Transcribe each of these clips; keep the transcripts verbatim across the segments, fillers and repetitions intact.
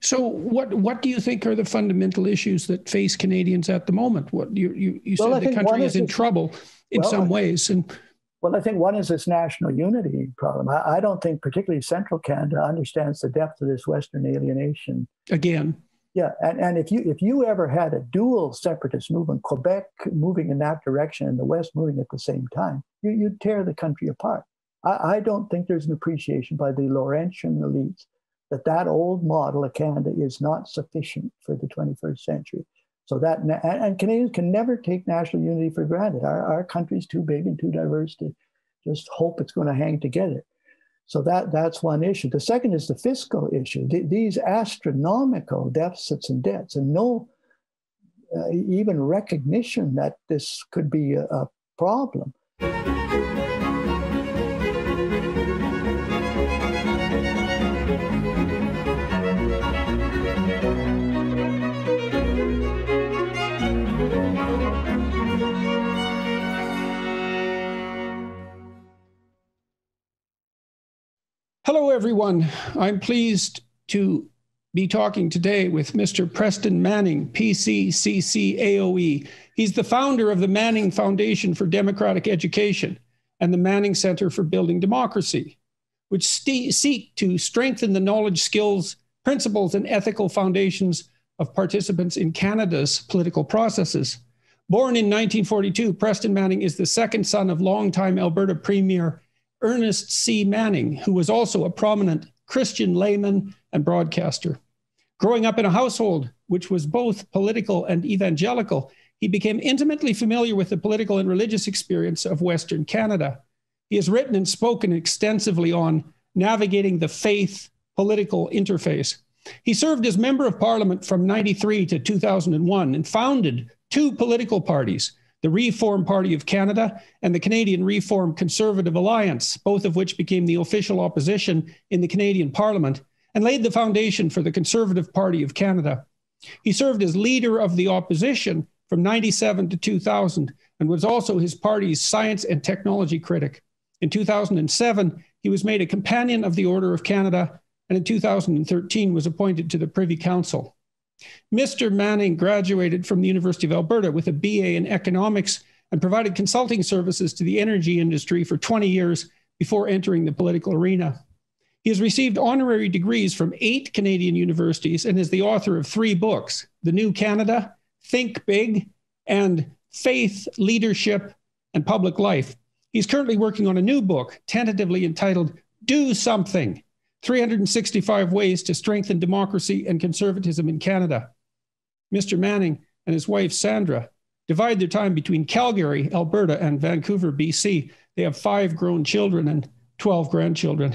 So what what do you think are the fundamental issues that face Canadians at the moment? What you you, you said well, the country is, is in trouble in well, some ways. And Well, I think one is this national unity problem. I, I don't think particularly central Canada understands the depth of this Western alienation. Again. Yeah, and, and if you if you ever had a dual separatist movement, Quebec moving in that direction and the West moving at the same time, you, you'd tear the country apart. I, I don't think there's an appreciation by the Laurentian elites that that old model of Canada is not sufficient for the twenty-first century. So that, and Canadians can never take national unity for granted. Our, our country's too big and too diverse to just hope it's going to hang together. So that, that's one issue. The second is the fiscal issue. Th- these astronomical deficits and debts, and no uh, even recognition that this could be a, a problem. Hello, everyone. I'm pleased to be talking today with Mister Preston Manning, P C C C A O E. He's the founder of the Manning Foundation for Democratic Education and the Manning Centre for Building Democracy, which st- seek to strengthen the knowledge, skills, principles, and ethical foundations of participants in Canada's political processes. Born in nineteen forty-two, Preston Manning is the second son of longtime Alberta Premier Ernest C. Manning, who was also a prominent Christian layman and broadcaster. Growing up in a household which was both political and evangelical, he became intimately familiar with the political and religious experience of Western Canada. He has written and spoken extensively on navigating the faith-political interface. He served as Member of Parliament from ninety-three to two thousand one and founded two political parties, the Reform Party of Canada and the Canadian Reform Conservative Alliance, both of which became the official opposition in the Canadian Parliament and laid the foundation for the Conservative Party of Canada. He served as leader of the opposition from ninety-seven to two thousand and was also his party's science and technology critic. In two thousand seven, he was made a Companion of the Order of Canada, and in two thousand thirteen was appointed to the Privy Council. Mister Manning graduated from the University of Alberta with a B A in economics and provided consulting services to the energy industry for twenty years before entering the political arena. He has received honorary degrees from eight Canadian universities and is the author of three books, The New Canada, Think Big, and Faith, Leadership, and Public Life. He's currently working on a new book, tentatively entitled Do Something, three hundred sixty-five Ways to Strengthen Democracy and Conservatism in Canada. Mister Manning and his wife, Sandra, divide their time between Calgary, Alberta, and Vancouver, B C. They have five grown children and twelve grandchildren.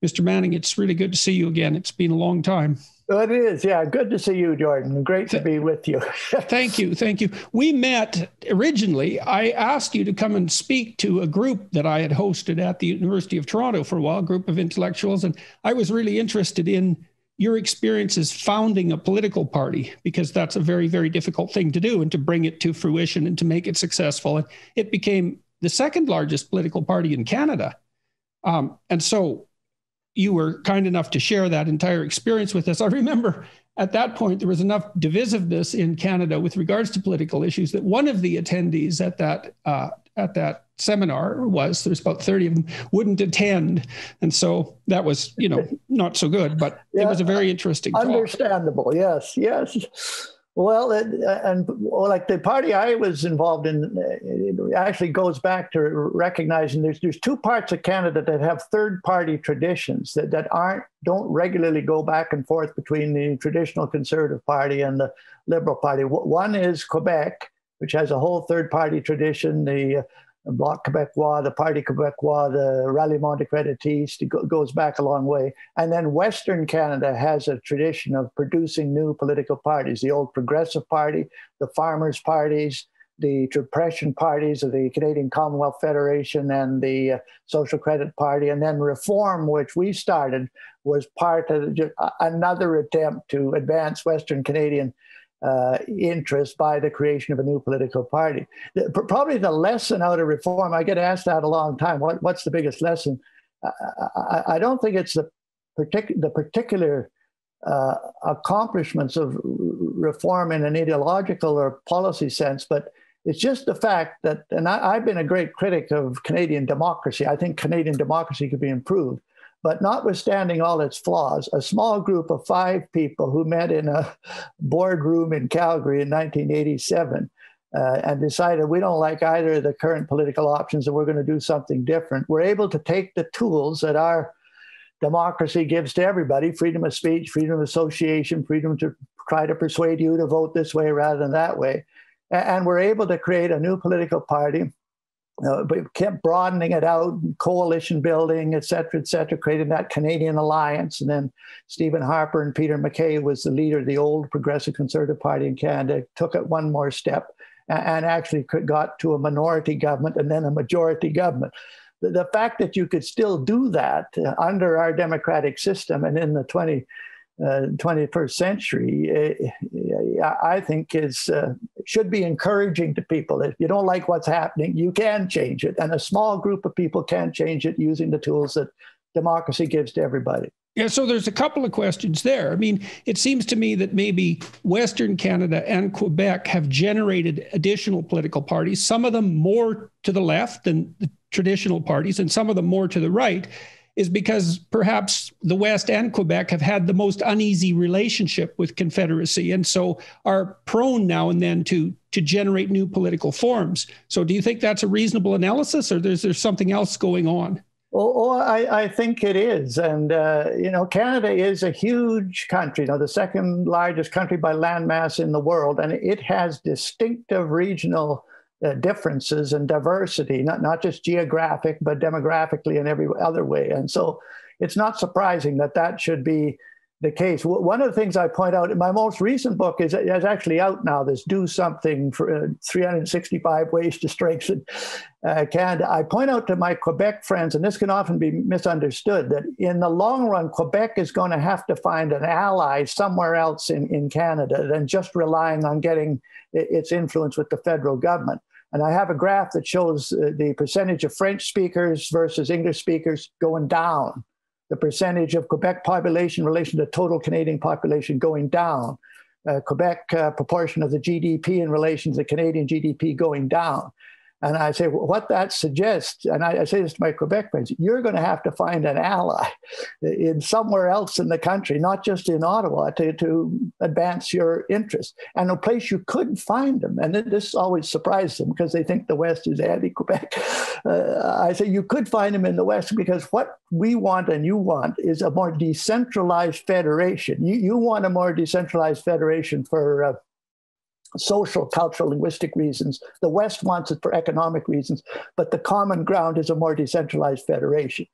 Mister Manning, it's really good to see you again. It's been a long time. Well, it is, yeah. Good to see you, Jordan. Great to be with you. Thank you, thank you. We met originally. I asked you to come and speak to a group that I had hosted at the University of Toronto for a while, a group of intellectuals, and I was really interested in your experiences founding a political party, because that's a very, very difficult thing to do, and to bring it to fruition and to make it successful. And it became the second largest political party in Canada. Um, and so... you were kind enough to share that entire experience with us. I remember at that point, there was enough divisiveness in Canada with regards to political issues that one of the attendees at that uh, at that seminar was, there's about thirty of them, wouldn't attend. And so that was, you know, not so good, but yeah, it was a very interesting talk. Understandable, yes, yes. Well, it, and well, like the party I was involved in, it actually goes back to recognizing there's there's two parts of Canada that have third party traditions that, that aren't don't regularly go back and forth between the traditional Conservative Party and the Liberal Party. One is Quebec, which has a whole third party tradition, the Bloc Québécois, the Parti Québécois, the Ralliement créditiste. It goes back a long way. And then Western Canada has a tradition of producing new political parties, the old Progressive Party, the Farmers' Parties, the Depression Parties of the Canadian Commonwealth Federation and the uh, Social Credit Party. And then Reform, which we started, was part of just another attempt to advance Western Canadian Uh, interest by the creation of a new political party. The, probably the lesson out of Reform, I get asked that a long time, what, what's the biggest lesson? I, I, I don't think it's the, partic- the particular uh, accomplishments of reform in an ideological or policy sense, but it's just the fact that, and I, I've been a great critic of Canadian democracy. I think Canadian democracy could be improved. But notwithstanding all its flaws, a small group of five people who met in a boardroom in Calgary in nineteen eighty-seven uh, and decided we don't like either of the current political options and we're going to do something different, were able to take the tools that our democracy gives to everybody, freedom of speech, freedom of association, freedom to try to persuade you to vote this way rather than that way, and we're able to create a new political party. Uh, but kept broadening it out, coalition building, et cetera, et cetera, creating that Canadian alliance. And then Stephen Harper and Peter McKay was the leader of the old Progressive Conservative Party in Canada, took it one more step and, and actually could, got to a minority government and then a majority government. The, the fact that you could still do that uh, under our democratic system and in the twentieth, twenty-first century, uh, I think is uh, should be encouraging to people. If you don't like what's happening, you can change it. And a small group of people can change it using the tools that democracy gives to everybody. Yeah, so there's a couple of questions there. I mean, it seems to me that maybe Western Canada and Quebec have generated additional political parties, some of them more to the left than the traditional parties, and some of them more to the right, is because perhaps the West and Quebec have had the most uneasy relationship with Confederacy and so are prone now and then to, to generate new political forms. So do you think that's a reasonable analysis, or is there something else going on? Oh, oh I, I think it is. And, uh, you know, Canada is a huge country, you know, the second largest country by landmass in the world, and it has distinctive regional Uh, differences and diversity, not, not just geographic, but demographically and every other way. And so it's not surprising that that should be the case. W- one of the things I point out in my most recent book is, is actually out now, this Do Something for uh, three hundred sixty-five Ways to Strengthen uh, Canada. I point out to my Quebec friends, and this can often be misunderstood, that in the long run, Quebec is going to have to find an ally somewhere else in, in Canada than just relying on getting its influence with the federal government. And I have a graph that shows the percentage of French speakers versus English speakers going down, the percentage of Quebec population in relation to total Canadian population going down, uh, Quebec uh, proportion of the G D P in relation to the Canadian G D P going down. And I say, well, what that suggests, and I, I say this to my Quebec friends, you're going to have to find an ally in somewhere else in the country, not just in Ottawa, to, to advance your interests. And a place you could find them, and this always surprises them because they think the West is anti-Quebec. Uh, I say you could find them in the West because what we want and you want is a more decentralized federation. You, you want a more decentralized federation for uh, social, cultural, linguistic reasons. The West wants it for economic reasons, but the common ground is a more decentralized federation.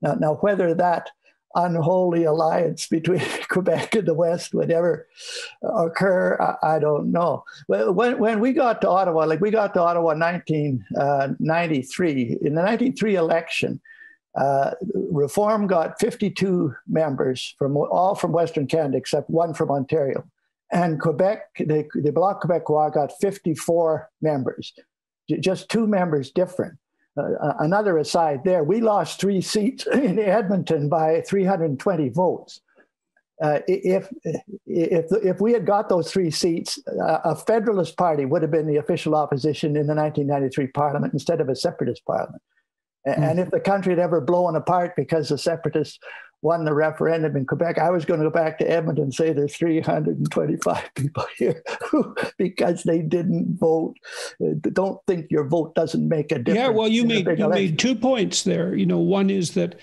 Now, now whether that unholy alliance between Quebec and the West would ever occur, I, I don't know. When, when we got to Ottawa, like we got to Ottawa in nineteen ninety-three, in the ninety-three election, Uh, Reform got fifty-two members, from all from Western Canada except one from Ontario. And Quebec, the, the Bloc Québécois got fifty-four members, just two members different. Uh, another aside there, we lost three seats in Edmonton by three hundred twenty votes. Uh, if, if, if we had got those three seats, uh, a Federalist Party would have been the official opposition in the nineteen ninety-three Parliament instead of a separatist Parliament. Mm-hmm. And if the country had ever blown apart because the separatists won the referendum in Quebec, I was going to go back to Edmonton and say there's three hundred twenty-five people here because they didn't vote. Don't think your vote doesn't make a difference. Yeah, well, you, made, you made two points there. You know, one is that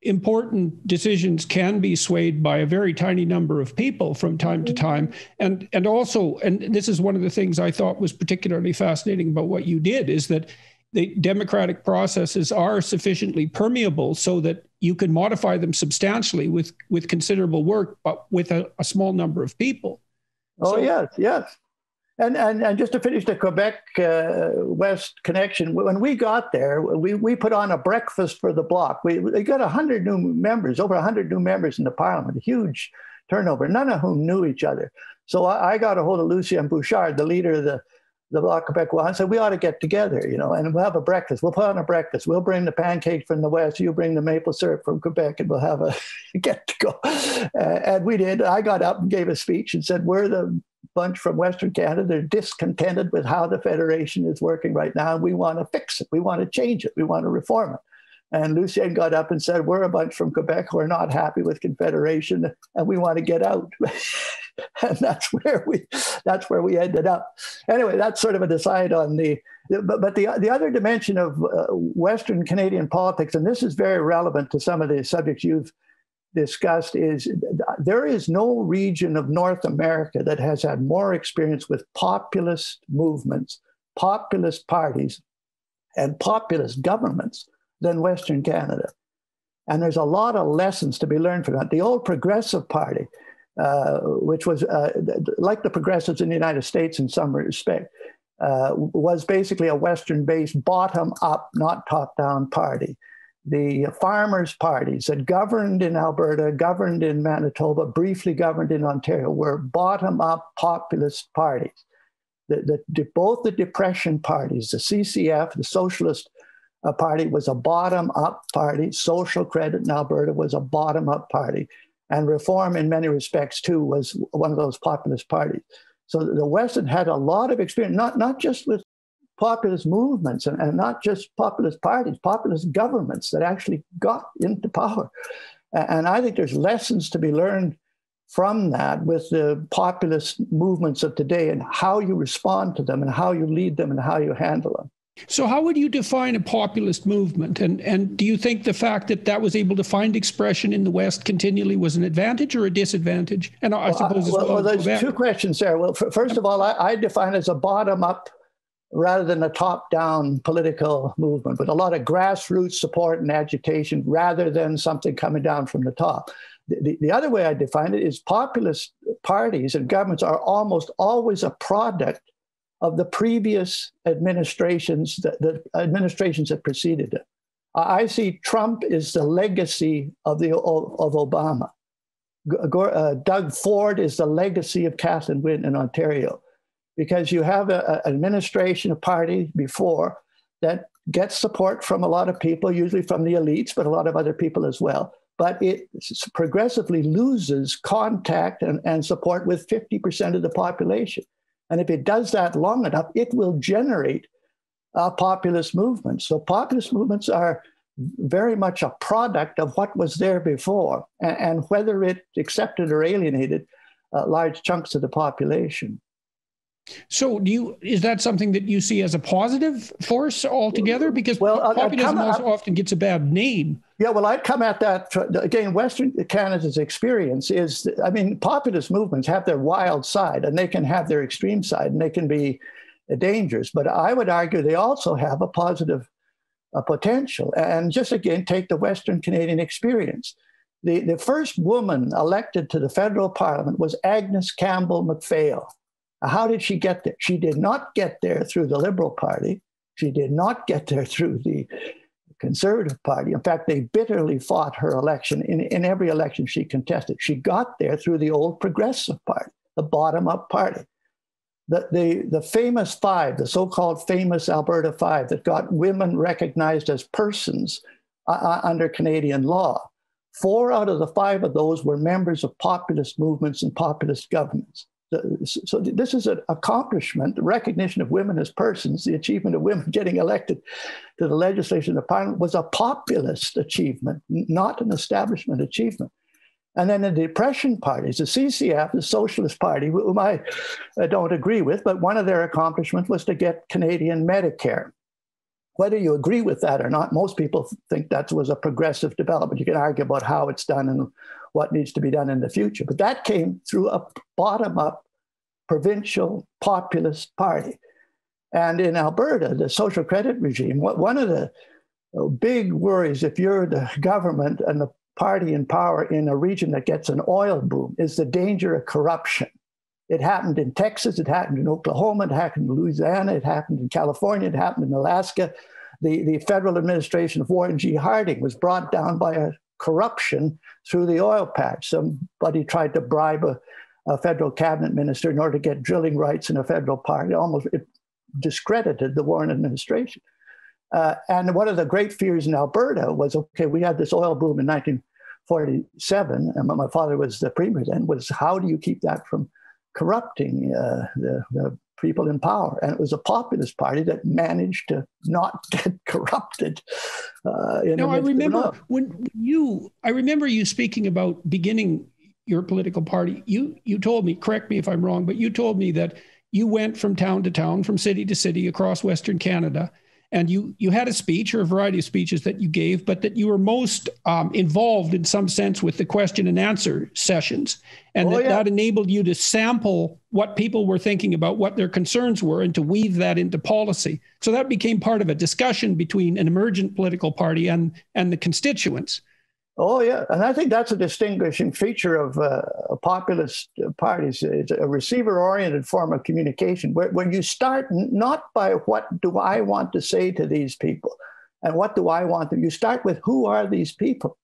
important decisions can be swayed by a very tiny number of people from time to time. And, and also, and this is one of the things I thought was particularly fascinating about what you did, is that the democratic processes are sufficiently permeable so that you can modify them substantially with, with considerable work, but with a, a small number of people. Oh, so, yes, yes. And, and and just to finish the Quebec uh, West connection, when we got there, we, we put on a breakfast for the bloc. We, we got one hundred new members, over one hundred new members in the parliament, a huge turnover, none of whom knew each other. So I, I got a hold of Lucien Bouchard, the leader of the the Bloc Québécois and said, we ought to get together, you know, and we'll have a breakfast. We'll put on a breakfast. We'll bring the pancake from the West. You bring the maple syrup from Quebec, and we'll have a get-to-go. Uh, and we did. I got up and gave a speech and said, we're the bunch from Western Canada. They're discontented with how the Federation is working right now. We want to fix it. We want to change it. We want to reform it. And Lucien got up and said, we're a bunch from Quebec who are not happy with Confederation, and we want to get out. And that's where we that's where we ended up. Anyway, that's sort of a decide on the, but, but the, the other dimension of uh, Western Canadian politics, and this is very relevant to some of the subjects you've discussed, is there is no region of North America that has had more experience with populist movements, populist parties, and populist governments than Western Canada. And there's a lot of lessons to be learned from that. The old Progressive Party, uh, which was uh, like the progressives in the United States in some respect, uh, was basically a Western-based bottom-up, not top-down party. The farmers' parties that governed in Alberta, governed in Manitoba, briefly governed in Ontario, were bottom-up populist parties. The, the, both the Depression parties, the C C F, the Socialist A party was a bottom-up party. Social Credit in Alberta was a bottom-up party. And Reform, in many respects, too, was one of those populist parties. So the West had a lot of experience, not, not just with populist movements and, and not just populist parties, populist governments that actually got into power. And I think there's lessons to be learned from that with the populist movements of today and how you respond to them and how you lead them and how you handle them. So how would you define a populist movement? And, and do you think the fact that that was able to find expression in the West continually was an advantage or a disadvantage? And I well, suppose... I, well, well, there's well, two questions there. Well, f- first of all, I, I define it as a bottom-up rather than a top-down political movement, with a lot of grassroots support and agitation rather than something coming down from the top. The, the, the other way I define it is populist parties and governments are almost always a product of the previous administrations, the, the administrations that preceded it. I see Trump is the legacy of, the, of Obama. Uh, Doug Ford is the legacy of Kathleen Wynne in Ontario, because you have an administration, a party before that gets support from a lot of people, usually from the elites, but a lot of other people as well. But it progressively loses contact and, and support with fifty percent of the population. And if it does that long enough, it will generate a populist movement. So populist movements are very much a product of what was there before, and, and whether it accepted or alienated uh, large chunks of the population. So do you, is that something that you see as a positive force altogether? Because well, populism come, also often gets a bad name. Yeah, well, I'd come at that, again, Western Canada's experience is, I mean, populist movements have their wild side and they can have their extreme side and they can be dangerous. But I would argue they also have a positive uh, potential. And just again, take the Western Canadian experience. The, the first woman elected to the federal parliament was Agnes Campbell MacPhail. How did she get there? She did not get there through the Liberal Party. She did not get there through the Conservative Party. In fact, they bitterly fought her election in, in every election she contested. She got there through the old Progressive Party, the bottom-up party. The, the, the famous five, the so-called famous Alberta Five that got women recognized as persons uh, under Canadian law, four out of the five of those were members of populist movements and populist governments. So this is an accomplishment, the recognition of women as persons, the achievement of women getting elected to the legislation of the parliament was a populist achievement, not an establishment achievement. And then the Depression parties, the C C F, the Socialist Party, whom I don't agree with, but one of their accomplishments was to get Canadian Medicare. Whether you agree with that or not, most people think that was a progressive development. You can argue about how it's done and what needs to be done in the future. But that came through a bottom-up provincial populist party. And in Alberta, the social credit regime, one of the big worries if you're the government and the party in power in a region that gets an oil boom is the danger of corruption. It happened in Texas, it happened in Oklahoma, it happened in Louisiana, it happened in California, it happened in Alaska. The, the federal administration of Warren G. Harding was brought down by a corruption through the oil patch. Somebody tried to bribe a, a federal cabinet minister in order to get drilling rights in a federal park. It almost it discredited the Warren administration. Uh, and one of the great fears in Alberta was, okay, we had this oil boom in nineteen forty-seven, and my father was the premier then, was how do you keep that from corrupting uh, the, the people in power? And it was a populist party that managed to not get corrupted. Uh, in no, I remember when you, I remember you speaking about beginning your political party. You, you told me, correct me if I'm wrong, but you told me that you went from town to town, from city to city across Western Canada. And you you had a speech or a variety of speeches that you gave, but that you were most um, involved in some sense with the question and answer sessions. And oh, that, yeah. that enabled you to sample what people were thinking about, what their concerns were, and to weave that into policy. So that became part of a discussion between an emergent political party and, and the constituents. Oh, yeah. And I think that's a distinguishing feature of uh, populist parties. It's a receiver-oriented form of communication where, where you start not by what do I want to say to these people and what do I want them. You start with who are these people?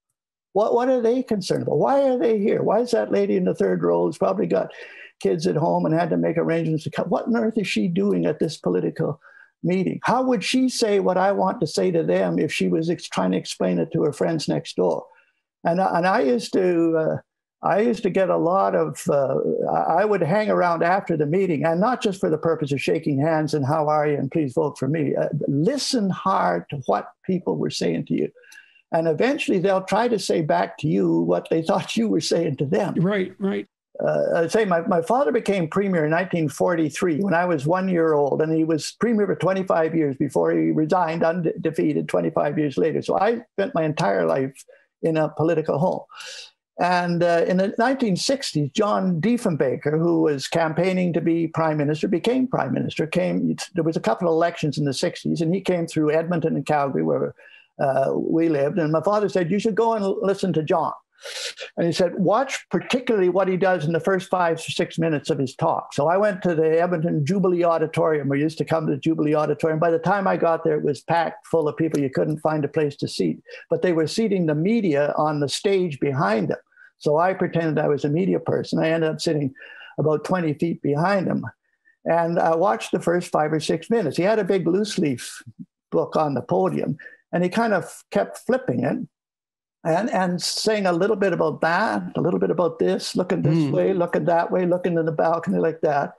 What, what are they concerned about? Why are they here? Why is that lady in the third row who's probably got kids at home and had to make arrangements to come? What on earth is she doing at this political meeting? How would she say what I want to say to them if she was ex- trying to explain it to her friends next door? And, and I used to uh, I used to get a lot of, uh, I would hang around after the meeting, and not just for the purpose of shaking hands and how are you and please vote for me. Uh, listen hard to what people were saying to you. And eventually they'll try to say back to you what they thought you were saying to them. Right, right. Uh, I'd say my, my father became premier in nineteen forty-three when I was one year old, and he was premier for twenty-five years before he resigned undefeated twenty-five years later. So I spent my entire life in a political home. And uh, in the nineteen sixties, John Diefenbaker, who was campaigning to be prime minister, became prime minister. Came There was a couple of elections in the sixties, and he came through Edmonton and Calgary, where uh, we lived. And my father said, you should go and listen to John. And he said, watch particularly what he does in the first five to six minutes of his talk. So I went to the Edmonton Jubilee Auditorium. We used to come to the Jubilee Auditorium. By the time I got there, it was packed full of people. You couldn't find a place to seat. But they were seating the media on the stage behind them. So I pretended I was a media person. I ended up sitting about twenty feet behind him. And I watched the first five or six minutes. He had a big loose leaf book on the podium. And he kind of kept flipping it. And, and saying a little bit about that, a little bit about this, looking this mm. way, looking that way, looking to the balcony like that.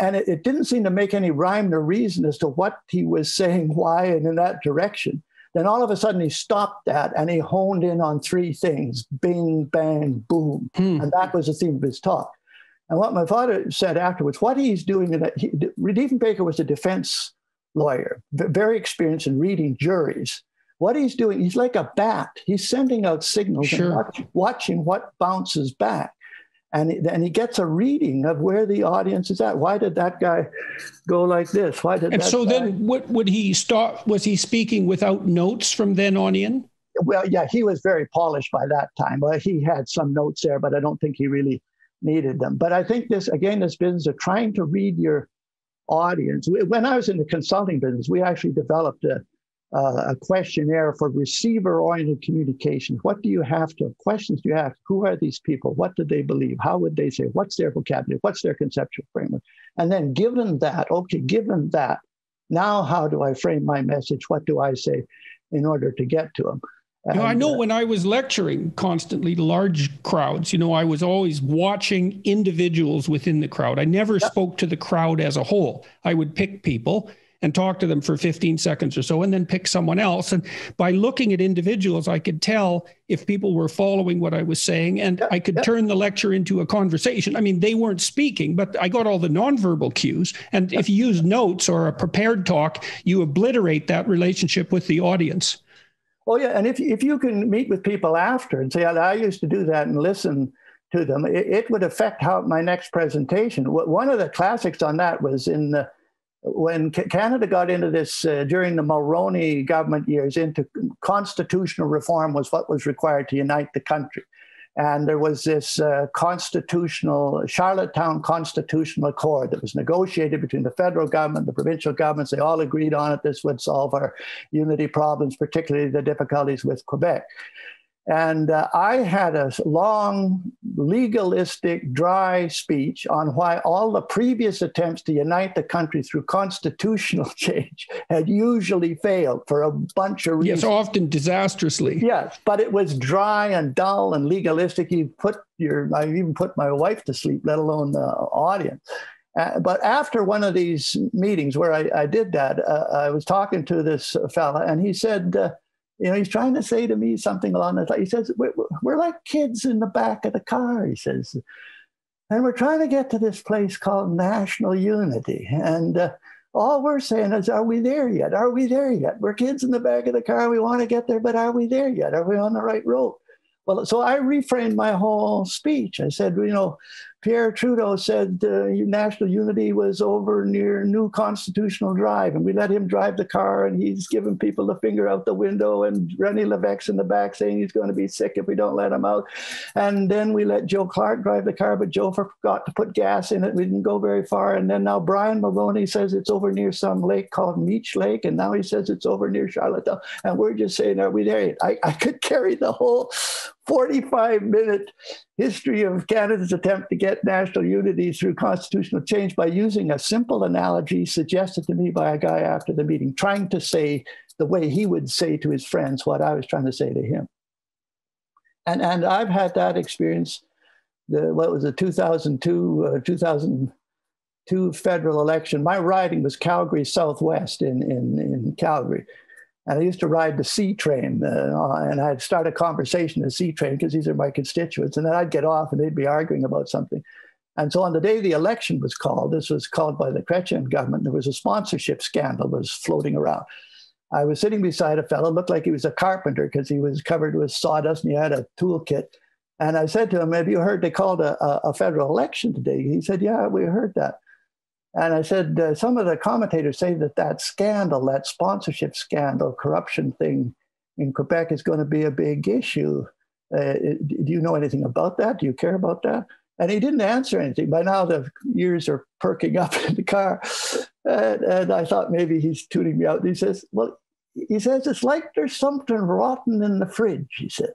And it, it didn't seem to make any rhyme or reason as to what he was saying, why, and in that direction. Then all of a sudden he stopped that and he honed in on three things, bing, bang, boom. Mm. And that was the theme of his talk. And what my father said afterwards, what he's doing, in that, he, Diefenbaker was a defense lawyer, very experienced in reading juries. What he's doing, he's like a bat. He's sending out signals sure. and watch, watching what bounces back. And then he gets a reading of where the audience is at. Why did that guy go like this? Why did and that so guy... then what would he start? Was he speaking without notes from then on in? Well, yeah, he was very polished by that time. Well, he had some notes there, but I don't think he really needed them. But I think this, again, this business of trying to read your audience. When I was in the consulting business, we actually developed a Uh, a questionnaire for receiver-oriented communication. What do you have to, questions do you have? Who are these people? What do they believe? How would they say? What's their vocabulary? What's their conceptual framework? And then given that, okay, given that, now how do I frame my message? What do I say in order to get to them? And, you know, I know uh, when I was lecturing constantly to large crowds, you know, I was always watching individuals within the crowd. I never yeah. spoke to the crowd as a whole. I would pick people and talk to them for fifteen seconds or so, and then pick someone else. And by looking at individuals, I could tell if people were following what I was saying, and I could turn the lecture into a conversation. I mean, they weren't speaking, but I got all the nonverbal cues. And if you use notes or a prepared talk, you obliterate that relationship with the audience. Oh, yeah. And if, if you can meet with people after and say, I used to do that and listen to them, it, it would affect how my next presentation. One of the classics on that was in the when Canada got into this uh, during the Mulroney government years, into constitutional reform was what was required to unite the country. And there was this uh, constitutional, Charlottetown constitutional accord that was negotiated between the federal government, the provincial governments. They all agreed on it. This would solve our unity problems, particularly the difficulties with Quebec. And uh, I had a long, legalistic, dry speech on why all the previous attempts to unite the country through constitutional change had usually failed for a bunch of reasons. Yes, often disastrously. Yes, but it was dry and dull and legalistic. You put your, I even put my wife to sleep, let alone the audience. Uh, but after one of these meetings where I, I did that, uh, I was talking to this fella, and he said, uh, you know, he's trying to say to me something along the line. He says, we're, we're like kids in the back of the car, he says. And we're trying to get to this place called national unity. And uh, all we're saying is, are we there yet? Are we there yet? We're kids in the back of the car. We want to get there, but are we there yet? Are we on the right road? Well, so I reframed my whole speech. I said, you know, Pierre Trudeau said uh, national unity was over near New Constitutional Drive, and we let him drive the car, and he's giving people the finger out the window, and René Lévesque's in the back saying he's going to be sick if we don't let him out. And then we let Joe Clark drive the car, but Joe forgot to put gas in it. We didn't go very far. And then now Brian Mulroney says it's over near some lake called Meech Lake, and now he says it's over near Charlottetown. And we're just saying, are we there yet? I, I could carry the whole forty-five minute history of Canada's attempt to get national unity through constitutional change by using a simple analogy suggested to me by a guy after the meeting, trying to say the way he would say to his friends what I was trying to say to him. And, and I've had that experience, the, what was the two thousand two federal election. My riding was Calgary Southwest in, in, in Calgary. And I used to ride the C train, uh, and I'd start a conversation with the C train because these are my constituents. And then I'd get off and they'd be arguing about something. And so on the day the election was called, this was called by the Chrétien government, there was a sponsorship scandal that was floating around. I was sitting beside a fellow, looked like he was a carpenter because he was covered with sawdust and he had a toolkit. And I said to him, have you heard they called a, a federal election today? He said, yeah, we heard that. And I said, uh, some of the commentators say that that scandal, that sponsorship scandal, corruption thing in Quebec is going to be a big issue. Uh, do you know anything about that? Do you care about that? And he didn't answer anything. By now, the ears are perking up in the car. And, and I thought maybe he's tuning me out. He says, well, he says, it's like there's something rotten in the fridge, he said.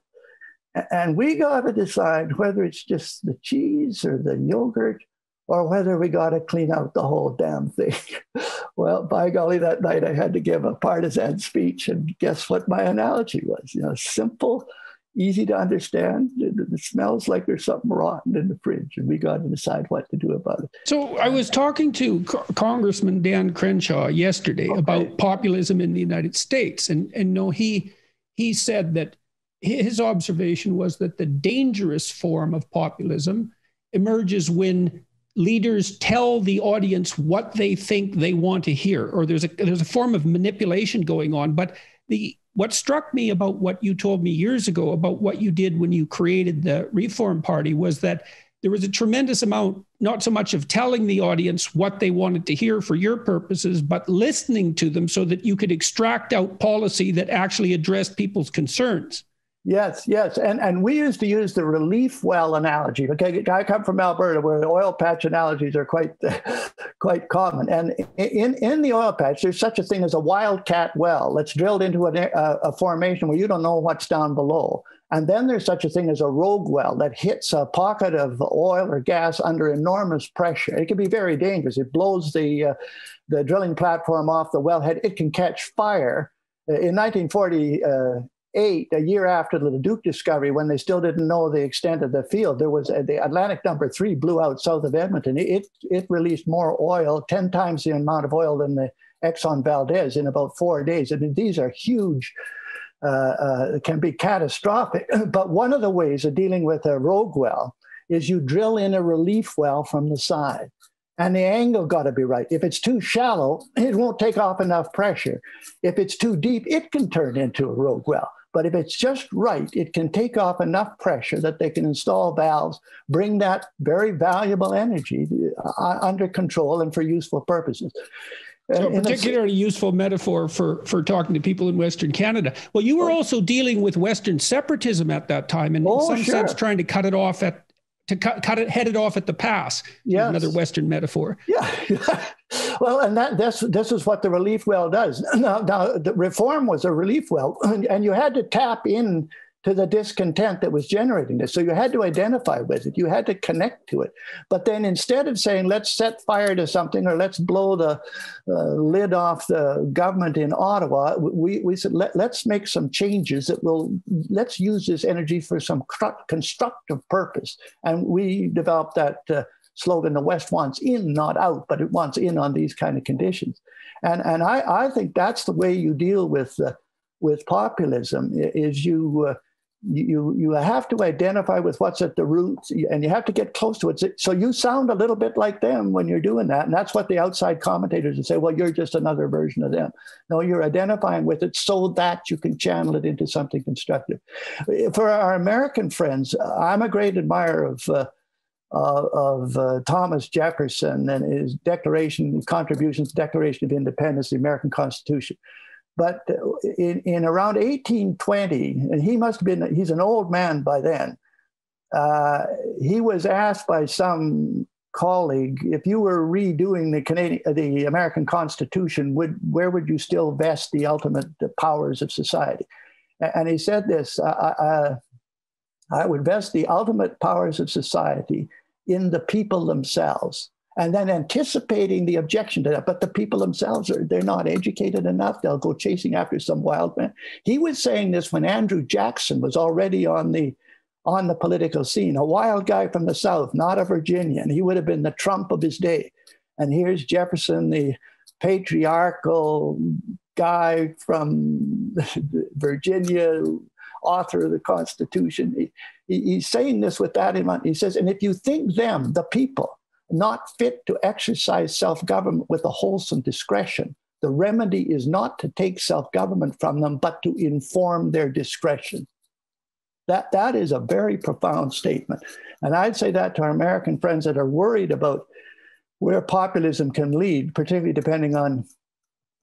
And we got to decide whether it's just the cheese or the yogurt, or whether we got to clean out the whole damn thing. Well, by golly, that night I had to give a partisan speech, and guess what my analogy was? You know, simple, easy to understand. It, it smells like there's something rotten in the fridge, and we got to decide what to do about it. So I was talking to C- Congressman Dan Crenshaw yesterday okay. about populism in the United States, and and no, he he said that his observation was that the dangerous form of populism emerges when leaders tell the audience what they think they want to hear, or there's a there's a form of manipulation going on. But the what struck me about what you told me years ago about what you did when you created the Reform Party was that there was a tremendous amount, not so much of telling the audience what they wanted to hear for your purposes, but listening to them so that you could extract out policy that actually addressed people's concerns. Yes, yes. And and we used to use the relief well analogy. Okay, I come from Alberta, where the oil patch analogies are quite quite common. And in, in the oil patch, there's such a thing as a wildcat well that's drilled into a, a formation where you don't know what's down below. And then there's such a thing as a rogue well that hits a pocket of oil or gas under enormous pressure. It can be very dangerous. It blows the, uh, the drilling platform off the wellhead. It can catch fire. In nineteen forty, uh, Eight, a year after the Leduc discovery, when they still didn't know the extent of the field, there was a, the Atlantic number three blew out south of Edmonton. It it released more oil, ten times the amount of oil than the Exxon Valdez in about four days. I mean, these are huge, uh, uh, can be catastrophic. But one of the ways of dealing with a rogue well is you drill in a relief well from the side. And the angle got to be right. If it's too shallow, it won't take off enough pressure. If it's too deep, it can turn into a rogue well. But if it's just right, it can take off enough pressure that they can install valves, bring that very valuable energy uh, under control and for useful purposes. So a particularly a, useful metaphor for, for talking to people in Western Canada. Well, you were also dealing with Western separatism at that time, and in oh, some sure. sense trying to cut it off at to cut, cut it, head it off at the pass. Yes. Another Western metaphor. Yeah. Well, and that this, this is what the relief well does. Now, now, the reform was a relief well, and, and you had to tap in to the discontent that was generating this. So you had to identify with it. You had to connect to it. But then instead of saying, let's set fire to something or let's blow the uh, lid off the government in Ottawa, we, we said, Let, let's make some changes that will, let's use this energy for some constructive purpose. And we developed that uh, slogan, the West wants in, not out, but it wants in on these kind of conditions. And, and I, I think that's the way you deal with, uh, with populism, is you... Uh, You, you have to identify with what's at the roots, and you have to get close to it. So you sound a little bit like them when you're doing that. And that's what the outside commentators would say, well, you're just another version of them. No, you're identifying with it so that you can channel it into something constructive. For our American friends, I'm a great admirer of uh, Uh, of uh, Thomas Jefferson and his declaration, contributions, Declaration of Independence, the American Constitution. But in, in around eighteen twenty, and he must have been, he's an old man by then, uh, he was asked by some colleague, if you were redoing the Canadian, the American Constitution, would, where would you still vest the ultimate powers of society? And he said this, I, I, I would vest the ultimate powers of society in the people themselves. And then anticipating the objection to that, but the people themselves, are they're not educated enough. They'll go chasing after some wild man. He was saying this when Andrew Jackson was already on the, on the political scene, a wild guy from the South, not a Virginian. He would have been the Trump of his day. And here's Jefferson, the patriarchal guy from Virginia, author of the Constitution. He, he, he's saying this with that in mind. He says, and if you think them, the people, not fit to exercise self-government with a wholesome discretion, the remedy is not to take self-government from them, but to inform their discretion. That, that is a very profound statement. And I'd say that to our American friends that are worried about where populism can lead, particularly depending on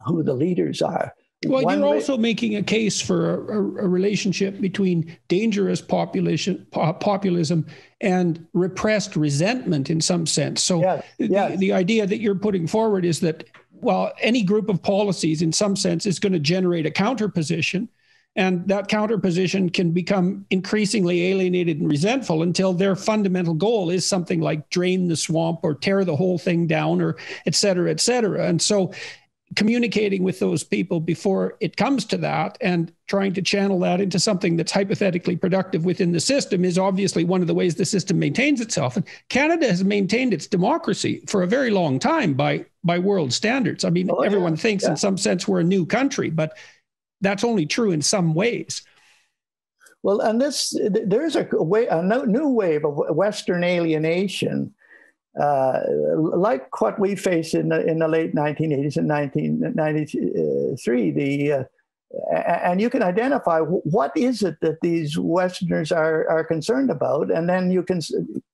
who the leaders are. Well, One you're way- also making a case for a, a, a relationship between dangerous population, po- populism and repressed resentment in some sense. So yes, the, yes. the idea that you're putting forward is that, well, any group of policies in some sense is going to generate a counterposition, and that counterposition can become increasingly alienated and resentful until their fundamental goal is something like drain the swamp or tear the whole thing down, or et cetera, et cetera. And so communicating with those people before it comes to that and trying to channel that into something that's hypothetically productive within the system is obviously one of the ways the system maintains itself. And Canada has maintained its democracy for a very long time by, by world standards. I mean, oh, everyone yeah, thinks yeah. in some sense we're a new country, but that's only true in some ways. Well, and this, there's a, way, a new wave of Western alienation, Uh, like what we faced in the, in the late nineteen eighties and nineteen ninety-three, the uh, and you can identify what is it that these Westerners are are concerned about, and then you can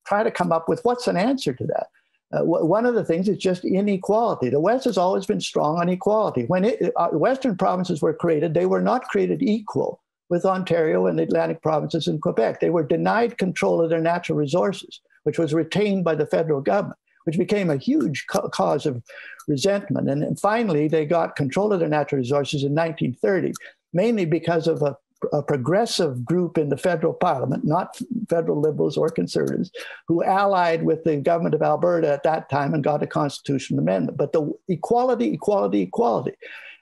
try to come up with what's an answer to that. Uh, w- one of the things is just inequality. The West has always been strong on equality. When it, uh, Western provinces were created, they were not created equal with Ontario and the Atlantic provinces and Quebec. They were denied control of their natural resources, which was retained by the federal government, which became a huge co- cause of resentment. And, and finally, they got control of their natural resources in nineteen thirty, mainly because of a, a progressive group in the federal parliament, not federal liberals or conservatives, who allied with the government of Alberta at that time and got a constitutional amendment. But the equality, equality, equality.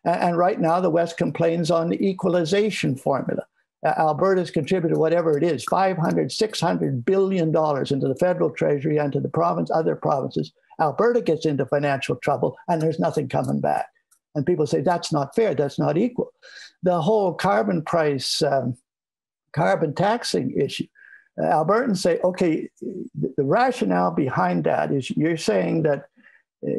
And, and right now, the West complains on the equalization formula. Uh, Alberta's contributed, whatever it is, five hundred, six hundred billion dollars into the federal treasury and to the province, other provinces. Alberta gets into financial trouble and there's nothing coming back. And people say, that's not fair. That's not equal. The whole carbon price, um, carbon taxing issue. Uh, Albertans say, okay, the, the rationale behind that is you're saying that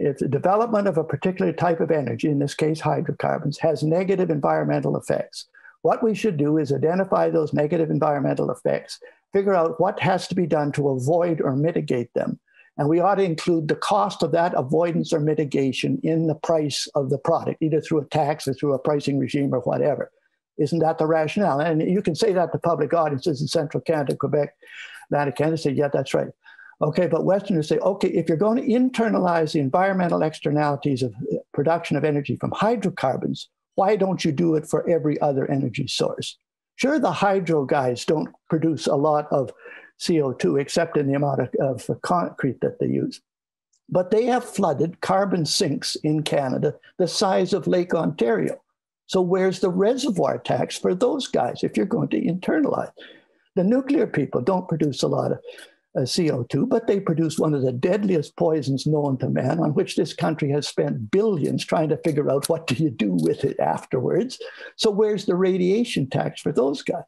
if the development of a particular type of energy, in this case, hydrocarbons, has negative environmental effects, what we should do is identify those negative environmental effects, figure out what has to be done to avoid or mitigate them. And we ought to include the cost of that avoidance or mitigation in the price of the product, either through a tax or through a pricing regime or whatever. Isn't that the rationale? And you can say that to public audiences in Central Canada, Quebec, Atlantic Canada, say, yeah, that's right. Okay, but Westerners say, okay, if you're going to internalize the environmental externalities of production of energy from hydrocarbons, why don't you do it for every other energy source? Sure, the hydro guys don't produce a lot of C O two, except in the amount of, of concrete that they use. But they have flooded carbon sinks in Canada the size of Lake Ontario. So where's the reservoir tax for those guys if you're going to internalize? The nuclear people don't produce a lot of uh, C O two, but they produce one of the deadliest poisons known to man, on which this country has spent billions trying to figure out what do you do with it afterwards. So where's the radiation tax for those guys?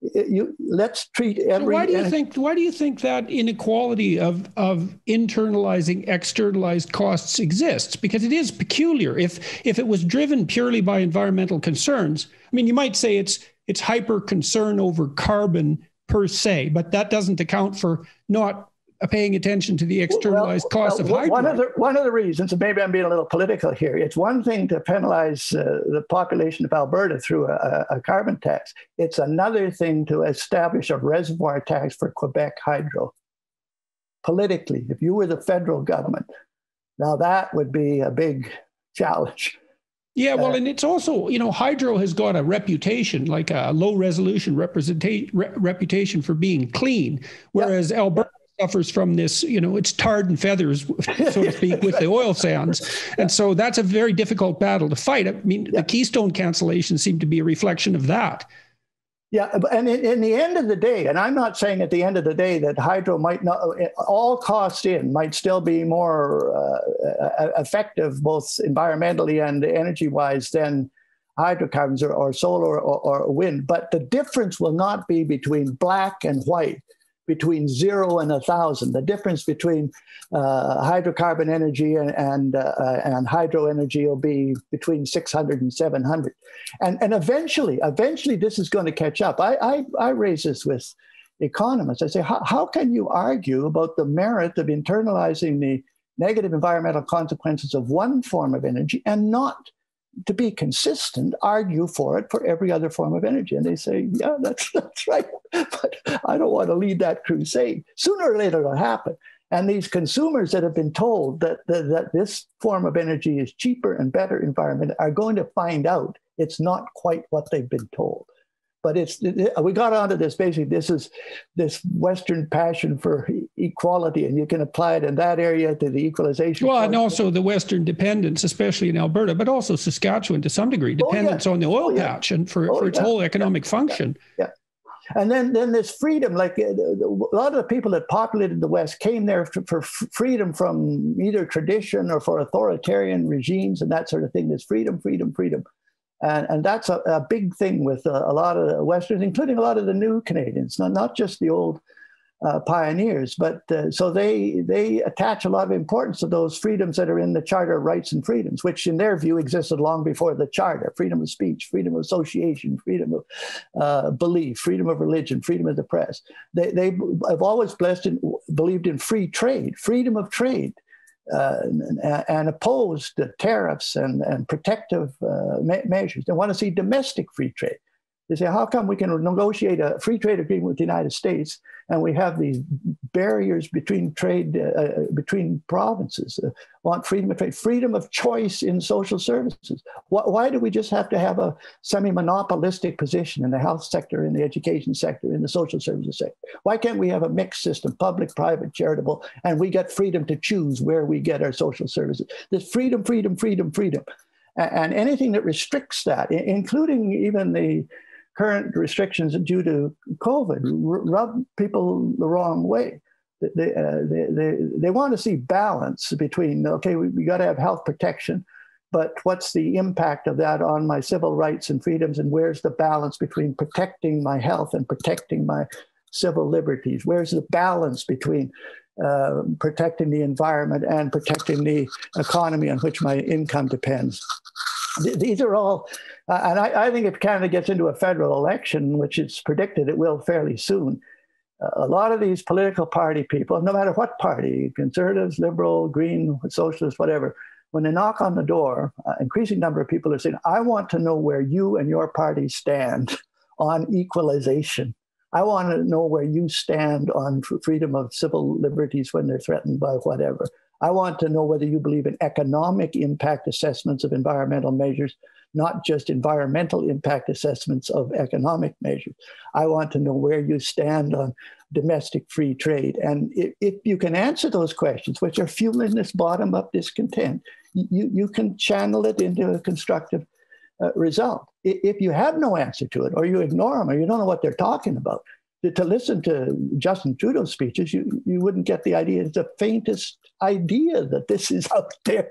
You, let's treat every. So why do you think? Why do you think that inequality of of internalizing externalized costs exists? Because it is peculiar. If if it was driven purely by environmental concerns, I mean, you might say it's it's hyper concern over carbon per se, but that doesn't account for not paying attention to the externalized well, cost well, of hydro. One of the one of the reasons, and maybe I'm being a little political here, it's one thing to penalize uh, the population of Alberta through a, a carbon tax. It's another thing to establish a reservoir tax for Quebec hydro. Politically, if you were the federal government, now that would be a big challenge. Yeah, well, and it's also, you know, hydro has got a reputation, like a low resolution representation re- reputation for being clean, whereas yeah. Alberta suffers from this, you know, it's tarred and feathers, so to speak, with the oil sands. And so that's a very difficult battle to fight. I mean, yeah. the Keystone cancellations seem to be a reflection of that. Yeah, and in, in the end of the day, and I'm not saying at the end of the day that hydro might not, all cost in might still be more uh, effective, both environmentally and energy-wise, than hydrocarbons or, or solar or, or wind. But the difference will not be between black and white, between zero and a thousand. The difference between uh, hydrocarbon energy and and, uh, and hydro energy will be between six hundred and seven hundred. And, and eventually, eventually this is going to catch up. I, I, I raise this with economists. I say, how, how can you argue about the merit of internalizing the negative environmental consequences of one form of energy and not, to be consistent, argue for it for every other form of energy? And they say, yeah, that's, that's right, but I don't want to lead that crusade. Sooner or later it'll happen. And these consumers that have been told that, that, that this form of energy is cheaper and better environment are going to find out it's not quite what they've been told. But it's we got onto this, basically, this is this Western passion for equality, and you can apply it in that area to the equalization. Well, and also the Western dependence, especially in Alberta, but also Saskatchewan to some degree, dependence oh, yeah. on the oil oh, yeah. patch and for, oh, for its yeah. whole economic yeah. function. Yeah. yeah. And then, then this freedom, like a lot of the people that populated the West came there for, for freedom from either tradition or for authoritarian regimes and that sort of thing, this freedom, freedom, freedom. And, and that's a, a big thing with a, a lot of Westerners, including a lot of the new Canadians, not, not just the old uh, pioneers. But uh, so they they attach a lot of importance to those freedoms that are in the Charter of Rights and Freedoms, which in their view existed long before the Charter: freedom of speech, freedom of association, freedom of uh, belief, freedom of religion, freedom of the press. They, they have always blessed and believed in free trade, freedom of trade. Uh, and, and opposed the tariffs and, and protective uh, me- measures. They want to see domestic free trade. They say, how come we can negotiate a free trade agreement with the United States and we have these barriers between trade, uh, between provinces? Uh, want freedom of trade, freedom of choice in social services. Why, why do we just have to have a semi-monopolistic position in the health sector, in the education sector, in the social services sector? Why can't we have a mixed system, public, private, charitable, and we get freedom to choose where we get our social services? This freedom, freedom, freedom, freedom. And anything that restricts that, including even the current restrictions due to COVID, rub people the wrong way. They, uh, they, they, they want to see balance between, okay, we, we got to have health protection, but what's the impact of that on my civil rights and freedoms? And where's the balance between protecting my health and protecting my civil liberties? Where's the balance between Uh, protecting the environment and protecting the economy on which my income depends? Th- these are all, uh, and I, I think if Canada gets into a federal election, which it's predicted it will fairly soon, uh, a lot of these political party people, no matter what party, Conservatives, Liberal, Green, Socialist, whatever, when they knock on the door, uh, increasing number of people are saying, I want to know where you and your party stand on equalization. I want to know where you stand on freedom of civil liberties when they're threatened by whatever. I want to know whether you believe in economic impact assessments of environmental measures not just environmental impact assessments of economic measures. I want to know where you stand on domestic free trade. And if, if you can answer those questions, which are fueling this bottom-up discontent, you, you can channel it into a constructive uh, result. If you have no answer to it, or you ignore them, or you don't know what they're talking about, to, to listen to Justin Trudeau's speeches, you, you wouldn't get the idea, the faintest idea that this is out there.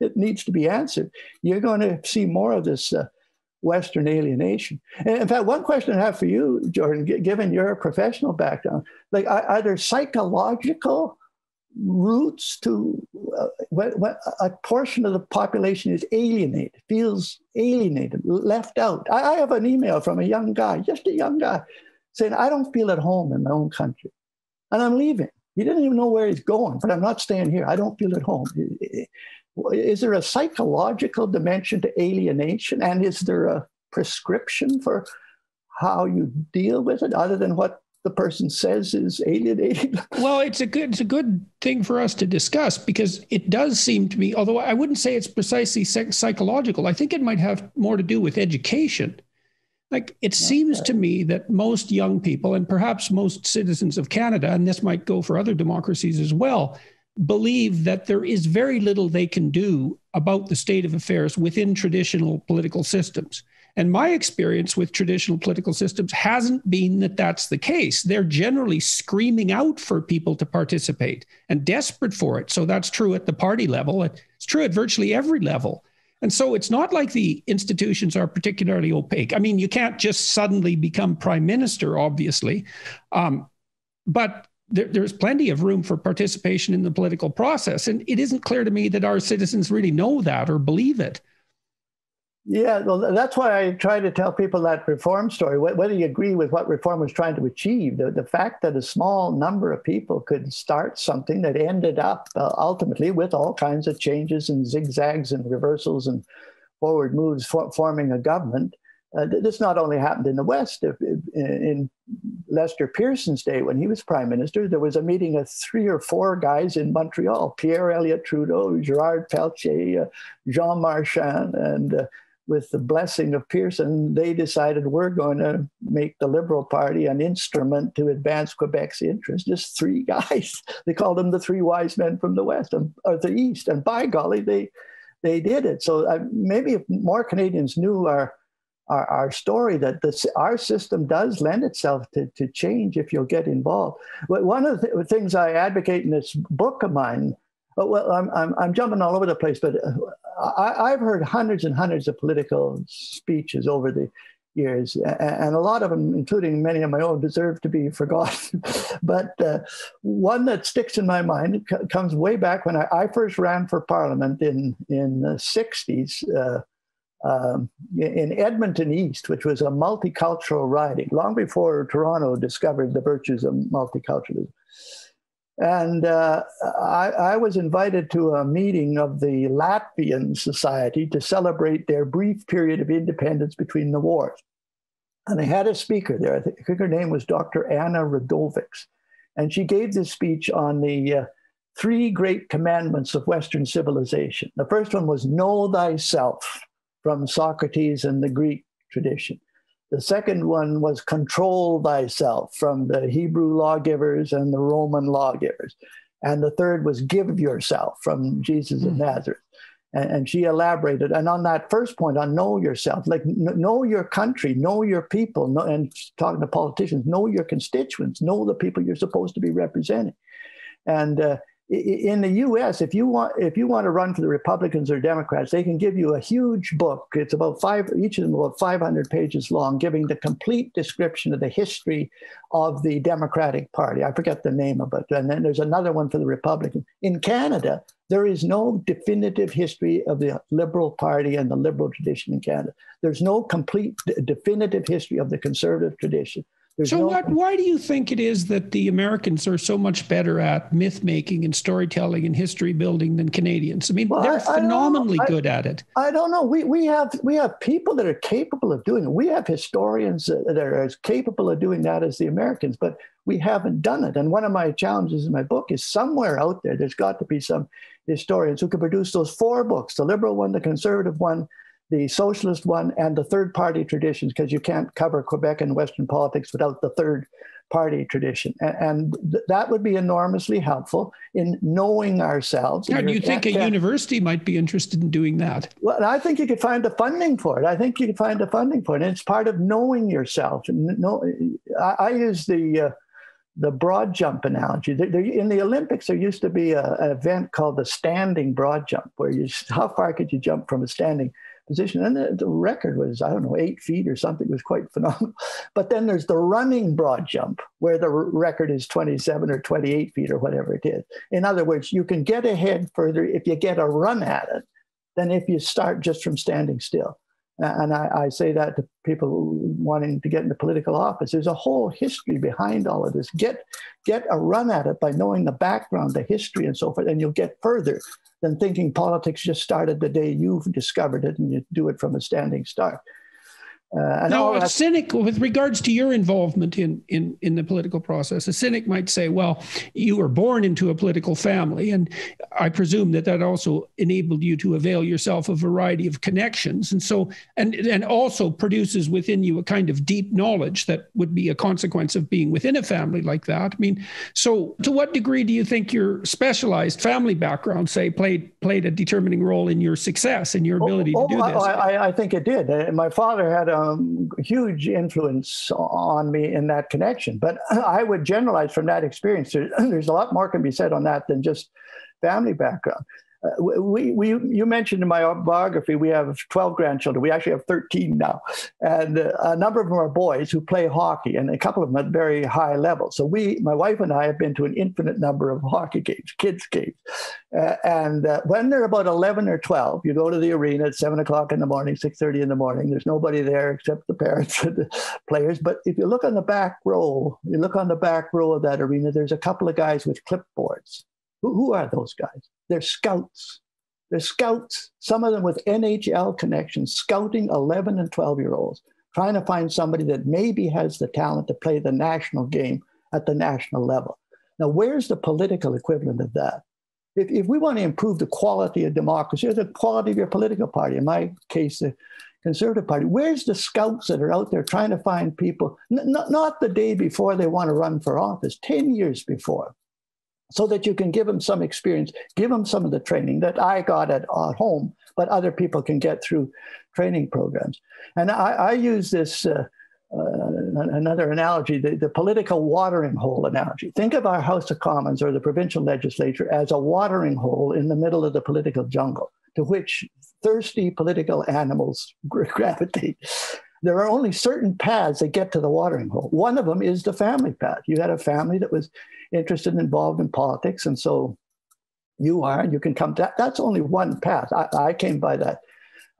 It needs to be answered. You're going to see more of this uh, Western alienation. And in fact, one question I have for you, Jordan, g- given your professional background, like, are, are there psychological roots to uh, when, when a portion of the population is alienated, feels alienated, left out? I, I have an email from a young guy, just a young guy, saying, I don't feel at home in my own country, and I'm leaving. He didn't even know where he's going, but I'm not staying here. I don't feel at home. Is there a psychological dimension to alienation? And is there a prescription for how you deal with it other than what the person says is alienating? Well, it's a good, it's a good thing for us to discuss, because it does seem to me, although I wouldn't say it's precisely psychological, I think it might have more to do with education. Like, it seems to me that most young people, and perhaps most citizens of Canada, and this might go for other democracies as well, believe that there is very little they can do about the state of affairs within traditional political systems. And my experience with traditional political systems hasn't been that that's the case. They're generally screaming out for people to participate and desperate for it. So that's true at the party level. It's true at virtually every level. And so it's not like the institutions are particularly opaque. I mean, you can't just suddenly become prime minister, obviously, um, but there, there's plenty of room for participation in the political process. And it isn't clear to me that our citizens really know that or believe it. Yeah, well, that's why I try to tell people that reform story, whether you agree with what reform was trying to achieve, the, the fact that a small number of people could start something that ended up uh, ultimately with all kinds of changes and zigzags and reversals and forward moves for, forming a government. Uh, this not only happened in the West. In Lester Pearson's day, when he was prime minister, there was a meeting of three or four guys in Montreal, Pierre Elliott Trudeau, Gerard Peltier, uh, Jean Marchand, and uh, with the blessing of Pearson, they decided we're going to make the Liberal Party an instrument to advance Quebec's interests. Just three guys. They called them the three wise men from the West and, or the East. And by golly, they they did it. So uh, maybe if more Canadians knew our our, our story, that this, our system does lend itself to, to change if you'll get involved. But one of the things I advocate in this book of mine, oh, well, I'm, I'm I'm jumping all over the place, but I, I've heard hundreds and hundreds of political speeches over the years, and, and a lot of them, including many of my own, deserve to be forgotten. But uh, one that sticks in my mind c- comes way back when I, I first ran for Parliament in in the sixties uh, um, in Edmonton East, which was a multicultural riding, long before Toronto discovered the virtues of multiculturalism. And uh, I, I was invited to a meeting of the Latvian Society to celebrate their brief period of independence between the wars. And they had a speaker there. I think her name was Doctor Anna Radovics. And she gave this speech on the uh, three great commandments of Western civilization. The first one was know thyself, from Socrates and the Greek tradition. The second one was control thyself, from the Hebrew lawgivers and the Roman lawgivers. And the third was give yourself, from Jesus mm. of Nazareth. And, and she elaborated. And on that first point, on know yourself, like n- know your country, know your people, know, and talking to politicians, know your constituents, know the people you're supposed to be representing. And uh, in the U S, if you want if you want to run for the Republicans or Democrats, they can give you a huge book. It's about five, each of them about five hundred pages long, giving the complete description of the history of the Democratic Party. I forget the name of it. And then there's another one for the Republicans. In Canada, there is no definitive history of the Liberal Party and the Liberal tradition in Canada. There's no complete definitive history of the Conservative tradition. There's so no- what, why do you think it is that the Americans are so much better at myth-making and storytelling and history-building than Canadians? I mean, well, they're I, phenomenally I good I, at it. I don't know. We we have we have people that are capable of doing it. We have historians that are as capable of doing that as the Americans, but we haven't done it. And one of my challenges in my book is somewhere out there, there's got to be some historians who can produce those four books, the liberal one, the conservative one, the socialist one and the third party traditions, because you can't cover Quebec and Western politics without the third party tradition. And th that would be enormously helpful in knowing ourselves. Yeah, do you think a university might be interested in doing that? Well, I think you could find the funding for it. I think you could find the funding for it. And it's part of knowing yourself. No, I, I use the... Uh, the broad jump analogy. In the Olympics, there used to be a, an event called the standing broad jump, where you, how far could you jump from a standing position? And the, the record was, I don't know, eight feet or something. It was quite phenomenal. But then there's the running broad jump, where the record is twenty-seven or twenty-eight feet or whatever it is. In other words, you can get ahead further if you get a run at it than if you start just from standing still. And I, I say that to people wanting to get into political office. There's a whole history behind all of this. Get, get a run at it by knowing the background, the history, and so forth, and you'll get further than thinking politics just started the day you've discovered it and you do it from a standing start. Uh, now, a cynic, with regards to your involvement in, in, in the political process, a cynic might say, well, you were born into a political family, and I presume that that also enabled you to avail yourself of a variety of connections, and so and, and also produces within you a kind of deep knowledge that would be a consequence of being within a family like that. I mean, so to what degree do you think your specialized family background, say, played, played a determining role in your success, in your ability oh, oh, to do this? I, I think it did. My father had a Um, huge influence on me in that connection. But I would generalize from that experience. There's a lot more can be said on that than just family background. Uh, we, we, you mentioned in my biography, we have twelve grandchildren. We actually have thirteen now. And uh, a number of them are boys who play hockey, and a couple of them at very high levels. So we, my wife and I, have been to an infinite number of hockey games, kids' games. Uh, and uh, when they're about eleven or twelve, you go to the arena at seven o'clock in the morning, six thirty in the morning. There's nobody there except the parents and the players. But if you look on the back row, you look on the back row of that arena, there's a couple of guys with clipboards. Who, who are those guys? They're scouts. They're scouts, some of them with N H L connections, scouting eleven and twelve-year-olds, trying to find somebody that maybe has the talent to play the national game at the national level. Now, where's the political equivalent of that? If, if we want to improve the quality of democracy or the quality of your political party, in my case, the Conservative Party, where's the scouts that are out there trying to find people, not, not the day before they want to run for office, ten years before, so that you can give them some experience, give them some of the training that I got at, at home, but other people can get through training programs. And I, I use this, uh, uh, another analogy, the, the political watering hole analogy. Think of our House of Commons or the provincial legislature as a watering hole in the middle of the political jungle, to which thirsty political animals gravitate. There are only certain paths that get to the watering hole. One of them is the family path. You had a family that was interested and involved in politics, and so you are, and you can come to that. That's only one path. I, I came by that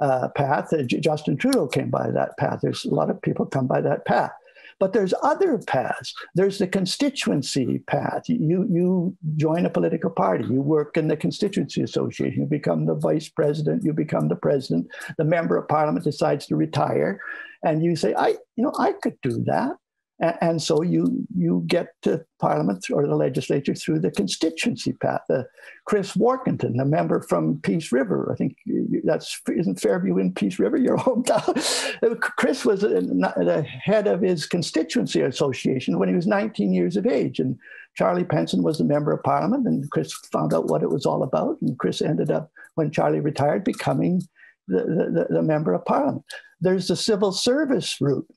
uh, path. Justin Trudeau came by that path. There's a lot of people come by that path. But there's other paths. There's the constituency path. You, you join a political party. You work in the constituency association. You become the vice president. You become the president. The member of parliament decides to retire. And you say, I, you know, I could do that. And, and so you, you get to parliament or the legislature through the constituency path. Uh, Chris Warkentin, a member from Peace River, I think that's, isn't Fairview in Peace River, your hometown? Chris was the head of his constituency association when he was nineteen years of age. And Charlie Penson was a member of parliament, and Chris found out what it was all about. And Chris ended up, when Charlie retired, becoming the, the, the member of parliament. There's the civil service route.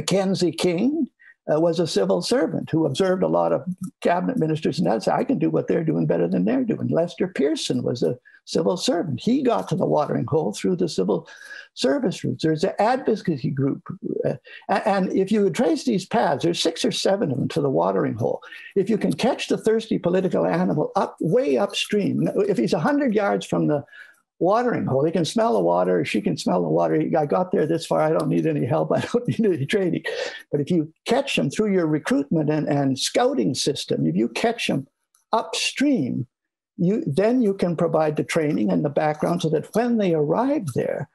Mackenzie King uh, was a civil servant who observed a lot of cabinet ministers and that said, I can do what they're doing better than they're doing. Lester Pearson was a civil servant. He got to the watering hole through the civil service routes. There's an advocacy group. Uh, and if you would trace these paths, there's six or seven of them to the watering hole. If you can catch the thirsty political animal up way upstream, if he's one hundred yards from the watering hole, he can smell the water, she can smell the water. I got there this far, I don't need any help, I don't need any training. But if you catch them through your recruitment and, and scouting system, if you catch them upstream, you then you can provide the training and the background so that when they arrive there,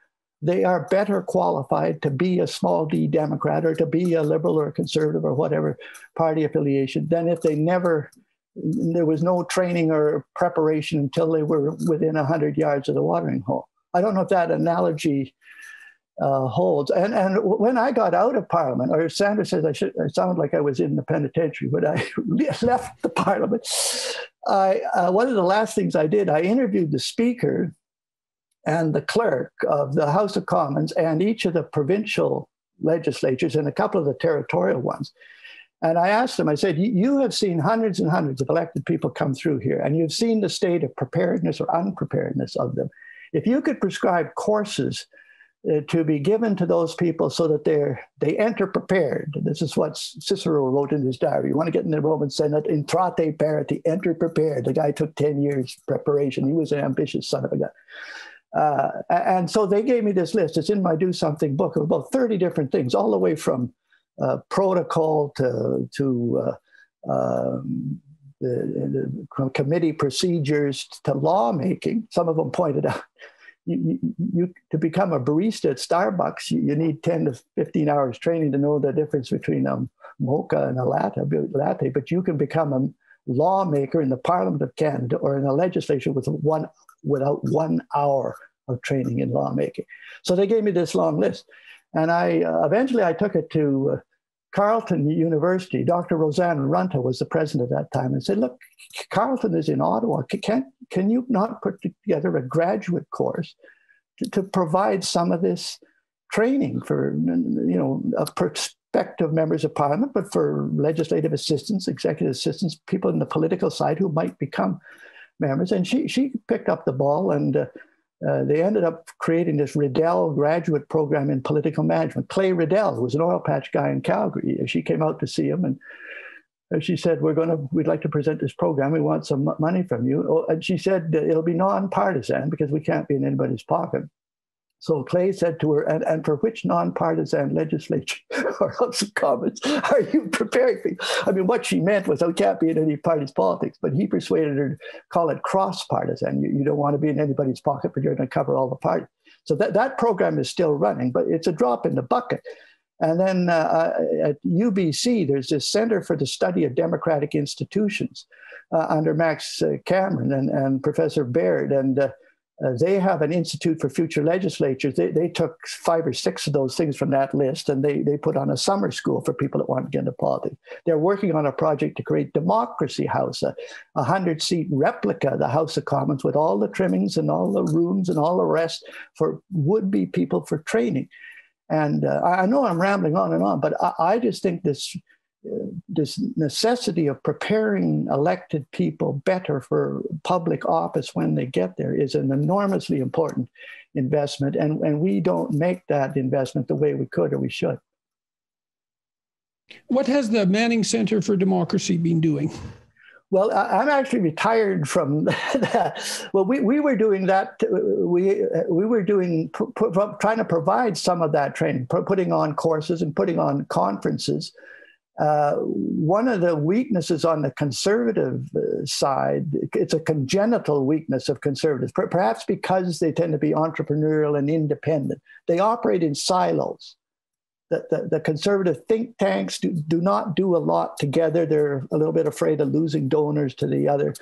they are better qualified to be a small d Democrat or to be a liberal or a conservative or whatever party affiliation than if they never there was no training or preparation until they were within one hundred yards of the watering hole. I don't know if that analogy uh, holds. And and when I got out of Parliament, or Sandra says I should I sound like I was in the penitentiary, but I left the Parliament. I uh, one of the last things I did, I interviewed the Speaker and the Clerk of the House of Commons and each of the provincial legislatures and a couple of the territorial ones. And I asked them, I said, you have seen hundreds and hundreds of elected people come through here, and you've seen the state of preparedness or unpreparedness of them. If you could prescribe courses uh, to be given to those people so that they're, they enter prepared, this is what Cicero wrote in his diary, you want to get in the Roman Senate, intrate parati, enter prepared. The guy took ten years preparation. He was an ambitious son of a gun. Uh, and so they gave me this list. It's in my Do Something book of about thirty different things, all the way from uh, protocol to, to uh, um, the, the committee procedures to lawmaking. Some of them pointed out, you, you, you, to become a barista at Starbucks, you, you need ten to fifteen hours training to know the difference between a mocha and a latte, but you can become a lawmaker in the Parliament of Canada or in a legislature with one without one hour of training in lawmaking. So they gave me this long list. And I uh, eventually I took it to uh, Carleton University. Doctor Rosanne Runta was the president at that time and said, look, Carleton is in Ottawa. Can, can you not put together a graduate course to, to provide some of this training for, you know, a prospective members of Parliament, but for legislative assistants, executive assistants, people in the political side who might become members. And she she picked up the ball, and uh, uh, they ended up creating this Riddell graduate program in political management. Clay Riddell, who was an oil patch guy in Calgary, she came out to see him, and she said, "We're going to we'd like to present this program. We want some money from you." Oh, and she said, "It'll be nonpartisan because we can't be in anybody's pocket." So Clay said to her, and, and for which nonpartisan legislature or House of Commons are you preparing for? I mean, what she meant was, I can't be in any party's politics, but he persuaded her to call it cross-partisan. You, you don't want to be in anybody's pocket, but you're going to cover all the parties. So that, that program is still running, but it's a drop in the bucket. And then uh, at U B C, there's this Center for the Study of Democratic Institutions uh, under Max uh, Cameron and, and Professor Baird. And uh, Uh, they have an Institute for Future Legislatures. They, they took five or six of those things from that list, and they, they put on a summer school for people that want to get into politics. They're working on a project to create Democracy House, a hundred-seat replica of the House of Commons with all the trimmings and all the rooms and all the rest for would-be people for training. And uh, I know I'm rambling on and on, but I, I just think this, uh, this necessity of preparing elected people better for public office when they get there is an enormously important investment. And, and we don't make that investment the way we could or we should. What has the Manning Centre for Democracy been doing? Well, I'm actually retired from that. Well, we, we were doing that. We we were doing trying to provide some of that training, putting on courses and putting on conferences. Uh, one of the weaknesses on the conservative uh, side, it's a congenital weakness of conservatives, per perhaps because they tend to be entrepreneurial and independent. They operate in silos. The, the, the conservative think tanks do, do not do a lot together. They're a little bit afraid of losing donors to the other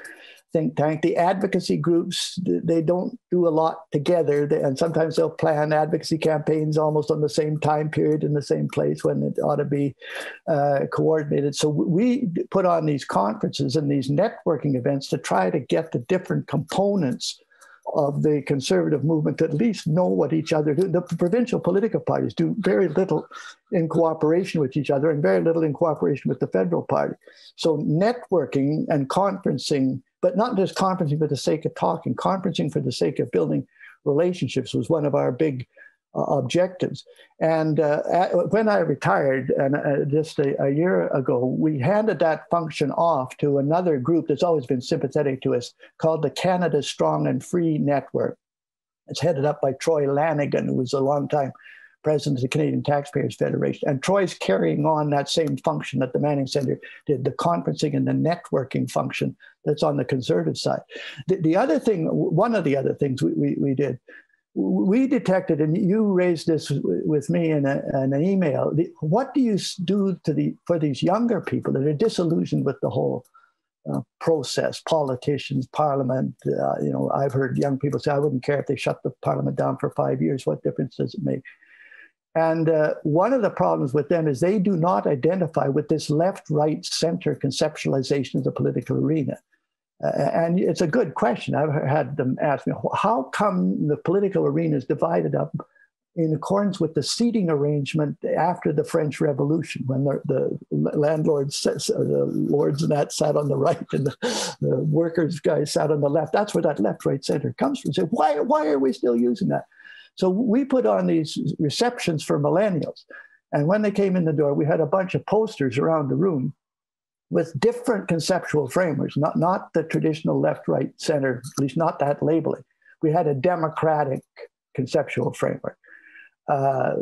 think tank. The advocacy groups, they don't do a lot together. They, and sometimes they'll plan advocacy campaigns almost on the same time period in the same place when it ought to be uh, coordinated. So we put on these conferences and these networking events to try to get the different components of the conservative movement to at least know what each other do. The provincial political parties do very little in cooperation with each other and very little in cooperation with the federal party. So networking and conferencing, but not just conferencing for the sake of talking, conferencing for the sake of building relationships was one of our big uh, objectives. And uh, at, when I retired, and uh, just a, a year ago, we handed that function off to another group that's always been sympathetic to us called the Canada Strong and Free Network. It's headed up by Troy Lanigan, who was a longtime president of the Canadian Taxpayers Federation. And Troy's carrying on that same function that the Manning Centre did, the conferencing and the networking function that's on the conservative side. The, the other thing, one of the other things we, we, we did, we detected, and you raised this with me in, a, in an email, the, what do you do to the, for these younger people that are disillusioned with the whole uh, process, politicians, parliament. Uh, you know, I've heard young people say, I wouldn't care if they shut the parliament down for five years. What difference does it make? And uh, one of the problems with them is they do not identify with this left-right center conceptualization of the political arena. Uh, and it's a good question. I've had them ask me, how come the political arena is divided up in accordance with the seating arrangement after the French Revolution, when the, the landlords, the lords and that sat on the right and the, the workers guys sat on the left? That's where that left-right center comes from. So why, why are we still using that? So we put on these receptions for millennials. And when they came in the door, we had a bunch of posters around the room with different conceptual frameworks, not, not the traditional left, right, center, at least not that labeling. We had a democratic conceptual framework. Uh,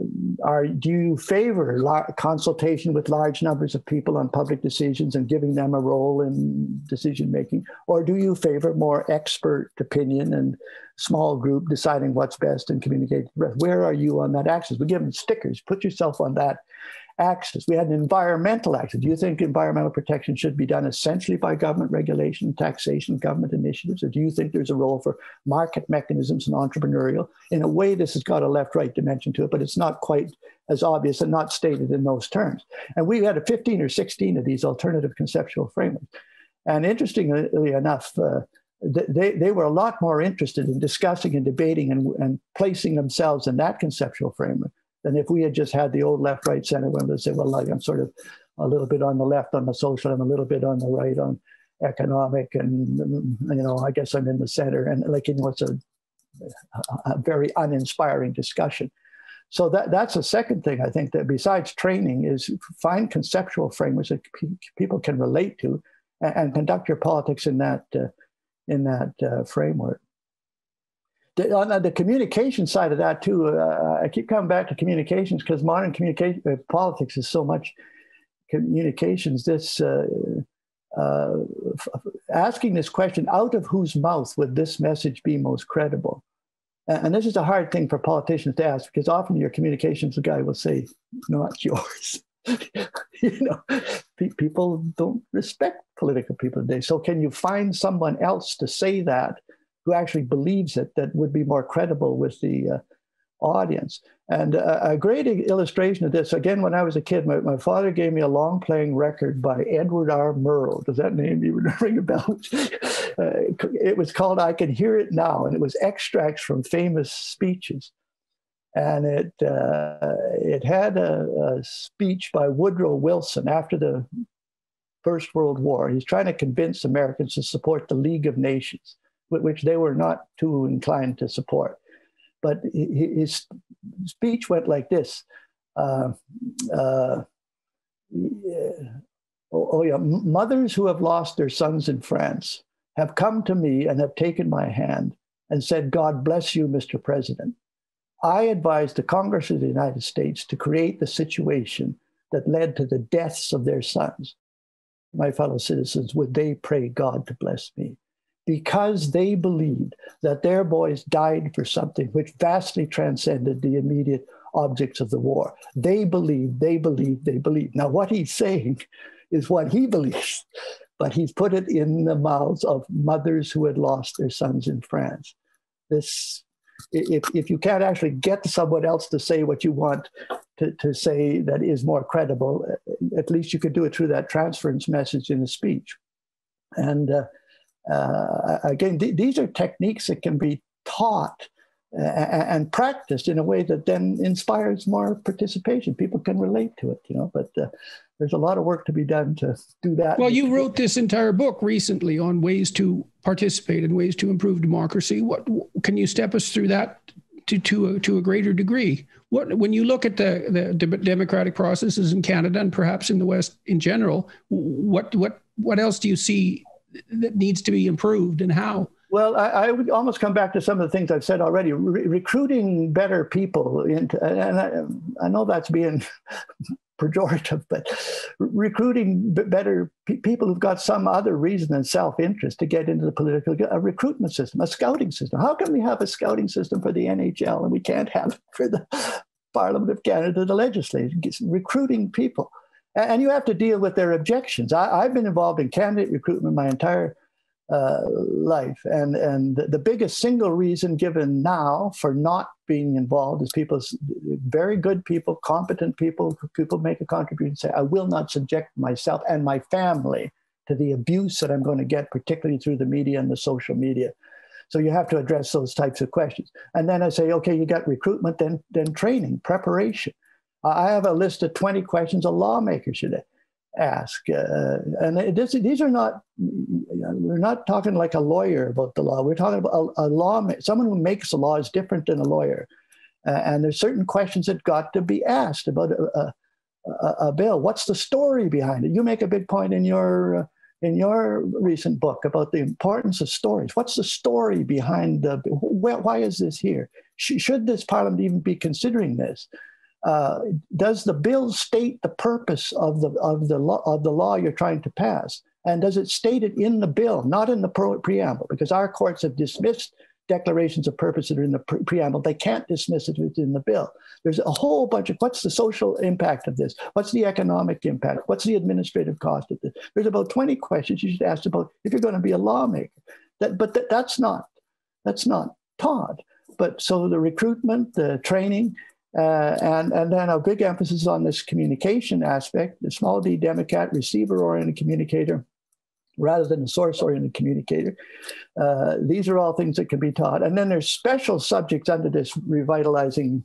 are, do you favor la- consultation with large numbers of people on public decisions and giving them a role in decision-making? Or do you favor more expert opinion and small group deciding what's best and communicating? Where are you on that axis? We give them stickers. Put yourself on that axis. We had an environmental axis. Do you think environmental protection should be done essentially by government regulation, taxation, government initiatives? Or do you think there's a role for market mechanisms and entrepreneurial? In a way, this has got a left-right dimension to it, but it's not quite as obvious and not stated in those terms. And we had fifteen or sixteen of these alternative conceptual frameworks. And interestingly enough, uh, They, they were a lot more interested in discussing and debating and, and placing themselves in that conceptual framework than if we had just had the old left-right center one that said, well, like, I'm sort of a little bit on the left on the social, I'm a little bit on the right on economic, and, you know, I guess I'm in the center. And like, you know, it's a, a very uninspiring discussion. So that, that's the second thing, I think, that besides training is find conceptual frameworks that p- people can relate to and, and conduct your politics in that uh, in that uh, framework. The, on uh, the communication side of that too, uh, I keep coming back to communications because modern communication uh, politics is so much communications. This uh, uh, f- asking this question, out of whose mouth would this message be most credible? And, and this is a hard thing for politicians to ask because often your communications guy will say, not yours. You know, pe- people don't respect political people today. So can you find someone else to say that who actually believes it, that would be more credible with the uh, audience? And uh, a great illustration of this, again, when I was a kid, my, my father gave me a long playing record by Edward R. Murrow. Does that name even ring a bell? uh, it was called I Can Hear It Now, and it was extracts from famous speeches. And it uh, it had a, a speech by Woodrow Wilson after the First World War. He's trying to convince Americans to support the League of Nations, which they were not too inclined to support. But his speech went like this. Uh, uh, oh, oh yeah, mothers who have lost their sons in France have come to me and have taken my hand and said, God bless you, Mister President. I advised the Congress of the United States to create the situation that led to the deaths of their sons. My fellow citizens, would they pray God to bless me? Because they believed that their boys died for something which vastly transcended the immediate objects of the war. They believed, they believed, they believed. Now, what he's saying is what he believes, but he's put it in the mouths of mothers who had lost their sons in France. This If if you can't actually get someone else to say what you want to, to say that is more credible, at least you could do it through that transference message in a speech. And uh, uh, again, th- these are techniques that can be taught uh, and practiced in a way that then inspires more participation. People can relate to it, you know, but uh, there's a lot of work to be done to do that. Well, you wrote this entire book recently on ways to participate and ways to improve democracy. What can you step us through that to to a, to a greater degree? What, when you look at the, the de- democratic processes in Canada and perhaps in the West in general, what what what else do you see that needs to be improved and how? Well, I, I would almost come back to some of the things I've said already. Re- recruiting better people into, and I, I know that's being pejorative, but recruiting b- better p- people who've got some other reason than self-interest to get into the political, a recruitment system, a scouting system. How can we have a scouting system for the N H L and we can't have it for the Parliament of Canada, the legislature, recruiting people? And you have to deal with their objections. I, I've been involved in candidate recruitment my entire uh, life. And, and the biggest single reason given now for not being involved is people, very good people, competent people, people make a contribution and say, I will not subject myself and my family to the abuse that I'm going to get, particularly through the media and the social media. So you have to address those types of questions. And then I say, okay, you got recruitment, then, then training, preparation. I have a list of twenty questions a lawmaker should ask. Uh, and this, these are not, we're not talking like a lawyer about the law. We're talking about a, a lawmaker. Someone who makes the law is different than a lawyer. Uh, and there's certain questions that got to be asked about a, a, a bill. What's the story behind it? You make a big point in your uh, in your recent book about the importance of stories. What's the story behind the, wh why is this here? Sh should this parliament even be considering this? Uh, does the bill state the purpose of the, of the, law, of the law you're trying to pass? And does it state it in the bill, not in the pro preamble? Because our courts have dismissed declarations of purpose that are in the pre preamble. They can't dismiss it if it's in the bill. There's a whole bunch of, what's the social impact of this? What's the economic impact? What's the administrative cost of this? There's about twenty questions you should ask about if you're going to be a lawmaker. That, but that, that's, not, that's not taught. But so the recruitment, the training, Uh, and, and then a big emphasis on this communication aspect, the small d Democrat, receiver-oriented communicator, rather than a source-oriented communicator. Uh, these are all things that can be taught. And then there's special subjects under this revitalizing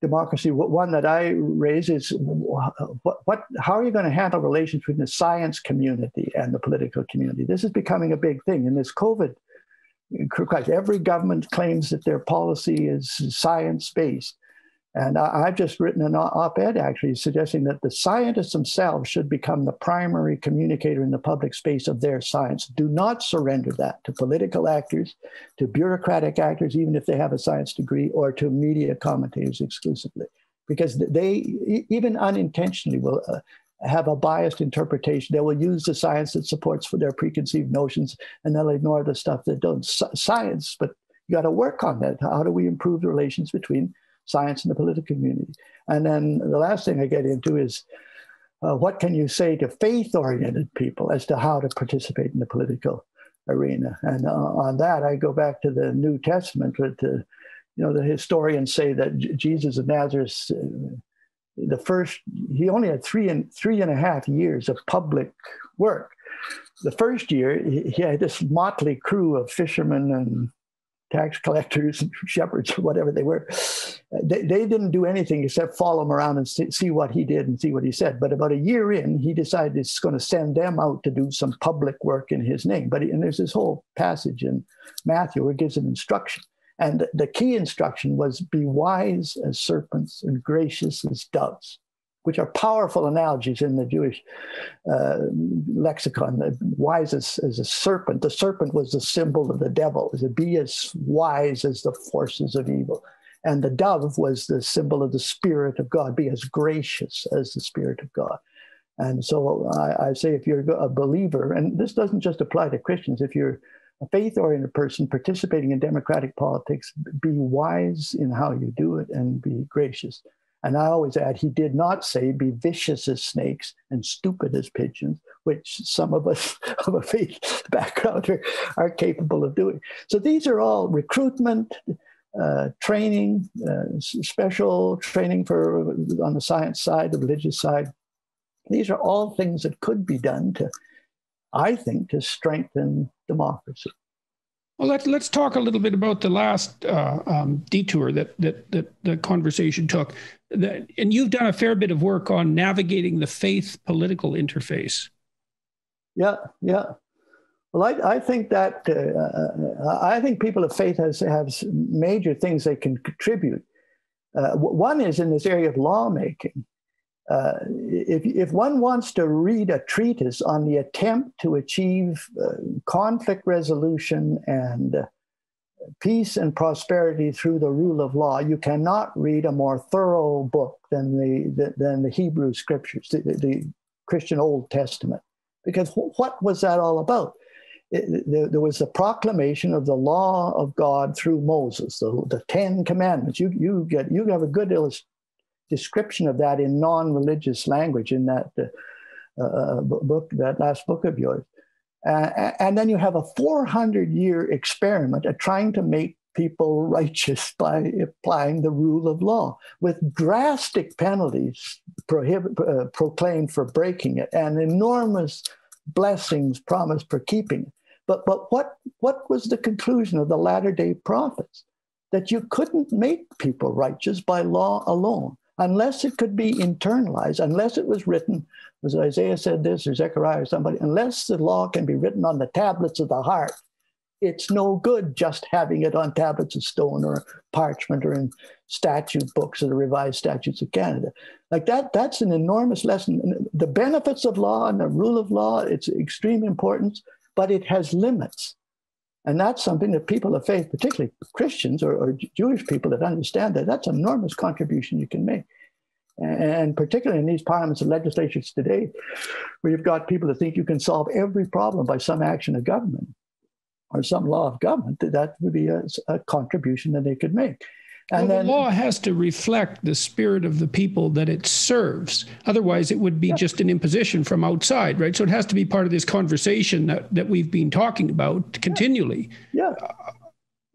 democracy. One that I raise is, what, what, how are you going to handle relations between the science community and the political community? This is becoming a big thing in this COVID crisis. Every government claims that their policy is science-based. And I've just written an op-ed actually suggesting that the scientists themselves should become the primary communicator in the public space of their science. Do not surrender that to political actors, to bureaucratic actors, even if they have a science degree, or to media commentators exclusively, because they, even unintentionally, will uh, have a biased interpretation. They will use the science that supports for their preconceived notions, and they'll ignore the stuff that don't. Science, but you got to work on that. How do we improve the relations between science and the political community? And then the last thing I get into is uh, what can you say to faith-oriented people as to how to participate in the political arena? And uh, on that, I go back to the New Testament, but uh, you know, the historians say that J Jesus of Nazareth, uh, the first, he only had three and three and a half years of public work. The first year, he had this motley crew of fishermen and tax collectors and shepherds, or whatever they were. They, they didn't do anything except follow him around and see, see what he did and see what he said. But about a year in, he decided it's going to send them out to do some public work in his name. But he, and there's this whole passage in Matthew where it gives an instruction. And the, the key instruction was, be wise as serpents and gracious as doves, which are powerful analogies in the Jewish uh, lexicon. The wise as, as a serpent. The serpent was the symbol of the devil. It was, be as wise as the forces of evil. And the dove was the symbol of the Spirit of God. Be as gracious as the Spirit of God. And so I, I say, if you're a believer, and this doesn't just apply to Christians, if you're a faith-oriented person participating in democratic politics, be wise in how you do it and be gracious. And I always add, he did not say, be vicious as snakes and stupid as pigeons, which some of us of a faith background are, are capable of doing. So these are all recruitment, uh, training, uh, special training for on the science side, the religious side. These are all things that could be done to, I think, to strengthen democracy. Well, let's, let's talk a little bit about the last uh, um, detour that, that, that the conversation took. That, and you've done a fair bit of work on navigating the faith-political interface. Yeah, yeah. Well, I, I think that, uh, I think people of faith has, have major things they can contribute. Uh, one is in this area of lawmaking. Uh, if, if one wants to read a treatise on the attempt to achieve uh, conflict resolution and uh, peace and prosperity through the rule of law, you cannot read a more thorough book than the, the, than the Hebrew Scriptures, the, the Christian Old Testament. Because wh what was that all about? It, there, there was the proclamation of the law of God through Moses, the, the Ten Commandments. You, you, get, you have a good illustration description of that in non-religious language in that uh, uh, book, that last book of yours. Uh, and then you have a four hundred year experiment at trying to make people righteous by applying the rule of law with drastic penalties prohibit, uh, proclaimed for breaking it and enormous blessings promised for keeping it. But, but what, what was the conclusion of the Latter-day Prophets? That you couldn't make people righteous by law alone, unless it could be internalized, unless it was written, as Isaiah said this, or Zechariah or somebody, unless the law can be written on the tablets of the heart, it's no good just having it on tablets of stone or parchment or in statute books of the Revised Statutes of Canada. Like that, that's an enormous lesson. The benefits of law and the rule of law, it's extreme importance, but it has limits. And that's something that people of faith, particularly Christians or, or Jewish people that understand that, that's an enormous contribution you can make. And particularly in these parliaments and legislatures today, where you've got people that think you can solve every problem by some action of government or some law of government, that, that would be a, a contribution that they could make. And well, then, the law has to reflect the spirit of the people that it serves. Otherwise, it would be yeah. just an imposition from outside, right? So it has to be part of this conversation that, that we've been talking about continually. Yeah.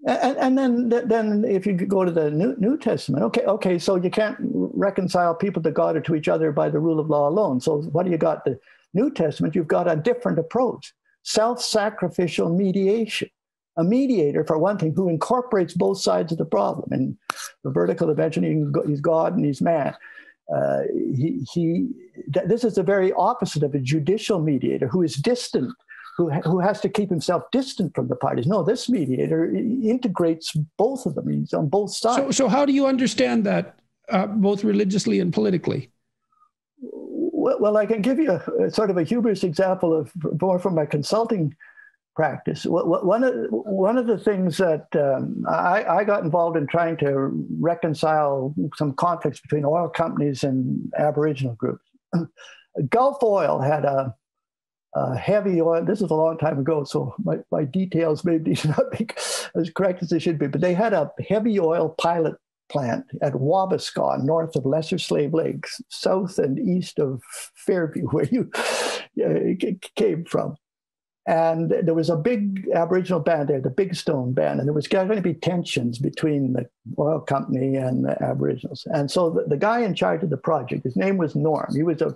yeah. And, and then, then if you go to the New, New Testament, okay, okay, so you can't reconcile people to God or to each other by the rule of law alone. So what do you got? The New Testament, you've got a different approach, self-sacrificial mediation. A mediator, for one thing, who incorporates both sides of the problem. And the vertical dimension, he's God and he's man. Uh, he, he, this is the very opposite of a judicial mediator who is distant, who, who has to keep himself distant from the parties. No, this mediator integrates both of them. He's on both sides. So, so how do you understand that, uh, both religiously and politically? Well, well I can give you a, a sort of a humorous example of more from my consulting practice. One of, one of the things that um, I, I got involved in trying to reconcile some conflicts between oil companies and Aboriginal groups. Gulf Oil had a, a heavy oil, this is a long time ago, so my, my details may not be as correct as they should be, but they had a heavy oil pilot plant at Wabasca, north of Lesser Slave Lake, south and east of Fairview, where you uh, came from. And there was a big Aboriginal band there, the Big Stone Band, and there was going to be tensions between the oil company and the Aboriginals. And so the, the guy in charge of the project, his name was Norm. He was a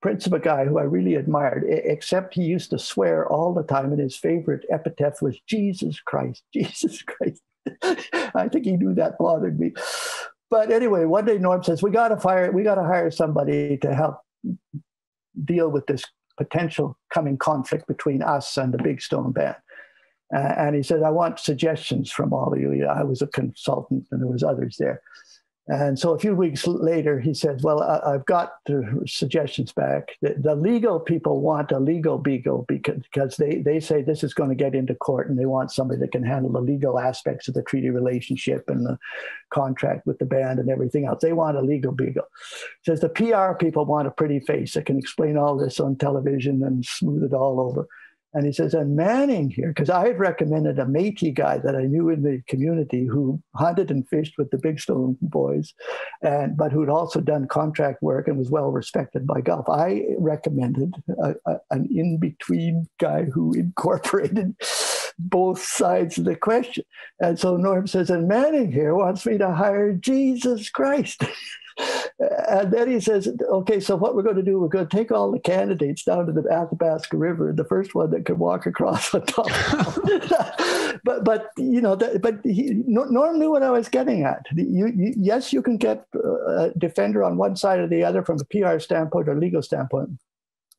prince of a guy who I really admired, except he used to swear all the time, and his favorite epithet was Jesus Christ, Jesus Christ. I think he knew that bothered me. But anyway, one day Norm says, we got to fire, we got to hire somebody to help deal with this potential coming conflict between us and the Big Stone Band. Uh, and he said, I want suggestions from all of you. I was a consultant and there was others there. And so a few weeks later, he said, well, I, I've got the suggestions back. The, the legal people want a legal beagle because, because they, they say this is going to get into court and they want somebody that can handle the legal aspects of the treaty relationship and the contract with the band and everything else. They want a legal beagle. He says the P R people want a pretty face that can explain all this on television and smooth it all over. And he says, and Manning here, because I had recommended a Métis guy that I knew in the community who hunted and fished with the Big Stone boys, and but who'd also done contract work and was well respected by Gulf. I recommended a, a, an in-between guy who incorporated both sides of the question. And so Norm says, and Manning here wants me to hire Jesus Christ. And then he says, okay, so what we're going to do, we're going to take all the candidates down to the Athabasca River, the first one that could walk across on top. but, but, you know, that, but he, Norm knew what I was getting at. You, you, yes, you can get a defender on one side or the other from a P R standpoint or legal standpoint,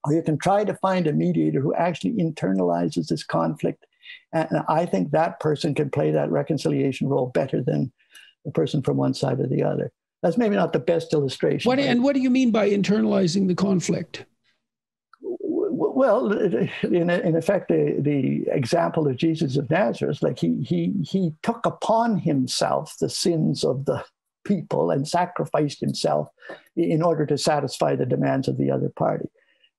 or you can try to find a mediator who actually internalizes this conflict. And I think that person can play that reconciliation role better than the person from one side or the other. That's maybe not the best illustration. What, right? And what do you mean by internalizing the conflict? Well, in, in effect, the, the example of Jesus of Nazareth, like he, he, he took upon himself the sins of the people and sacrificed himself in order to satisfy the demands of the other party.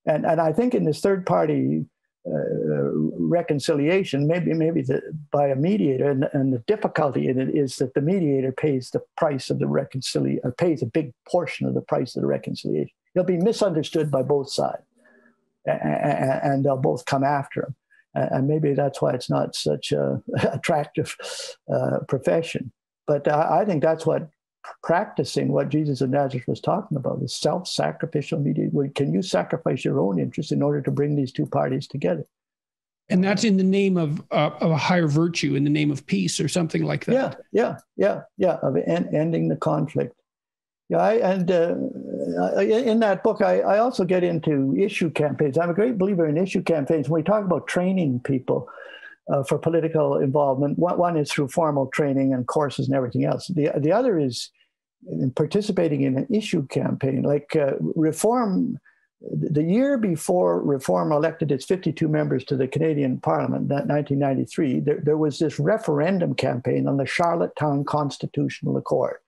And, and I think in this third party uh, reconciliation, maybe maybe the, by a mediator, and, and the difficulty in it is that the mediator pays the price of the reconciliation, or pays a big portion of the price of the reconciliation. He'll be misunderstood by both sides, and they'll both come after him. And maybe that's why it's not such an attractive uh, profession. But I think that's what practicing what Jesus of Nazareth was talking about, is self-sacrificial mediation. Can you sacrifice your own interest in order to bring these two parties together? And that's in the name of, uh, of a higher virtue, in the name of peace or something like that. Yeah, yeah, yeah, yeah, of en- ending the conflict. Yeah, I, and uh, in that book, I, I also get into issue campaigns. I'm a great believer in issue campaigns. When we talk about training people uh, for political involvement, one, one is through formal training and courses and everything else. The, the other is in participating in an issue campaign. Like uh, Reform, the year before Reform elected its fifty-two members to the Canadian Parliament, that nineteen ninety-three, there, there was this referendum campaign on the Charlottetown Constitutional Accord,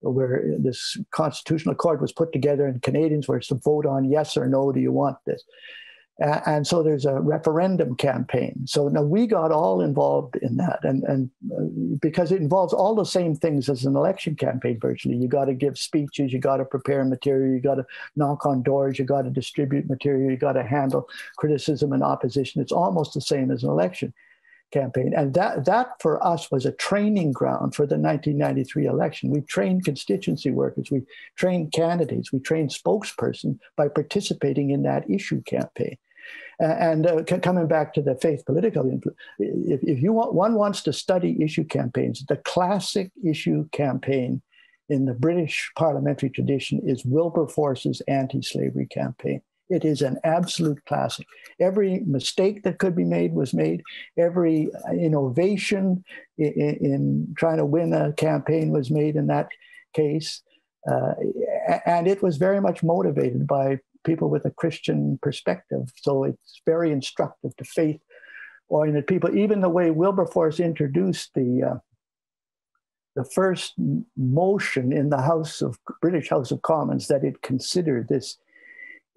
where this constitutional accord was put together and Canadians were to vote on yes or no, do you want this? Uh, and so there's a referendum campaign. So now we got all involved in that. And, and uh, because it involves all the same things as an election campaign, virtually. You got to give speeches, you got to prepare material, you got to knock on doors, you got to distribute material, you got to handle criticism and opposition. It's almost the same as an election campaign. And that, that for us was a training ground for the nineteen ninety-three election. We trained constituency workers, we trained candidates, we trained spokespersons by participating in that issue campaign. Uh, and uh, c- coming back to the faith political influence, if, if you want, one wants to study issue campaigns, the classic issue campaign in the British parliamentary tradition is Wilberforce's anti-slavery campaign. It is an absolute classic. Every mistake that could be made was made. Every innovation in, in, in trying to win a campaign was made in that case. Uh, and it was very much motivated by people with a Christian perspective. So it's very instructive to faith-oriented people. Even the way Wilberforce introduced the uh, the first motion in the House of British House of Commons that it considered this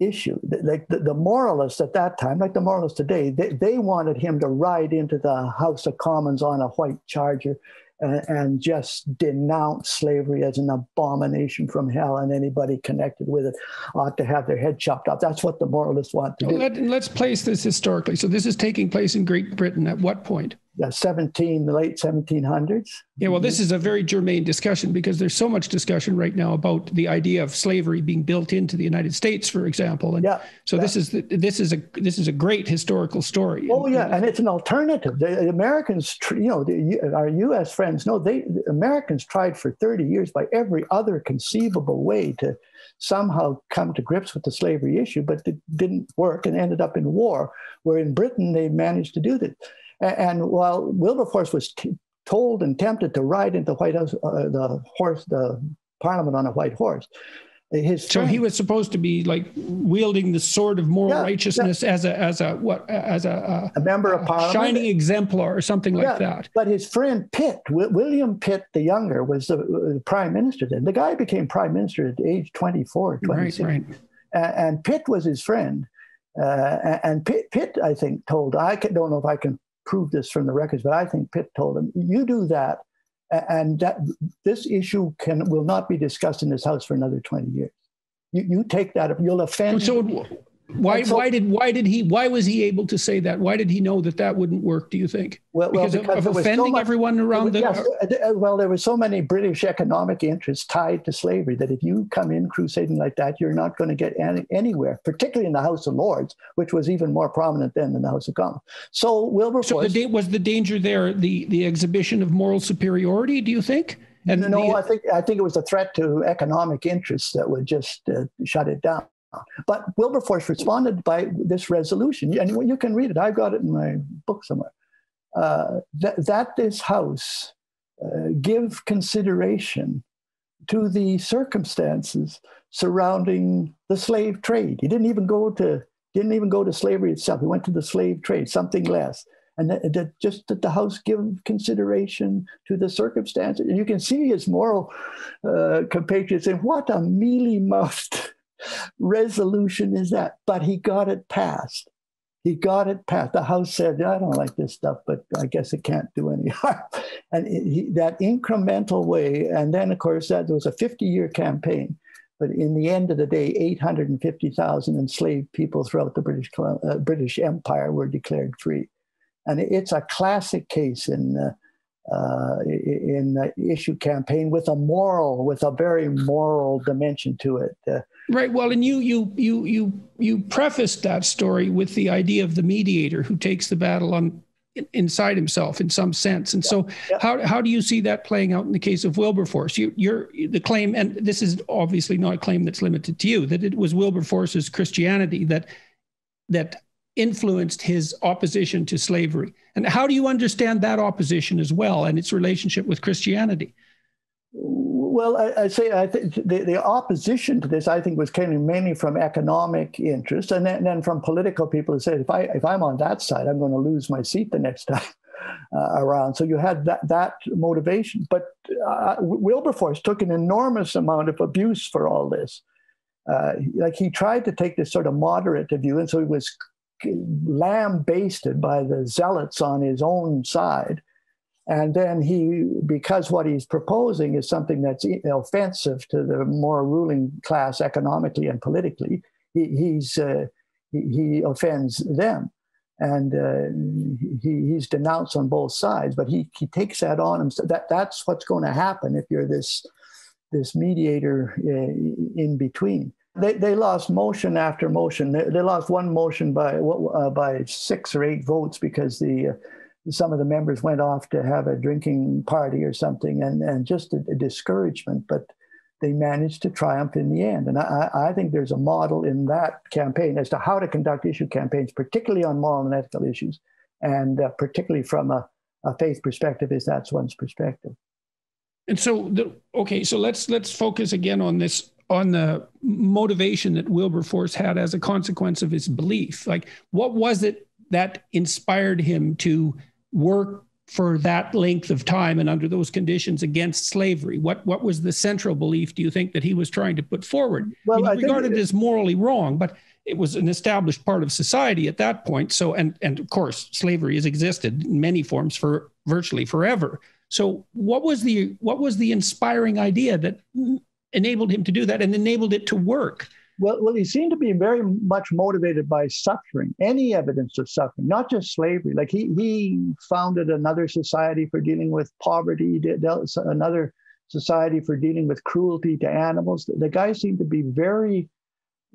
issue. Like the, the moralists at that time, like the moralists today, they, they wanted him to ride into the House of Commons on a white charger and, and just denounce slavery as an abomination from hell, and anybody connected with it ought to have their head chopped off. That's what the moralists want to do. Let, let's place this historically. So this is taking place in Great Britain at what point? Yeah, seventeen, the late seventeen hundreds. Yeah, well, this is a very germane discussion because there's so much discussion right now about the idea of slavery being built into the United States, for example. And yeah, so yeah. this is this is a this is a great historical story. Oh yeah, and it's an alternative. The Americans, you know, the, our U S friends know they the Americans tried for thirty years by every other conceivable way to somehow come to grips with the slavery issue, but it didn't work and ended up in war. Where in Britain they managed to do this. And while Wilberforce was t- told and tempted to ride into White House, uh, the horse, the Parliament on a white horse, his so friend, he was supposed to be like wielding the sword of moral yeah, righteousness yeah. as a as a what as a, a, a member of a Parliament, shining exemplar or something yeah, like that. But his friend Pitt, w- William Pitt the younger, was the, the prime minister then. The guy became prime minister at age twenty-four, twenty-six, right, right. And, and Pitt was his friend. Uh, and Pitt, Pitt, I think, told I can, don't know if I can. prove this from the records, but I think Pitt told him, you do that, and that this issue can will not be discussed in this House for another twenty years. You you take that, you'll offend. So why so, why did why did he why was he able to say that? Why did he know that that wouldn't work? Do you think? Well, well because, because of, of offending so much, everyone around was, the. Yes, well, there were so many British economic interests tied to slavery that if you come in crusading like that, you're not going to get any, anywhere, particularly in the House of Lords, which was even more prominent then than the House of Commons. So Wilberforce. So the da- was the danger there the the exhibition of moral superiority? Do you think? And no, the, I think I think it was a threat to economic interests that would just uh, shut it down. But Wilberforce responded by this resolution, and you can read it. I've got it in my book somewhere. Uh, that, that this House uh, give consideration to the circumstances surrounding the slave trade. He didn't even go to didn't even go to slavery itself. He went to the slave trade, something less. And that, that just that the House give consideration to the circumstances. And you can see his moral uh, compatriots in what a mealy-mouthed resolution is that, but he got it passed. He got it passed. The House said, I don't like this stuff, but I guess it can't do any harm. And he, that incremental way, and then, of course, that there was a fifty-year campaign. But in the end of the day, eight hundred fifty thousand enslaved people throughout the British uh, British Empire were declared free. And it's a classic case in uh, uh, in the issue campaign with a moral, with a very moral dimension to it. Uh, right. Well, and you you you you you prefaced that story with the idea of the mediator who takes the battle on inside himself in some sense. And yeah, so yeah. how how do you see that playing out in the case of Wilberforce? You, you're the claim, and this is obviously not a claim that's limited to you, that it was Wilberforce's Christianity that that influenced his opposition to slavery. And how do you understand that opposition as well and its relationship with Christianity? Well, I, I say I think the, the opposition to this, I think, was coming mainly from economic interest, and then, and then from political people who said, if I if I'm on that side, I'm going to lose my seat the next time uh, around. So you had that that motivation, but uh, Wilberforce took an enormous amount of abuse for all this. Uh, like he tried to take this sort of moderate view, and so he was lambasted by the zealots on his own side. And then he, because what he's proposing is something that's offensive to the more ruling class economically and politically, he, he's uh, he, he offends them, and uh, he, he's denounced on both sides. But he he takes that on himself. That that's what's going to happen if you're this this mediator uh, in between. They they lost motion after motion. They, they lost one motion by uh, by six or eight votes because the. Uh, Some of the members went off to have a drinking party or something, and, and just a, a discouragement, but they managed to triumph in the end. And I, I think there's a model in that campaign as to how to conduct issue campaigns, particularly on moral and ethical issues, and uh, particularly from a, a faith perspective, is that's one's perspective. And so, the, okay, so let's let's focus again on this, on the motivation that Wilberforce had as a consequence of his belief. Like, what was it that inspired him to work for that length of time and under those conditions against slavery? What what was the central belief, do you think, that he was trying to put forward? Well, he I regarded it as morally wrong, but it was an established part of society at that point. So, and, and of course, slavery has existed in many forms for virtually forever. So what was the what was the inspiring idea that enabled him to do that and enabled it to work? Well, well, he seemed to be very much motivated by suffering, any evidence of suffering, not just slavery. Like he, he founded another society for dealing with poverty, another society for dealing with cruelty to animals. The guy seemed to be very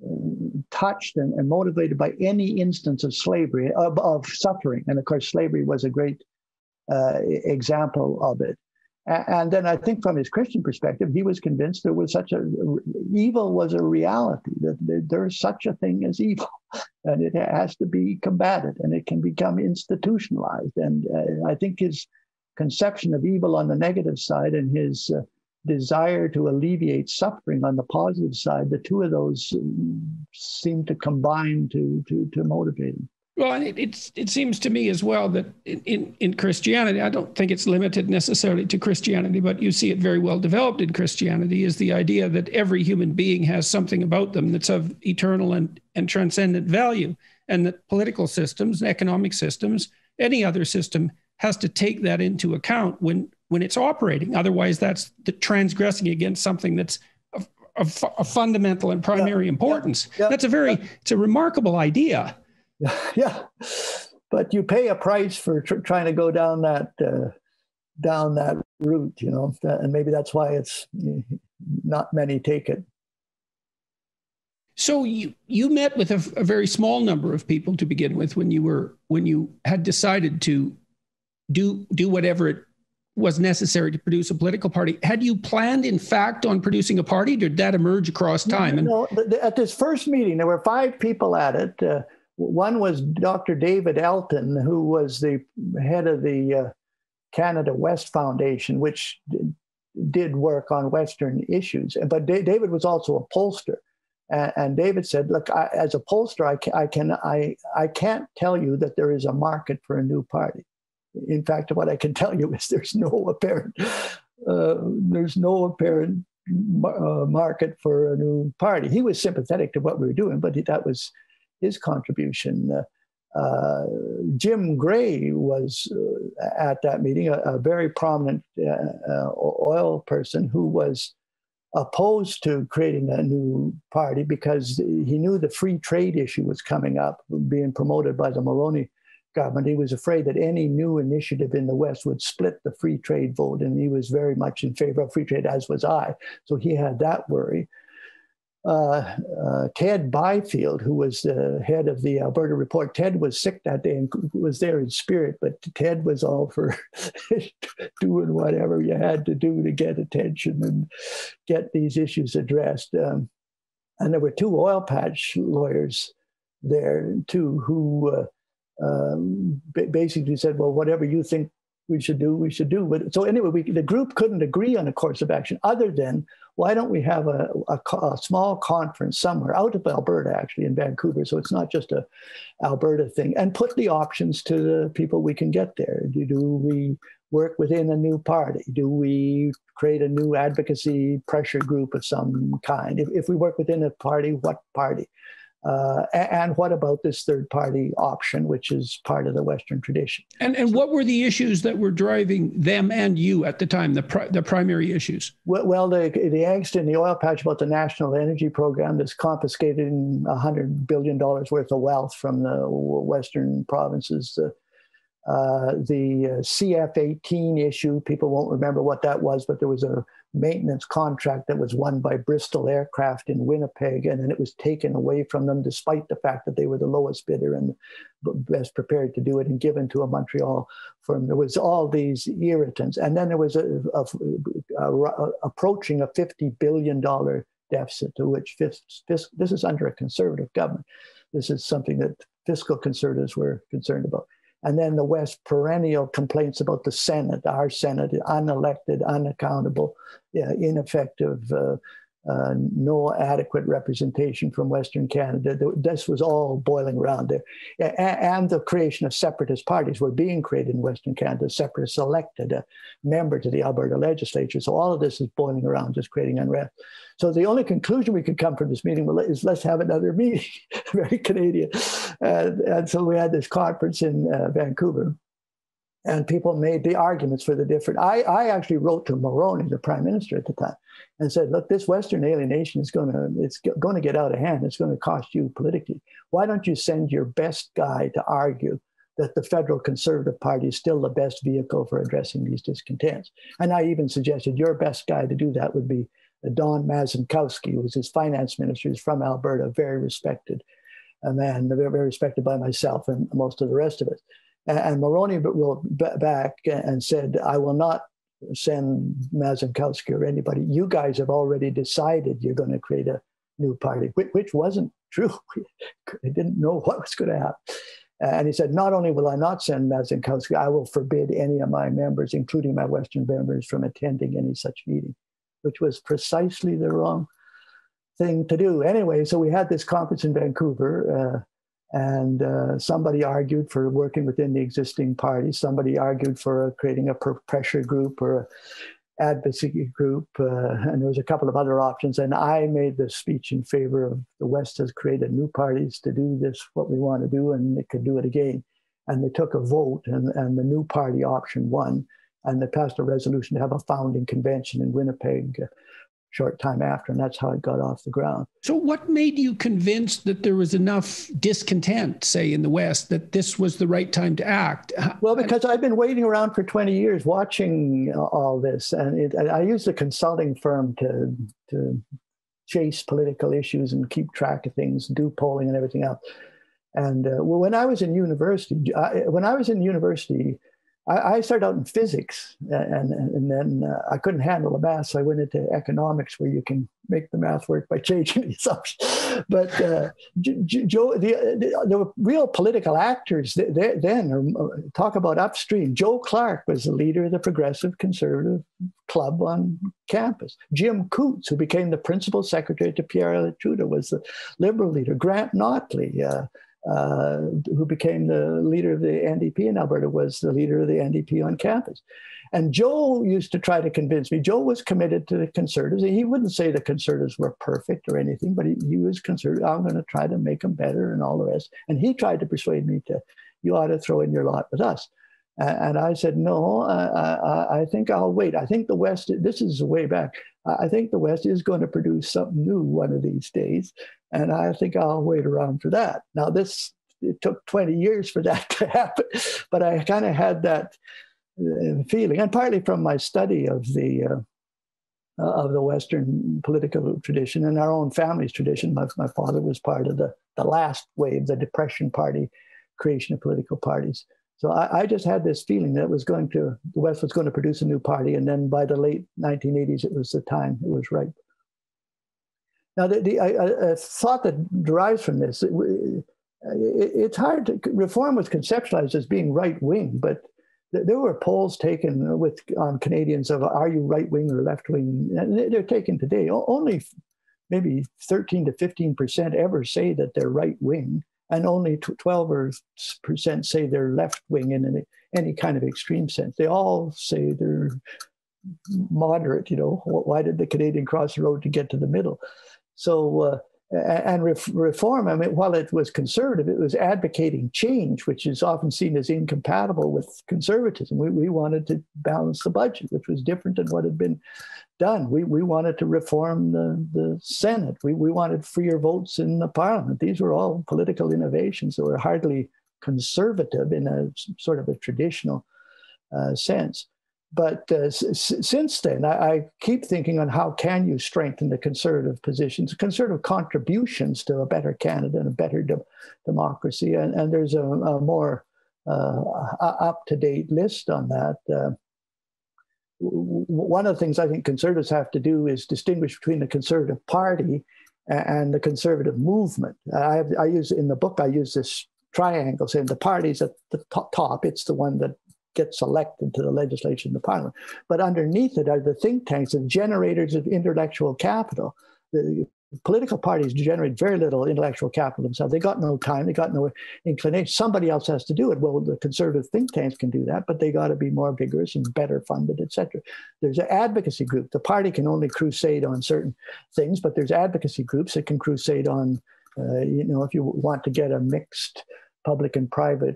um, touched and, and motivated by any instance of slavery, of, of suffering. And of course, slavery was a great uh, example of it. And then I think from his Christian perspective, he was convinced there was such a, evil was a reality, that there's such a thing as evil, and it has to be combated, and it can become institutionalized. And uh, I think his conception of evil on the negative side and his uh, desire to alleviate suffering on the positive side, the two of those um, seem to combine to, to, to motivate him. Well, and it, it's, it seems to me as well that in, in, in Christianity, I don't think it's limited necessarily to Christianity, but you see it very well developed in Christianity, is the idea that every human being has something about them that's of eternal and, and transcendent value, and that political systems, economic systems, any other system has to take that into account when, when it's operating. Otherwise, that's the transgressing against something that's of, of, of fundamental and primary yeah, importance. Yeah, yeah, that's a very, yeah. It's a remarkable idea. Yeah, but you pay a price for tr trying to go down that uh, down that route, you know, and maybe that's why it's not many take it. So you you met with a, a very small number of people to begin with when you were when you had decided to do do whatever it was necessary to produce a political party. Had you planned, in fact, on producing a party? Did that emerge across time? No, no, no. At this first meeting, there were five people at it. Uh, One was Doctor David Elton, who was the head of the uh, Canada West Foundation, which did work on Western issues. But D David was also a pollster. And, and David said, look, I, as a pollster, I, ca I, can, I, I can't tell you that there is a market for a new party. In fact, what I can tell you is there's no apparent, uh, there's no apparent uh, market for a new party. He was sympathetic to what we were doing, but that was his contribution. Uh, Uh, Jim Gray was uh, at that meeting, a, a very prominent uh, uh, oil person who was opposed to creating a new party because he knew the free trade issue was coming up, being promoted by the Mulroney government. He was afraid that any new initiative in the West would split the free trade vote, and he was very much in favor of free trade, as was I. So he had that worry. Uh, uh, Ted Byfield, who was the head of the Alberta Report, Ted was sick that day and was there in spirit, but Ted was all for doing whatever you had to do to get attention and get these issues addressed. Um, and there were two oil patch lawyers there, too, who uh, um, basically said, well, whatever you think we should do, we should do. But so anyway, we, the group couldn't agree on a course of action other than, why don't we have a, a, a small conference somewhere out of Alberta, actually, in Vancouver, so it's not just a Alberta thing, and put the options to the people we can get there. Do, do we work within a new party? Do we create a new advocacy pressure group of some kind? If, if we work within a party, what party? Uh, and, and what about this third party option, which is part of the Western tradition? And and so, what were the issues that were driving them and you at the time, the, pri the primary issues? Well, well the, the angst in the oil patch about the national energy program that's confiscating one hundred billion dollars worth of wealth from the Western provinces. The, uh, the uh, C F eighteen issue, people won't remember what that was, but there was a maintenance contract that was won by Bristol Aircraft in Winnipeg, and then it was taken away from them despite the fact that they were the lowest bidder and best prepared to do it and given to a Montreal firm. There was all these irritants. And then there was a, a, a, a, approaching a fifty billion dollar deficit to which fis, fis, this is under a conservative government. This is something that fiscal conservatives were concerned about. And then the West perennial complaints about the Senate, our Senate, unelected, unaccountable, yeah, ineffective, uh, uh, no adequate representation from Western Canada. This was all boiling around there. And the creation of separatist parties were being created in Western Canada. Separatists elected a member to the Alberta legislature. So all of this is boiling around, just creating unrest. So the only conclusion we could come from this meeting is let's have another meeting, very Canadian. And, and so we had this conference in uh, Vancouver, and people made the arguments for the different. I, I actually wrote to Mulroney, the prime minister at the time, and said, look, this Western alienation is going to, it's going to get out of hand. It's going to cost you politically. Why don't you send your best guy to argue that the federal Conservative Party is still the best vehicle for addressing these discontents? And I even suggested your best guy to do that would be Don Mazankowski, who was his finance minister. He's from Alberta, very respected a man, very respected by myself and most of the rest of us. And Mulroney wrote back and said, I will not send Mazankowski or anybody. You guys have already decided you're going to create a new party, which wasn't true. I didn't know what was going to happen. And he said, not only will I not send Mazankowski, I will forbid any of my members, including my Western members, from attending any such meeting, which was precisely the wrong thing to do. Anyway, so we had this conference in Vancouver, uh, And uh, somebody argued for working within the existing party. Somebody argued for uh, creating a pressure group or an advocacy group. Uh, and there was a couple of other options. And I made the speech in favor of the West has created new parties to do this, what we want to do, and it could do it again. And they took a vote, and, and the new party option won. And they passed a resolution to have a founding convention in Winnipeg short time after, and that's how it got off the ground. So what made you convinced that there was enough discontent, say, in the West, that this was the right time to act? Well, because I've been waiting around for twenty years watching all this, and, it, and I used a consulting firm to, to chase political issues and keep track of things, do polling and everything else. And uh, well, when I was in university, I, when I was in university, I started out in physics, and, and then uh, I couldn't handle the math, so I went into economics, where you can make the math work by changing the assumptions. But uh, Joe, the, the, the real political actors they, they, then, are, talk about upstream. Joe Clark was the leader of the Progressive Conservative Club on campus. Jim Coutts, who became the principal secretary to Pierre Trudeau, was the Liberal leader. Grant Notley, uh, uh, who became the leader of the N D P in Alberta, was the leader of the N D P on campus. And Joe used to try to convince me. Joe was committed to the Conservatives. He wouldn't say the Conservatives were perfect or anything, but he, he was concerned, I'm going to try to make them better and all the rest. And he tried to persuade me to, you ought to throw in your lot with us. Uh, and I said, no, I, I, I think I'll wait. I think the West, this is way back. I think the West is going to produce something new one of these days. And I think I'll wait around for that. Now, this, it took twenty years for that to happen, but I kind of had that feeling, and partly from my study of the uh, of the Western political tradition and our own family's tradition. My, my father was part of the, the last wave, the Depression Party, creation of political parties. So I, I just had this feeling that it was going to, the West was going to produce a new party, and then by the late nineteen eighties, it was the time, it was ripe. Now, the, the I, I thought that derives from this, it, it, it's hard to, reform was conceptualized as being right-wing, but there were polls taken with on Canadians of, are you right-wing or left-wing? And they're taken today. Only maybe thirteen to fifteen percent ever say that they're right-wing, and only twelve percent say they're left-wing in any, any kind of extreme sense. They all say they're moderate, you know. Why did the Canadian cross the road to get to the middle? So... Uh, And reform, I mean, while it was conservative, it was advocating change, which is often seen as incompatible with conservatism. We, we wanted to balance the budget, which was different than what had been done. We, we wanted to reform the, the Senate. We, we wanted freer votes in the parliament. These were all political innovations that were hardly conservative in a sort of a traditional uh, sense. But uh, s since then, I, I keep thinking on how can you strengthen the conservative positions, conservative contributions to a better Canada and a better de democracy. And, and there's a, a more uh, up-to-date list on that. Uh, one of the things I think conservatives have to do is distinguish between the Conservative Party and the conservative movement. I, have, I use in the book, I use this triangle saying the party's at the top, top. It's the one that gets elected to the legislation in the parliament. But underneath it are the think tanks and generators of intellectual capital. The political parties generate very little intellectual capital themselves. They got no time, they got no inclination. Somebody else has to do it. Well, the conservative think tanks can do that, but they got to be more vigorous and better funded, et cetera. There's an advocacy group. The party can only crusade on certain things, but there's advocacy groups that can crusade on, uh, you know, if you want to get a mixed public and private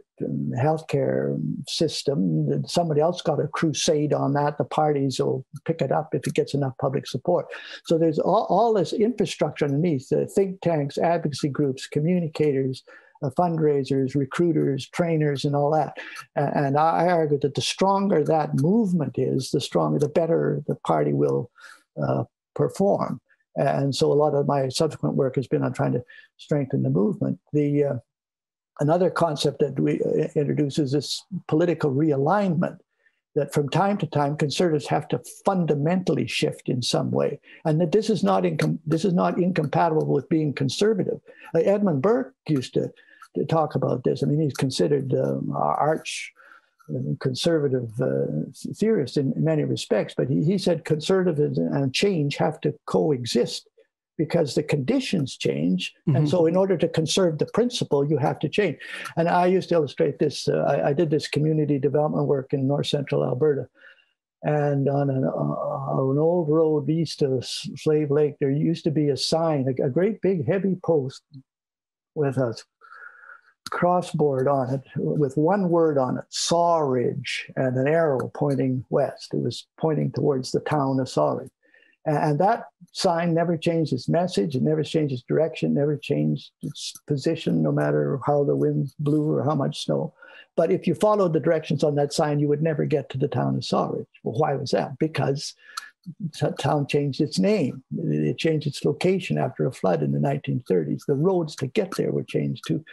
healthcare system. Somebody else got a crusade on that. The parties will pick it up if it gets enough public support. So there's all, all this infrastructure underneath, the think tanks, advocacy groups, communicators, uh, fundraisers, recruiters, trainers, and all that. And, and I argue that the stronger that movement is, the stronger, the better the party will uh, perform. And so a lot of my subsequent work has been on trying to strengthen the movement. The uh, Another concept that we uh, introduce is this political realignment, that from time to time, conservatives have to fundamentally shift in some way. And that this is not, incom this is not incompatible with being conservative. Uh, Edmund Burke used to, to talk about this. I mean, he's considered um, our arch conservative uh, theorist in many respects, but he, he said conservatism and change have to coexist, because the conditions change. Mm-hmm. And so in order to conserve the principle, you have to change. And I used to illustrate this. Uh, I, I did this community development work in north central Alberta. And on an, uh, an old road east of Slave Lake, there used to be a sign, a, a great big heavy post with a crossboard on it, with one word on it, Sawridge, and an arrow pointing west. It was pointing towards the town of Sawridge. And that sign never changed its message, it never changed its direction, never changed its position, no matter how the wind blew or how much snow. But if you followed the directions on that sign, you would never get to the town of Sawridge. Well, why was that? Because the town changed its name. It changed its location after a flood in the nineteen thirties. The roads to get there were changed to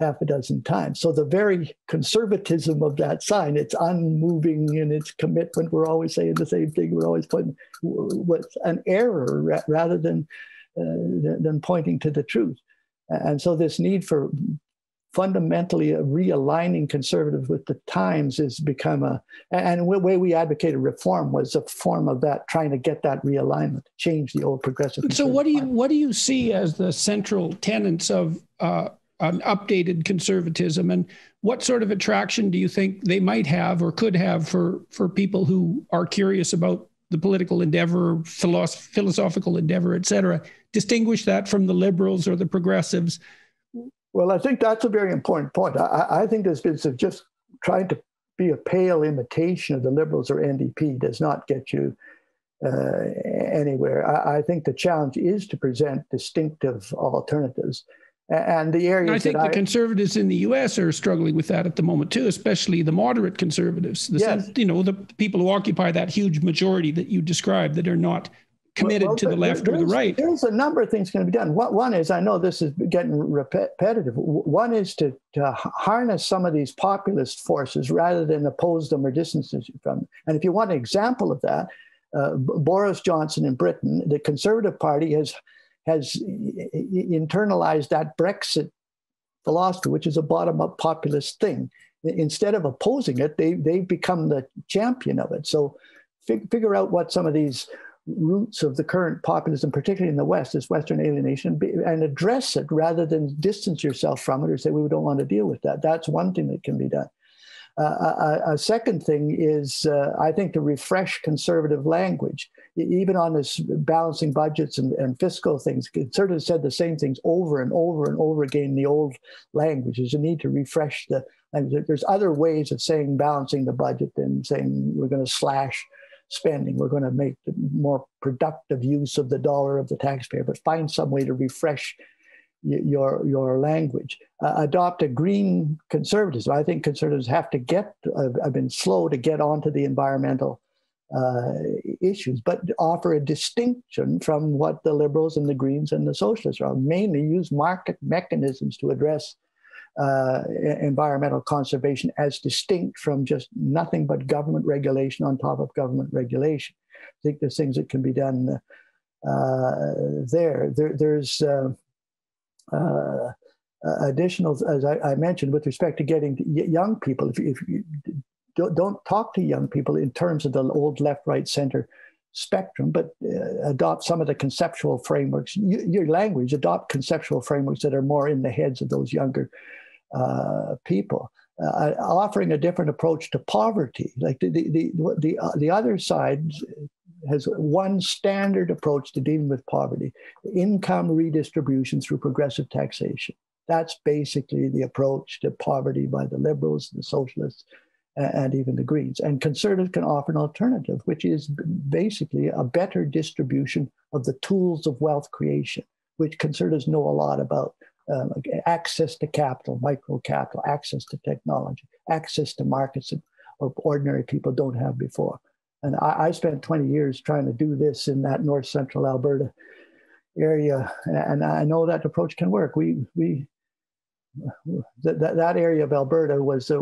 half a dozen times. So the very conservatism of that sign, it's unmoving in its commitment. We're always saying the same thing. We're always pointing, was an error rather than, uh, than pointing to the truth. And so this need for fundamentally realigning conservatives with the times has become a, and the way we advocated reform was a form of that, trying to get that realignment, change the old progressive. So what do you, what do you see as the central tenets of uh, an updated conservatism, and what sort of attraction do you think they might have or could have for, for people who are curious about the political endeavor, philosoph- philosophical endeavor, et cetera? Distinguish that from the liberals or the progressives. Well, I think that's a very important point. I, I think there's been some just trying to be a pale imitation of the Liberals or N D P does not get you uh, anywhere. I, I think the challenge is to present distinctive alternatives. And the areas and I think that the I, conservatives in the U S are struggling with that at the moment too, especially the moderate conservatives. The yes. sense, you know, the people who occupy that huge majority that you described that are not committed well, well, to the left or the right. There's a number of things going to be done. One is, I know this is getting repetitive. One is to, to harness some of these populist forces rather than oppose them or distance them from them. And if you want an example of that, uh, Boris Johnson in Britain, the Conservative Party has. has internalized that Brexit philosophy, which is a bottom-up populist thing. Instead of opposing it, they, they've become the champion of it. So fig- figure out what some of these roots of the current populism, particularly in the West, is Western alienation, and address it rather than distance yourself from it or say, we don't want to deal with that. That's one thing that can be done. Uh, a, a second thing is, uh, I think, to refresh conservative language, even on this balancing budgets and, and fiscal things. Conservatives said the same things over and over and over again in the old language. There's a need to refresh the language. There's other ways of saying balancing the budget than saying we're going to slash spending. We're going to make more productive use of the dollar of the taxpayer, but find some way to refresh your your language. Uh, adopt a green conservatism. I think conservatives have to get, uh, I've been slow to get onto the environmental uh, issues, but offer a distinction from what the Liberals and the Greens and the Socialists are. Mainly use market mechanisms to address uh, environmental conservation as distinct from just nothing but government regulation on top of government regulation. I think there's things that can be done uh, there. there. There's... Uh, Uh, uh, additional, as I, I mentioned, with respect to getting to y- young people, if, if you don't, don't talk to young people in terms of the old left, right, center spectrum, but uh, adopt some of the conceptual frameworks, y- your language, adopt conceptual frameworks that are more in the heads of those younger uh, people. Uh, offering a different approach to poverty. Like the the the the, uh, the other side has one standard approach to dealing with poverty: income redistribution through progressive taxation. That's basically the approach to poverty by the Liberals, the Socialists, and even the Greens. And conservatives can offer an alternative, which is basically a better distribution of the tools of wealth creation, which conservatives know a lot about. Uh, access to capital, micro capital, access to technology, access to markets that ordinary people don't have before. And I, I spent twenty years trying to do this in that north central Alberta area, and I know that approach can work. We we that that area of Alberta was uh,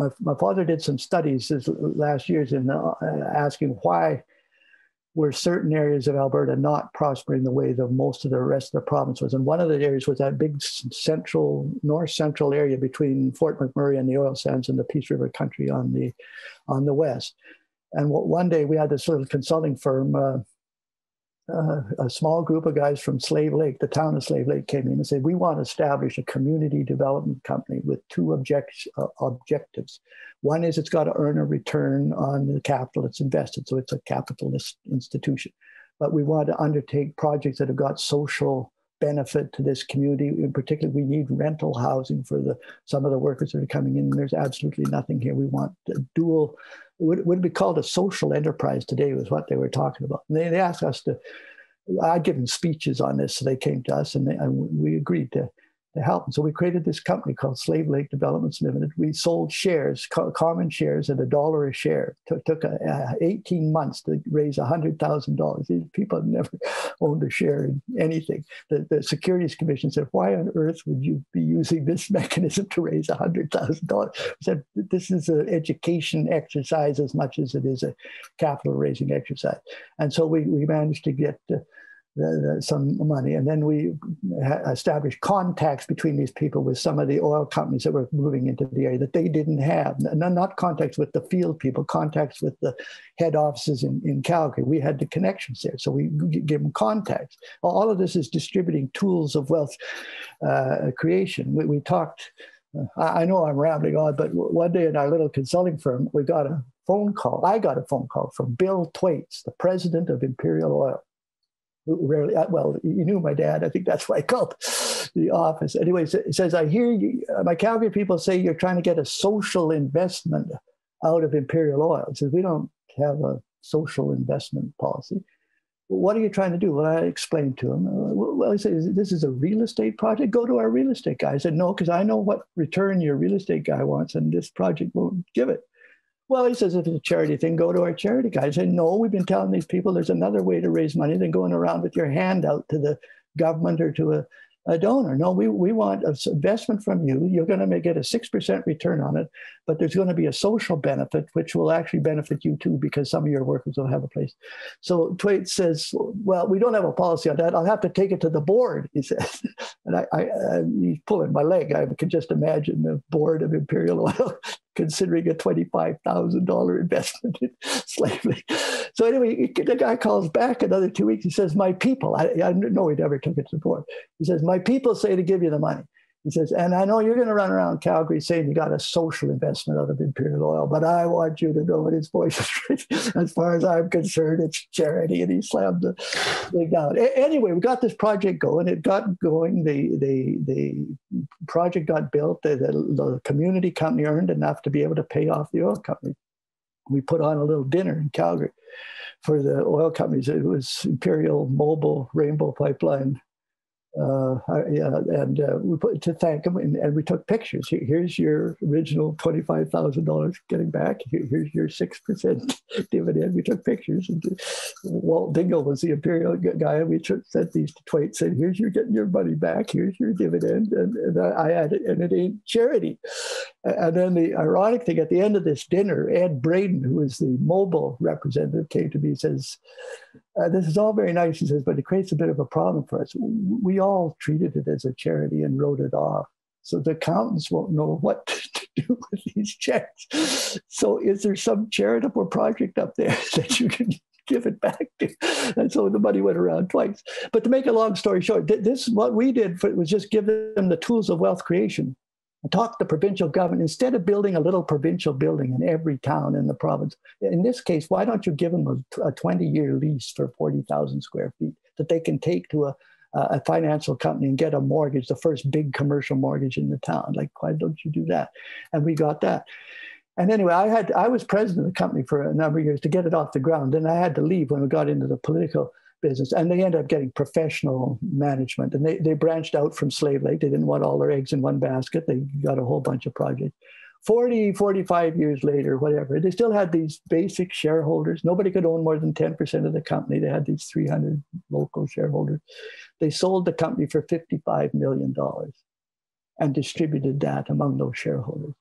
my my father did some studies this last years in uh, asking why were certain areas of Alberta not prospering the way that most of the rest of the province was. And one of the areas was that big central, north-central area between Fort McMurray and the oil sands and the Peace River country on the on the west. And what, one day we had this little consulting firm, uh, uh, a small group of guys from Slave Lake, the town of Slave Lake, came in and said, we want to establish a community development company with two object- uh, objectives. One is it's got to earn a return on the capital it's invested, so it's a capitalist institution. But we want to undertake projects that have got social benefit to this community. In particular, we need rental housing for the some of the workers that are coming in. There's absolutely nothing here. We want a dual, it would, would be called a social enterprise today was what they were talking about. And they, they asked us to, I'd given speeches on this, so they came to us and, they, and we agreed to, to help. And so we created this company called Slave Lake Developments Limited. We sold shares, co- common shares at a dollar a share. T- took a, a eighteen months to raise one hundred thousand dollars. These people have never owned a share in anything. The, the Securities Commission said, why on earth would you be using this mechanism to raise one hundred thousand dollars? I said, this is an education exercise as much as it is a capital raising exercise. And so we, we managed to get uh, uh, some money. And then we established contacts between these people with some of the oil companies that were moving into the area that they didn't have. No, not contacts with the field people, contacts with the head offices in, in Calgary. We had the connections there, so we gave them contacts. All of this is distributing tools of wealth uh, creation. We, we talked, uh, I know I'm rambling on, but one day in our little consulting firm, we got a phone call. I got a phone call from Bill Thwaites, the president of Imperial Oil. Rarely, well, you knew my dad. I think that's why I called the office. Anyways, it says, I hear you, my Calgary people say you're trying to get a social investment out of Imperial Oil. It says, we don't have a social investment policy. What are you trying to do? Well, I explained to him. Well, he says, this is a real estate project. Go to our real estate guy. I said, no, because I know what return your real estate guy wants, and this project won't give it. Well, he says, if it's a charity thing, go to our charity guy. I said, no, we've been telling these people there's another way to raise money than going around with your hand out to the government or to a, a donor. No, we, we want an investment from you. You're going to get a six percent return on it, but there's going to be a social benefit, which will actually benefit you too, because some of your workers will have a place. So Thwaites says, well, we don't have a policy on that. I'll have to take it to the board, he says. And I, I, I, he's pulling my leg. I can just imagine the board of Imperial Oil considering a twenty-five thousand dollar investment in slavery. So anyway, the guy calls back another two weeks. He says, my people, I, I know he never took it to the board. He says, my people say to give you the money. He says, and I know you're going to run around Calgary saying you got a social investment out of Imperial Oil, but I want you to know in his voice, as far as I'm concerned, it's charity. And he slammed the thing down. A anyway, we got this project going. It got going. The the the project got built. The, the, the community company earned enough to be able to pay off the oil company. We put on a little dinner in Calgary for the oil companies. It was Imperial, Mobil, Rainbow Pipeline. Uh, yeah, and uh, we put to thank them, and, and we took pictures. Here, here's your original twenty-five thousand dollars getting back. Here, here's your six percent dividend. We took pictures. And Walt Dingle was the Imperial guy, and we took, sent these to Thwaites, said, here's your getting your money back. Here's your dividend. And, and I added, and it ain't charity. And then the ironic thing, at the end of this dinner, Ed Braden, who is the Mobil representative, came to me and says, Uh, this is all very nice, he says, but it creates a bit of a problem for us. We all treated it as a charity and wrote it off. So the accountants won't know what to do with these checks. So is there some charitable project up there that you can give it back to? And so the money went around twice. But to make a long story short, this what we did for, was just give them the tools of wealth creation. Talk to provincial government. Instead of building a little provincial building in every town in the province, in this case, why don't you give them a twenty-year lease for forty thousand square feet that they can take to a, a financial company and get a mortgage, the first big commercial mortgage in the town? Like, why don't you do that? And we got that. And anyway, I had I was president of the company for a number of years to get it off the ground. Then I had to leave when we got into the political business, and they ended up getting professional management, and they, they branched out from Slave Lake. They didn't want all their eggs in one basket. They got a whole bunch of projects. forty, forty-five years later, whatever, they still had these basic shareholders. Nobody could own more than ten percent of the company. They had these three hundred local shareholders. They sold the company for fifty-five million dollars and distributed that among those shareholders.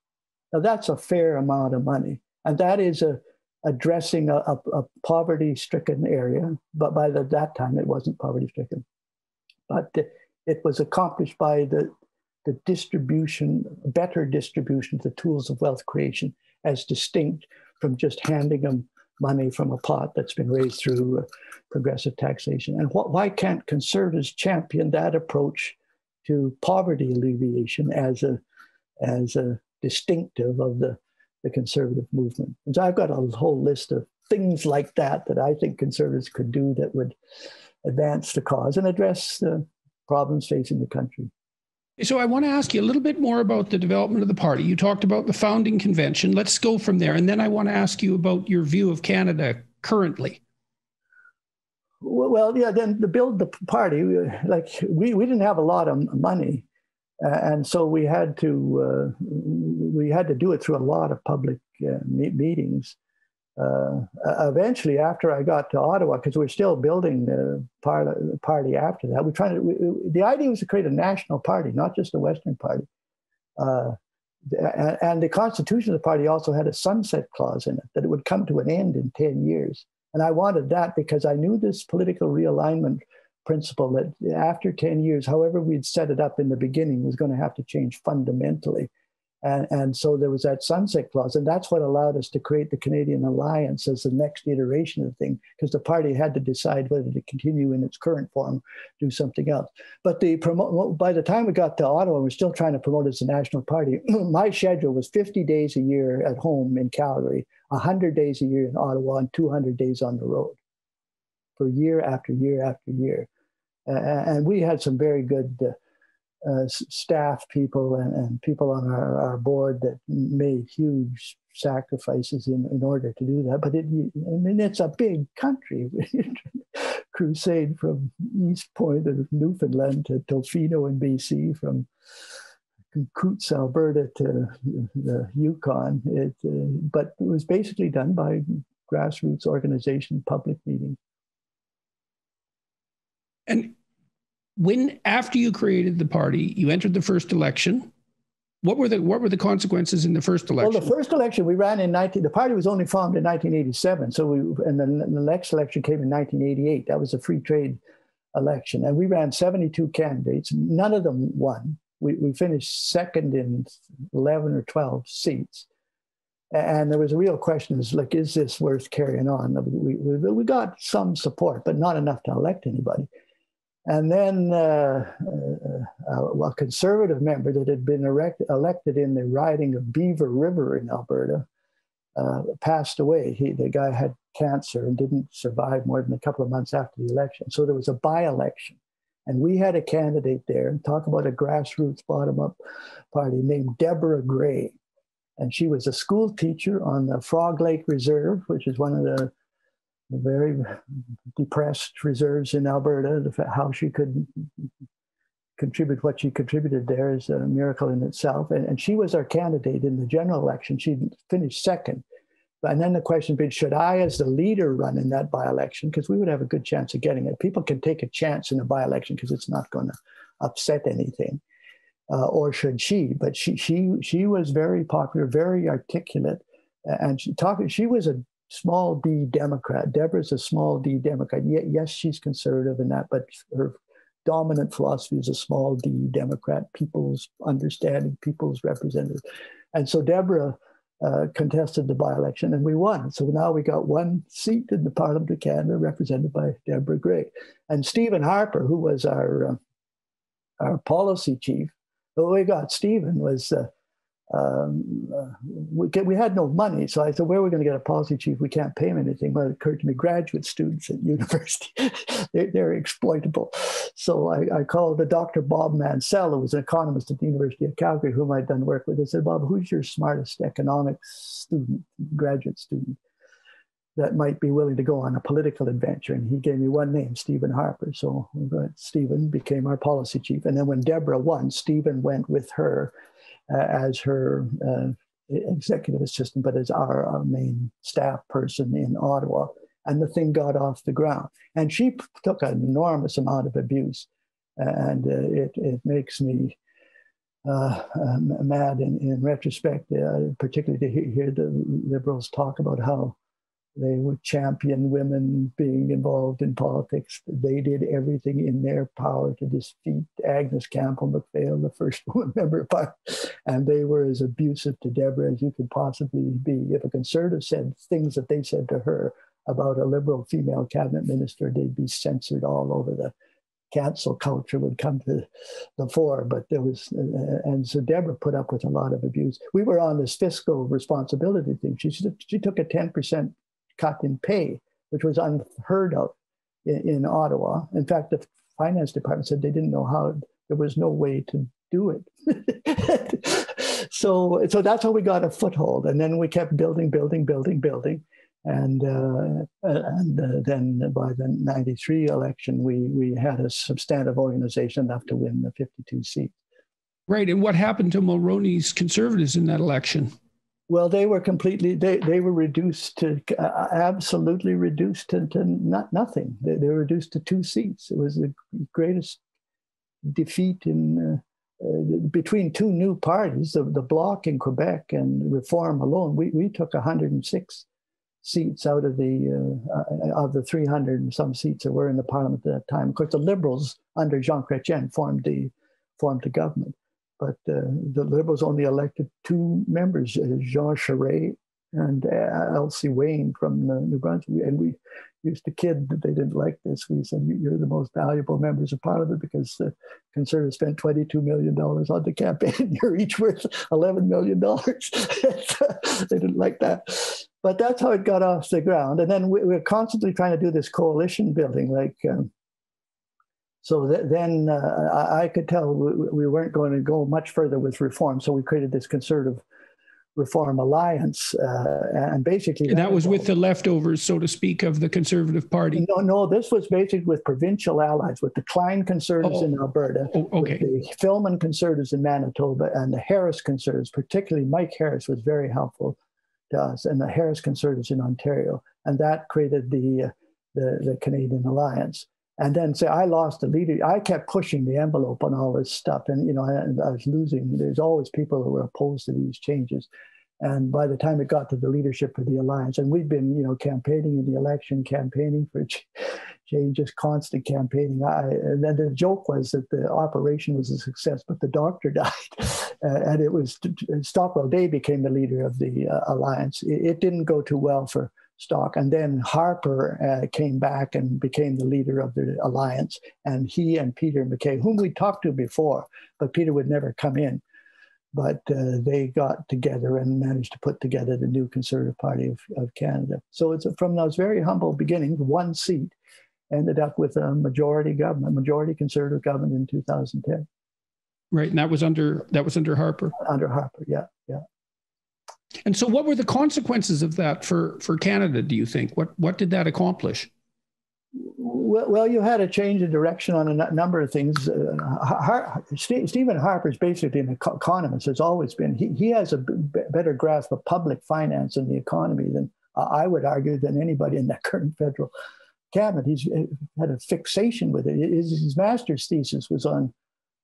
Now, that's a fair amount of money, and that is a addressing a, a, a poverty-stricken area, but by the, that time it wasn't poverty-stricken. But the, it was accomplished by the, the distribution, better distribution of the tools of wealth creation, as distinct from just handing them money from a pot that's been raised through uh, progressive taxation. And wh why can't conservatives champion that approach to poverty alleviation as a, as a distinctive of the the conservative movement? And so I've got a whole list of things like that that I think conservatives could do that would advance the cause and address the problems facing the country. So I want to ask you a little bit more about the development of the party. You talked about the founding convention. Let's go from there. And then I want to ask you about your view of Canada currently. Well, yeah, then to build the party, like we, we didn't have a lot of money. Uh, and so we had to uh, we had to do it through a lot of public uh, me meetings. Uh, eventually, after I got to Ottawa, because we were still building the par party after that, we tried to. We, the idea was to create a national party, not just a Western party. Uh, the, and the constitution of the party also had a sunset clause in it that it would come to an end in ten years. And I wanted that because I knew this political realignment principle that after ten years, however we'd set it up in the beginning, was going to have to change fundamentally. And, and so there was that sunset clause, and that's what allowed us to create the Canadian Alliance as the next iteration of the thing, because the party had to decide whether to continue in its current form, do something else. But the promo- by the time we got to Ottawa, we were still trying to promote as a national party. My schedule was fifty days a year at home in Calgary, one hundred days a year in Ottawa, and two hundred days on the road for year after year after year. Uh, and we had some very good... Uh, Uh, staff people and, and people on our, our board that made huge sacrifices in, in order to do that. But it, I mean, it's a big country. Crusade from East Point of Newfoundland to Tofino in B C, from Coots, Alberta to the Yukon. It, uh, but it was basically done by grassroots organization, public meeting. And when, after you created the party, you entered the first election, what were the what were the consequences in the first election? Well, the first election we ran in nineteen the party was only formed in nineteen eighty-seven, so we and then the next election came in nineteen eighty-eight. That was a free trade election, and we ran seventy-two candidates. None of them won. We we finished second in eleven or twelve seats, and there was a real question: is like, is this worth carrying on? We we, we got some support, but not enough to elect anybody. And then uh, uh, a conservative member that had been erect, elected in the riding of Beaver River in Alberta uh, passed away. He, the guy had cancer and didn't survive more than a couple of months after the election. So there was a by-election. And we had a candidate there, and talk about a grassroots bottom-up party, named Deborah Gray. And she was a school teacher on the Frog Lake Reserve, which is one of the The very depressed reserves in Alberta. The, how she could contribute what she contributed there is a miracle in itself. And, and she was our candidate in the general election. She finished second. And then the question being, should I as the leader run in that by-election? Because we would have a good chance of getting it. People can take a chance in a by-election because it's not going to upset anything. Uh, or should she? But she she she was very popular, very articulate. And she, talk, she was a small D Democrat. Deborah's a small D Democrat. Yes, she's conservative in that, but her dominant philosophy is a small D Democrat, people's understanding, people's representative. And so Deborah uh, contested the by-election and we won. So now we got one seat in the Parliament of Canada represented by Deborah Gray. And Stephen Harper, who was our, uh, our policy chief, but we got Stephen was... Uh, Um, uh, we, get, we had no money, so I said, where are we going to get a policy chief? We can't pay him anything. Well, it occurred to me, graduate students at university, they, they're exploitable. So I, I called the Doctor Bob Mansell, who was an economist at the University of Calgary, whom I'd done work with. I said, Bob, who's your smartest economics student, graduate student, that might be willing to go on a political adventure? And he gave me one name, Stephen Harper. So Stephen became our policy chief. And then when Deborah won, Stephen went with her Uh, as her uh, executive assistant, but as our, our main staff person in Ottawa. And the thing got off the ground. And she p- took an enormous amount of abuse. And uh, it, it makes me uh, uh, mad in, in retrospect, uh, particularly to hear, hear the Liberals talk about how they would champion women being involved in politics. They did everything in their power to defeat Agnes Campbell MacPhail, the first woman member of Parliament. And they were as abusive to Deborah as you could possibly be. If a conservative said things that they said to her about a Liberal female cabinet minister, they'd be censored all over. The cancel culture would come to the fore, but there was, uh, and so Deborah put up with a lot of abuse. We were on this fiscal responsibility thing. She, she took a ten percent cut in pay, which was unheard of in, in Ottawa. In fact, the finance department said they didn't know how, there was no way to do it. so, so that's how we got a foothold. And then we kept building, building, building, building. And, uh, and uh, then by the ninety-three election, we, we had a substantive organization enough to win the fifty-two seats. Right. And what happened to Mulroney's Conservatives in that election? Well, they were completely, they, they were reduced to, uh, absolutely reduced to, to not, nothing. They, they were reduced to two seats. It was the greatest defeat in, uh, uh, between two new parties, the, the Bloc in Quebec and Reform alone. We, we took one hundred six seats out of the uh, of the three hundred and some seats that were in the parliament at that time. Of course, the Liberals under Jean Chrétien formed the formed the government, but uh, the Liberals only elected two members, uh, Jean Charest and uh, Elsie Wayne from uh, New Brunswick. And we used to kid that they didn't like this. We said, "You're the most valuable members of parliament because the uh, Conservatives spent twenty-two million dollars on the campaign. You're each worth eleven million dollars. They didn't like that. But that's how it got off the ground. And then we, we're constantly trying to do this coalition building. Like, um, so th then uh, I, I could tell we, we weren't going to go much further with reform. So we created this Conservative Reform Alliance, uh, and basically— and that was with the leftovers, so to speak, of the Conservative Party? No, no, this was basically with provincial allies, with the Klein Conservatives oh, in Alberta, oh, okay. with the Filmon Conservatives in Manitoba, and the Harris Conservatives, particularly Mike Harris was very helpful to us, and the Harris Conservatives in Ontario. And that created the, uh, the, the Canadian Alliance. And then say, so I lost the leader. I kept pushing the envelope on all this stuff. And, you know, I, I was losing. There's always people who were opposed to these changes. And by the time it got to the leadership of the Alliance, and we've been, you know, campaigning in the election, campaigning for changes, constant campaigning. I, and then the joke was that the operation was a success, but the doctor died. uh, and it was, Stockwell Day became the leader of the uh, Alliance. It, it didn't go too well for Stock. And then Harper uh, came back and became the leader of the Alliance. And he and Peter McKay, whom we talked to before, but Peter would never come in. But uh, they got together and managed to put together the new Conservative Party of, of Canada. So it's from those very humble beginnings, one seat ended up with a majority government, majority Conservative government in two thousand ten. Right, and that was under that was under Harper. Under Harper, yeah, yeah. And so what were the consequences of that for, for Canada, do you think? What, what did that accomplish? Well, well, you had a change of direction on a number of things. Uh, Har St Stephen Harper is basically an economist, has always been. He, he has a b better grasp of public finance and the economy than, uh, I would argue, than anybody in the current federal cabinet. He's had a fixation with it. His, his master's thesis was on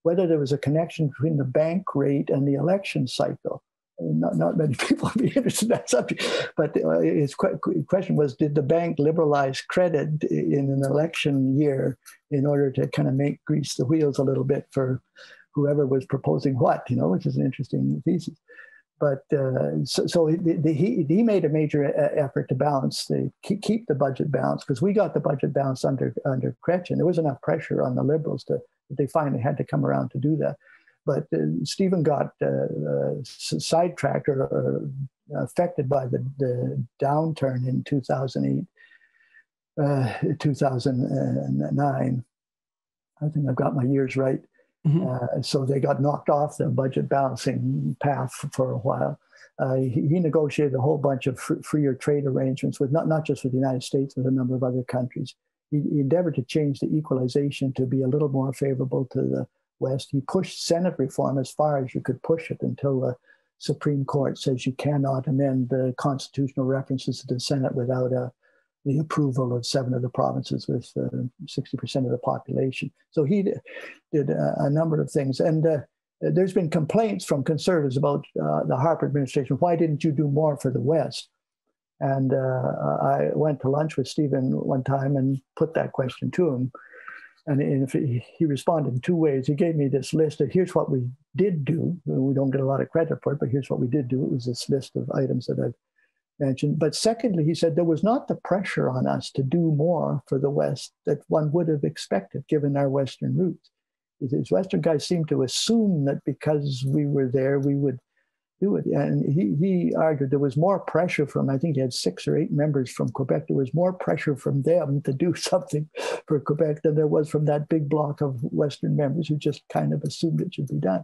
whether there was a connection between the bank rate and the election cycle. Not, not many people would be interested in that subject, but his question was, did the bank liberalize credit in an election year in order to kind of make grease the wheels a little bit for whoever was proposing what, you know, which is an interesting thesis. But uh, so, so the, the, he, he made a major effort to balance the, keep, keep the budget balanced, because we got the budget balanced under, under Chrétien. There was enough pressure on the Liberals that they finally had to come around to do that. But uh, Stephen got uh, uh, sidetracked or, or affected by the, the downturn in two thousand eight, uh, two thousand nine. I think I've got my years right. Mm-hmm. uh, so they got knocked off the budget balancing path for a while. Uh, he, he negotiated a whole bunch of fr freer trade arrangements with not, not just with the United States, but a number of other countries. He, he endeavored to change the equalization to be a little more favorable to the West. He pushed Senate reform as far as you could push it until the Supreme Court says you cannot amend the constitutional references to the Senate without uh, the approval of seven of the provinces with uh, sixty percent of the population. So he did, did uh, a number of things. And uh, there's been complaints from conservatives about uh, the Harper administration. Why didn't you do more for the West? And uh, I went to lunch with Stephen one time and put that question to him. And if he responded in two ways. He gave me this list of here's what we did do. We don't get a lot of credit for it, but here's what we did do. It was this list of items that I've mentioned. But secondly, he said there was not the pressure on us to do more for the West that one would have expected given our Western roots. These Western guys seemed to assume that because we were there, we would do it. And he, he argued there was more pressure from, I think he had six or eight members from Quebec, there was more pressure from them to do something for Quebec than there was from that big block of Western members who just kind of assumed it should be done.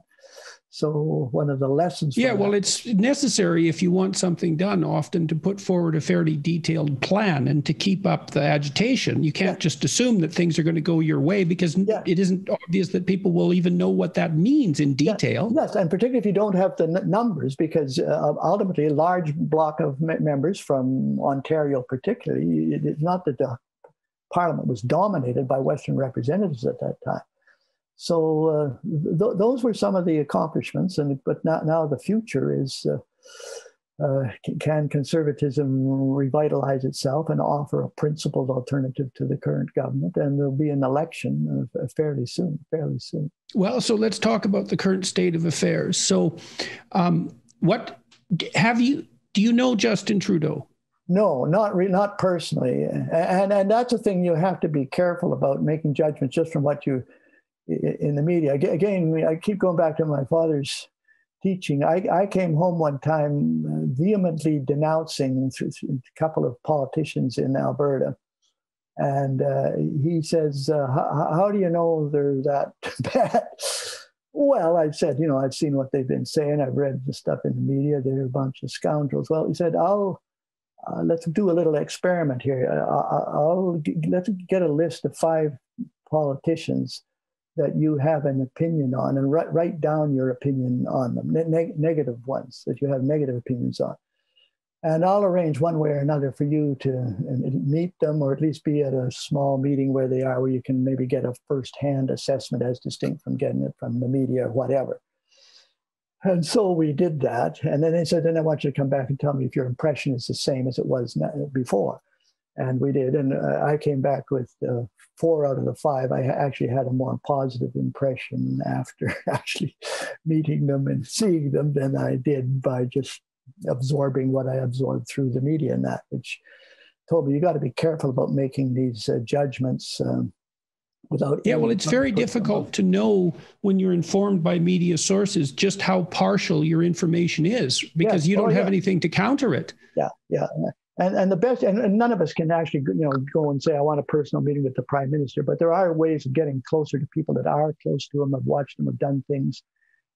So one of the lessons. Yeah, well, that, it's necessary if you want something done often to put forward a fairly detailed plan and to keep up the agitation. You can't yeah. just assume that things are going to go your way because yeah. it isn't obvious that people will even know what that means in detail. Yeah. Yes, and particularly if you don't have the n numbers, because uh, ultimately a large block of me members from Ontario particularly, it, it's not that the Parliament was dominated by Western representatives at that time. So uh, th those were some of the accomplishments, and but now, now the future is uh, uh, can conservatism revitalize itself and offer a principled alternative to the current government? And there'll be an election uh, fairly soon, fairly soon. Well, so let's talk about the current state of affairs. So um, what have you, do you know Justin Trudeau? No, not re- not personally. And, and that's a thing you have to be careful about, making judgments just from what you, in the media. Again, I keep going back to my father's teaching. I, I came home one time vehemently denouncing a couple of politicians in Alberta. And uh, he says, uh, how, how do you know they're that bad? Well, I said, you know, I've seen what they've been saying. I've read the stuff in the media. They're a bunch of scoundrels. Well, he said, I'll Uh, let's do a little experiment here. Uh, I'll, let's get a list of five politicians that you have an opinion on, and write, write down your opinion on them, ne- negative ones that you have negative opinions on. And I'll arrange one way or another for you to meet them, or at least be at a small meeting where they are, where you can maybe get a first-hand assessment as distinct from getting it from the media or whatever. And so we did that. And then they said, then I want you to come back and tell me if your impression is the same as it was before. And we did. And uh, I came back with uh, four out of the five. I actually had a more positive impression after actually meeting them and seeing them than I did by just absorbing what I absorbed through the media and that, which told me you got to be careful about making these uh, judgments um, Without yeah, well, it's very difficult to know when you're informed by media sources just how partial your information is, because yes. you don't oh, have yeah. anything to counter it. Yeah, yeah. And and the best, and, and none of us can actually, you know, go and say, I want a personal meeting with the prime minister, but there are ways of getting closer to people that are close to them, have watched them, have done things.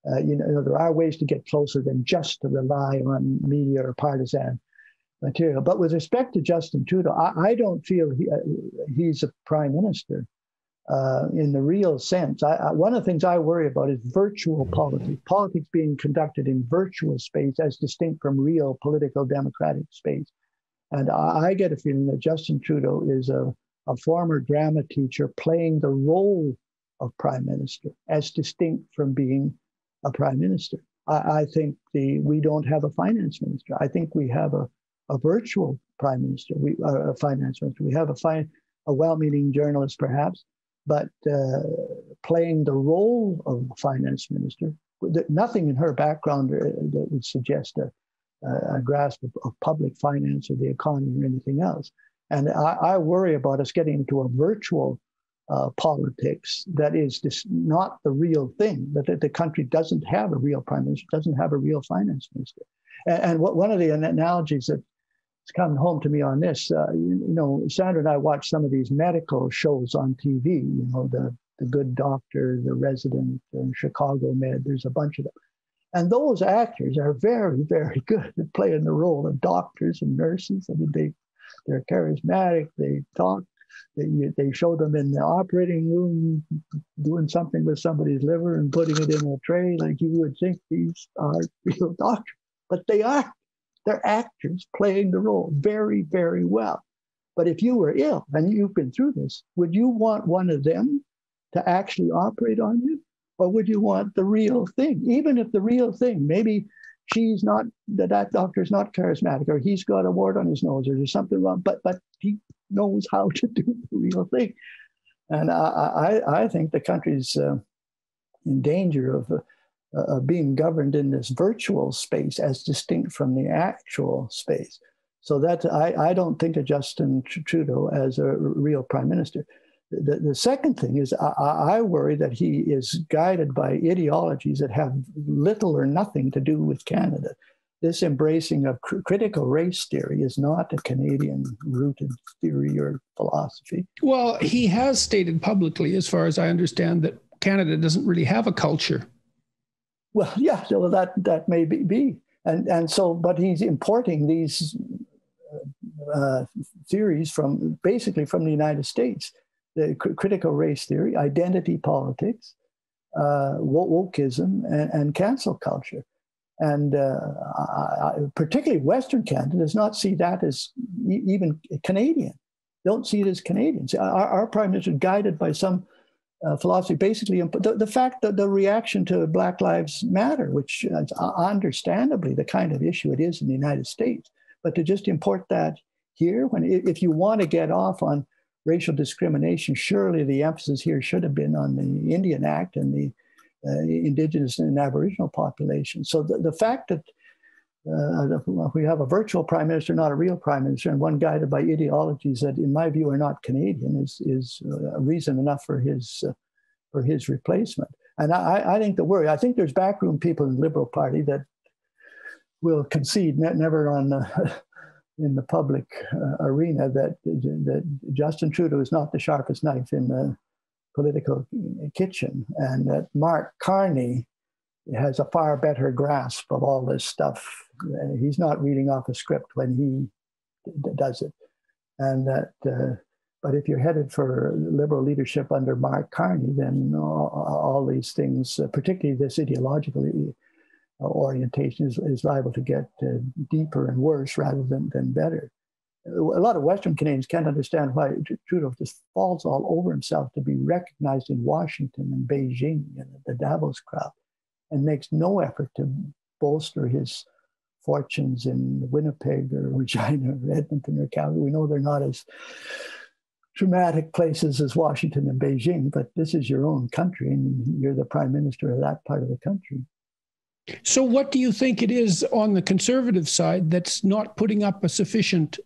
Uh, you know, there are ways to get closer than just to rely on media or partisan material. But with respect to Justin Trudeau, I, I don't feel he, uh, he's a prime minister. Uh, in the real sense, I, I, one of the things I worry about is virtual politics, politics being conducted in virtual space as distinct from real political democratic space. And I, I get a feeling that Justin Trudeau is a, a former drama teacher playing the role of prime minister as distinct from being a prime minister. I, I think the we don't have a finance minister. I think we have a, a virtual prime minister, we, uh, a finance minister. We have a, fi- a well-meaning journalist, perhaps, but uh, playing the role of finance minister. Nothing in her background that would suggest a, a grasp of, of public finance or the economy or anything else. And I, I worry about us getting into a virtual uh, politics that is this, not the real thing, that, that the country doesn't have a real prime minister, doesn't have a real finance minister. And, and what, one of the analogies that it's come home to me on this. Uh, you, you know, Sandra and I watch some of these medical shows on T V, you know, the, the Good Doctor, The Resident, and Chicago Med, there's a bunch of them. And those actors are very, very good at playing the role of doctors and nurses. I mean, they, they're charismatic, they talk, they, they show them in the operating room doing something with somebody's liver and putting it in a tray, like you would think these are real doctors, but they are. They're actors playing the role very, very well. But if you were ill, and you've been through this, would you want one of them to actually operate on you? Or would you want the real thing? Even if the real thing, maybe she's not, that doctor's not charismatic, or he's got a wart on his nose, or there's something wrong, but but he knows how to do the real thing. And I, I, I think the country's uh, in danger of... Uh, Uh, being governed in this virtual space as distinct from the actual space. So that I, I don't think of Justin Trudeau as a real prime minister. The, the second thing is I, I worry that he is guided by ideologies that have little or nothing to do with Canada. This embracing of cr- critical race theory is not a Canadian-rooted theory or philosophy. Well, he has stated publicly, as far as I understand, that Canada doesn't really have a culture. Well, yeah, well, that that may be, be. And and so, but he's importing these uh, theories from basically from the United States: the cr- critical race theory, identity politics, uh, wokeism, and, and cancel culture. And uh, I, particularly Western Canada does not see that as e- even Canadian. Don't see it as Canadians. Our, our prime minister is guided by some uh, philosophy, basically the, the fact that the reaction to Black Lives Matter, which is understandably the kind of issue it is in the United States, but to just import that here, when if you want to get off on racial discrimination, surely the emphasis here should have been on the Indian Act and the uh, Indigenous and Aboriginal population. So the, the fact that Uh, we have a virtual prime minister, not a real prime minister, and one guided by ideologies that, in my view, are not Canadian, is is uh, reason enough for his uh, for his replacement. And I, I think the worry, I think there's backroom people in the Liberal Party that will concede, ne never on the, in the public uh, arena, that that Justin Trudeau is not the sharpest knife in the political kitchen, and that Mark Carney has a far better grasp of all this stuff. He's not reading off a script when he does it. And that, uh, but if you're headed for Liberal leadership under Mark Carney, then all, all these things, uh, particularly this ideological orientation, is, is liable to get uh, deeper and worse rather than, than better. A lot of Western Canadians can't understand why Trudeau just falls all over himself to be recognized in Washington and Beijing and the Davos crowd, and makes no effort to bolster his fortunes in Winnipeg or Regina or Edmonton or Calgary. We know they're not as dramatic places as Washington and Beijing, but this is your own country and you're the prime minister of that part of the country. So what do you think it is on the Conservative side that's not putting up a sufficient,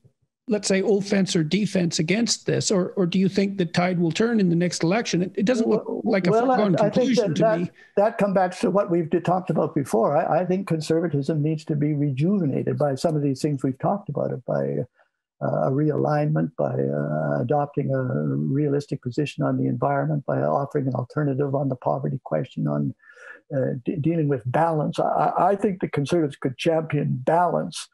let's say, offense or defense against this? Or, or do you think the tide will turn in the next election? It, it doesn't look like a well, foregone I, I conclusion that, to that, me. That comes back to what we've talked about before. I, I think conservatism needs to be rejuvenated by some of these things we've talked about, it by uh, a realignment, by uh, adopting a realistic position on the environment, by offering an alternative on the poverty question, on uh, de dealing with balance. I, I think the Conservatives could champion balance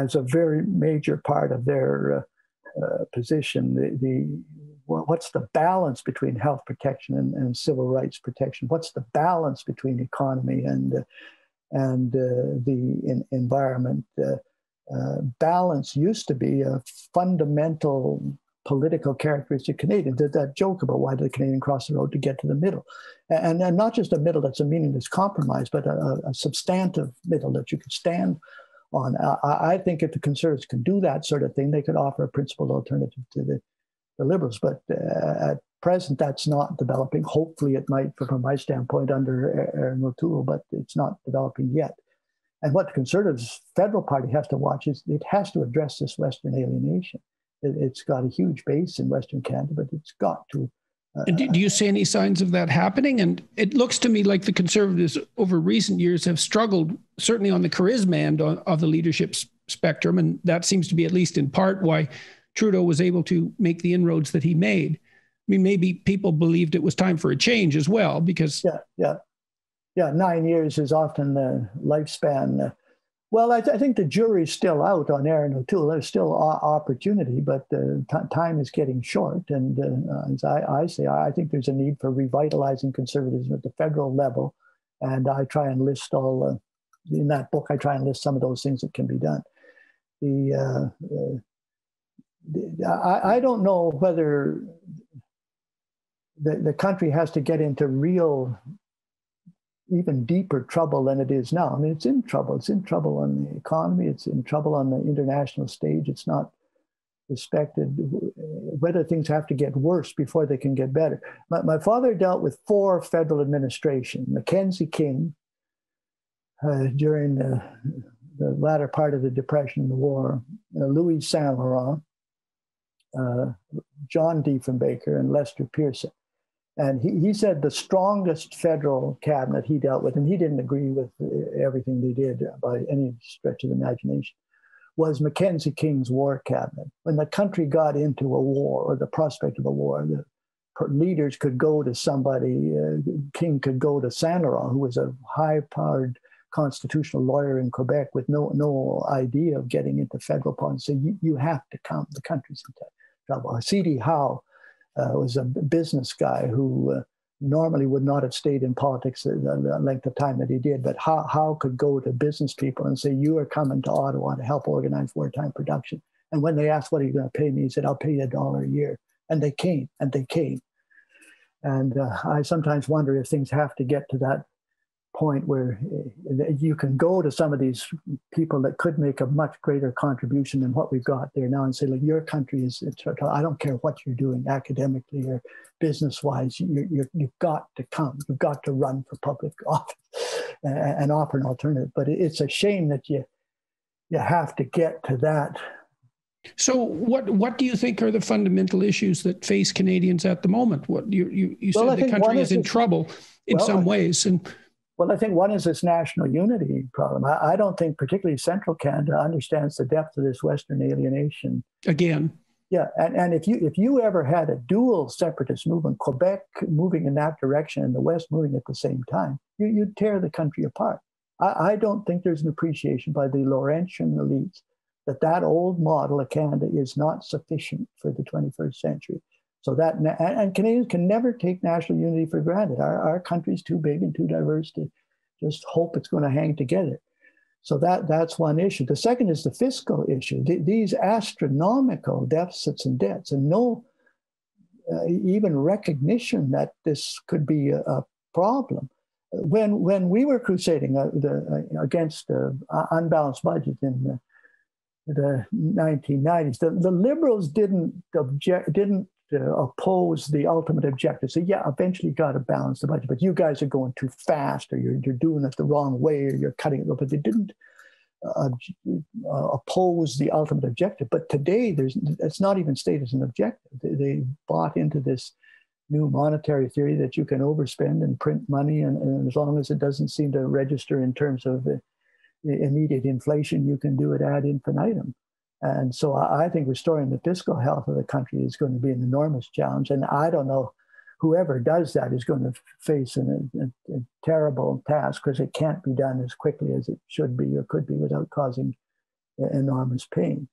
as a very major part of their uh, uh, position. The, the, what's the balance between health protection and, and civil rights protection? What's the balance between economy and, uh, and uh, the in, environment? Uh, uh, balance used to be a fundamental political characteristic of Canadians. That, that joke about why did the Canadian cross the road to get to the middle? And, and not just a middle that's a meaningless compromise, but a, a substantive middle that you could stand on. I, I think if the Conservatives could do that sort of thing, they could offer a principled alternative to the, the Liberals. But uh, at present, that's not developing. Hopefully, it might, from my standpoint, under Erin O'Toole, but it's not developing yet. And what the Conservatives' federal party has to watch is it has to address this Western alienation. It, it's got a huge base in Western Canada, but it's got to. Uh, do, do you see any signs of that happening? And it looks to me like the Conservatives over recent years have struggled, certainly on the charisma end on, of the leadership spectrum. And that seems to be, at least in part, why Trudeau was able to make the inroads that he made. I mean, maybe people believed it was time for a change as well, because... Yeah, yeah. Yeah, nine years is often the lifespan. Well, I, th I think the jury's still out on Erin O'Toole. There's still opportunity, but uh, time is getting short. And uh, as I, I say, I think there's a need for revitalizing conservatism at the federal level. And I try and list all, uh, in that book, I try and list some of those things that can be done. The, uh, uh, the I, I don't know whether the, the country has to get into real even deeper trouble than it is now. I mean, it's in trouble. It's in trouble on the economy. It's in trouble on the international stage. It's not respected. Whether things have to get worse before they can get better. My, my father dealt with four federal administrations. Mackenzie King uh, during the, the latter part of the Depression and the war, uh, Louis Saint Laurent, uh, John Diefenbaker, and Lester Pearson. And he, he said the strongest federal cabinet he dealt with, and he didn't agree with everything they did by any stretch of the imagination, was Mackenzie King's war cabinet. When the country got into a war or the prospect of a war, the leaders could go to somebody. Uh, King could go to Saint Laurent, who was a high-powered constitutional lawyer in Quebec with no, no idea of getting into federal politics. So you, you have to count the country's in trouble. C D Howe Uh, was a business guy who uh, normally would not have stayed in politics the, the length of time that he did, but how, how could go to business people and say, you are coming to Ottawa to help organize wartime production. And when they asked, what are you going to pay me? He said, I'll pay you a dollar a year. And they came, and they came. And uh, I sometimes wonder if things have to get to that point where you can go to some of these people that could make a much greater contribution than what we've got there now and say, look, your country is, I don't care what you're doing academically or business-wise, you, you, you've got to come, you've got to run for public office and offer an alternative. But it's a shame that you you have to get to that. So what what do you think are the fundamental issues that face Canadians at the moment? What you, you, you said well, the country is in this, trouble in well, some ways. and. Well, I think one is this national unity problem. I, I don't think particularly central Canada understands the depth of this Western alienation. Again. Yeah, and, and if you if you ever had a dual separatist movement, Quebec moving in that direction and the West moving at the same time, you, you'd tear the country apart. I, I don't think there's an appreciation by the Laurentian elites that that old model of Canada is not sufficient for the twenty-first century. So that, and Canadians can never take national unity for granted. Our, our country's too big and too diverse to just hope it's going to hang together. So that, that's one issue. The second is the fiscal issue. Th- these astronomical deficits and debts and no uh, even recognition that this could be a, a problem. When, when we were crusading uh, the, uh, against uh, unbalanced budget in the, the nineteen nineties, the, the Liberals didn't object, didn't to oppose the ultimate objective. So yeah, eventually you got to balance the budget, but you guys are going too fast, or you're, you're doing it the wrong way, or you're cutting it. But they didn't uh, uh, oppose the ultimate objective. But today, there's it's not even stated as an objective. They, they bought into this new monetary theory that you can overspend and print money, and, and as long as it doesn't seem to register in terms of uh, immediate inflation, you can do it ad infinitum. And so I think restoring the fiscal health of the country is going to be an enormous challenge. And I don't know, whoever does that is going to face an, a, a terrible task, because it can't be done as quickly as it should be or could be without causing enormous pain.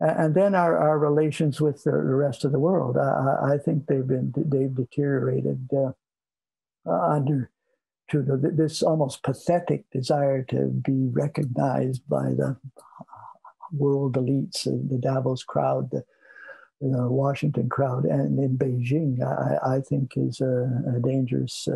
And then our, our relations with the rest of the world, I, I think they've been they've deteriorated uh, under Trudeau. This almost pathetic desire to be recognized by the world elites, the Davos crowd, the, the Washington crowd, and in Beijing, I, I think is a, a dangerous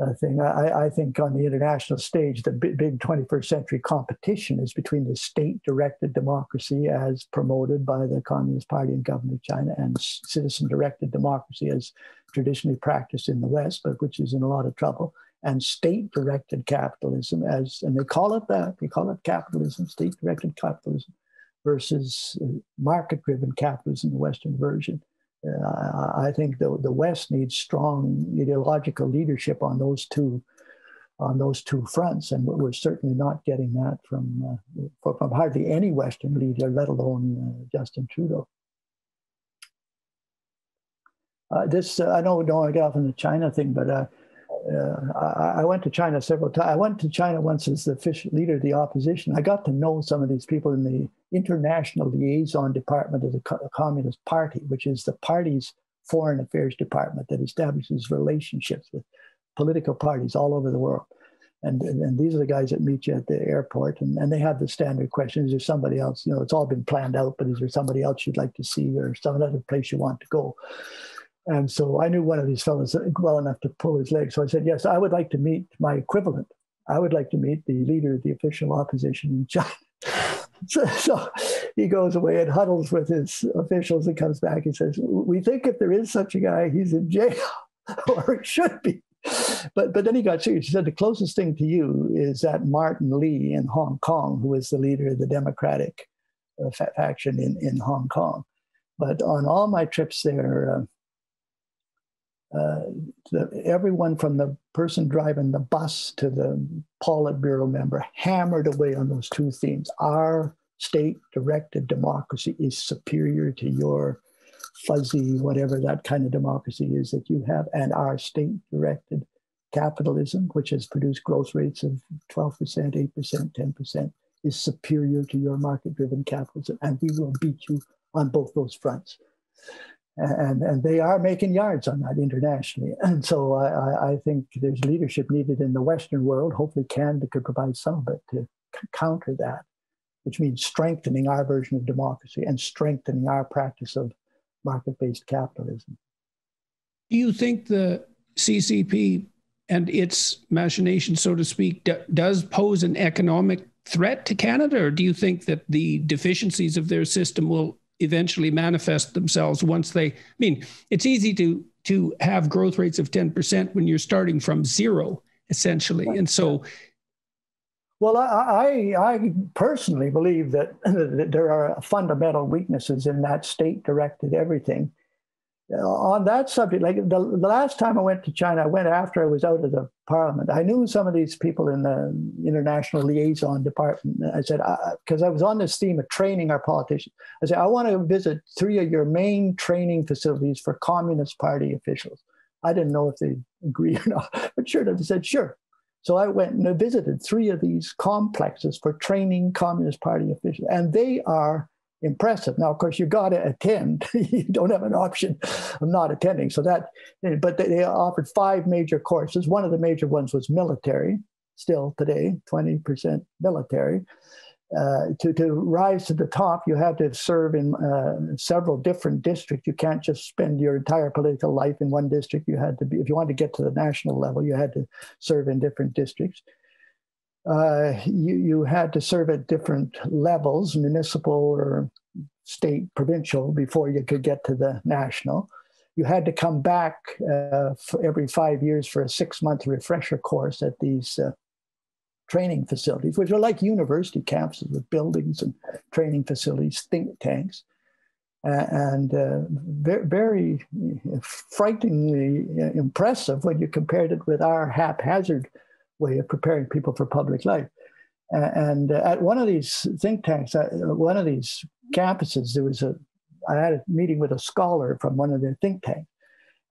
uh, thing. I, I think on the international stage, the big, big twenty-first century competition is between the state-directed democracy as promoted by the Communist Party and government of China, and citizen-directed democracy as traditionally practiced in the West, but which is in a lot of trouble, and state-directed capitalism, as and they call it that, they call it capitalism, state-directed capitalism versus market-driven capitalism, the Western version. Uh, I think the, the West needs strong ideological leadership on those two on those two fronts, and we're certainly not getting that from, uh, from hardly any Western leader, let alone uh, Justin Trudeau. Uh, this, uh, I know we don't get off on the China thing, but uh, Uh, I, I went to China several times. I went to China once as the official leader of the opposition. I got to know some of these people in the International Liaison Department of the Co- Communist Party, which is the party's foreign affairs department that establishes relationships with political parties all over the world. And, and, and these are the guys that meet you at the airport, and, and they have the standard question, is there somebody else, you know, it's all been planned out, but is there somebody else you'd like to see or some other place you want to go? And so I knew one of these fellows well enough to pull his leg. So I said, yes, I would like to meet my equivalent. I would like to meet the leader of the official opposition in China. So, so he goes away and huddles with his officials and comes back and says, we think if there is such a guy, he's in jail, or should be. But but then he got serious. He said, the closest thing to you is that Martin Lee in Hong Kong, who is the leader of the Democratic uh, faction in, in Hong Kong. But on all my trips there, uh, Uh, the, everyone from the person driving the bus to the Politburo member hammered away on those two themes. Our state-directed democracy is superior to your fuzzy, whatever that kind of democracy is that you have, and our state-directed capitalism, which has produced growth rates of twelve percent, eight percent, ten percent, is superior to your market-driven capitalism, and we will beat you on both those fronts. And, and they are making yards on that internationally. And so I, I think there's leadership needed in the Western world. Hopefully Canada could provide some of it to c- counter that, which means strengthening our version of democracy and strengthening our practice of market-based capitalism. Do you think the C C P and its machination, so to speak, d- does pose an economic threat to Canada? Or do you think that the deficiencies of their system will eventually manifest themselves once they, I mean, it's easy to to have growth rates of ten percent when you're starting from zero, essentially. And so... Well, I, I, I personally believe that, that there are fundamental weaknesses in that state-directed everything. On that subject, like the, the last time I went to China, I went after I was out of the parliament. I knew some of these people in the international liaison department. I said, because I, I was on this theme of training our politicians. I said, I want to visit three of your main training facilities for Communist Party officials. I didn't know if they agree or not, but sure, they said, sure. So I went and I visited three of these complexes for training Communist Party officials, and they are impressive. Now, of course, you got to attend. You don't have an option of not attending. So that, but they offered five major courses. One of the major ones was military. Still today, twenty percent military. Uh, to to rise to the top, you have to serve in uh, several different districts. You can't just spend your entire political life in one district. You had to be, if you wanted to get to the national level, you had to serve in different districts. Uh, you, you had to serve at different levels, municipal or state, provincial, before you could get to the national. You had to come back uh, for every five years for a six-month refresher course at these uh, training facilities, which are like university campuses with buildings and training facilities, think tanks, uh, and uh, very, very frighteningly impressive when you compared it with our haphazard way of preparing people for public life. Uh, and uh, at one of these think tanks, uh, one of these campuses, there was a, I had a meeting with a scholar from one of their think tanks.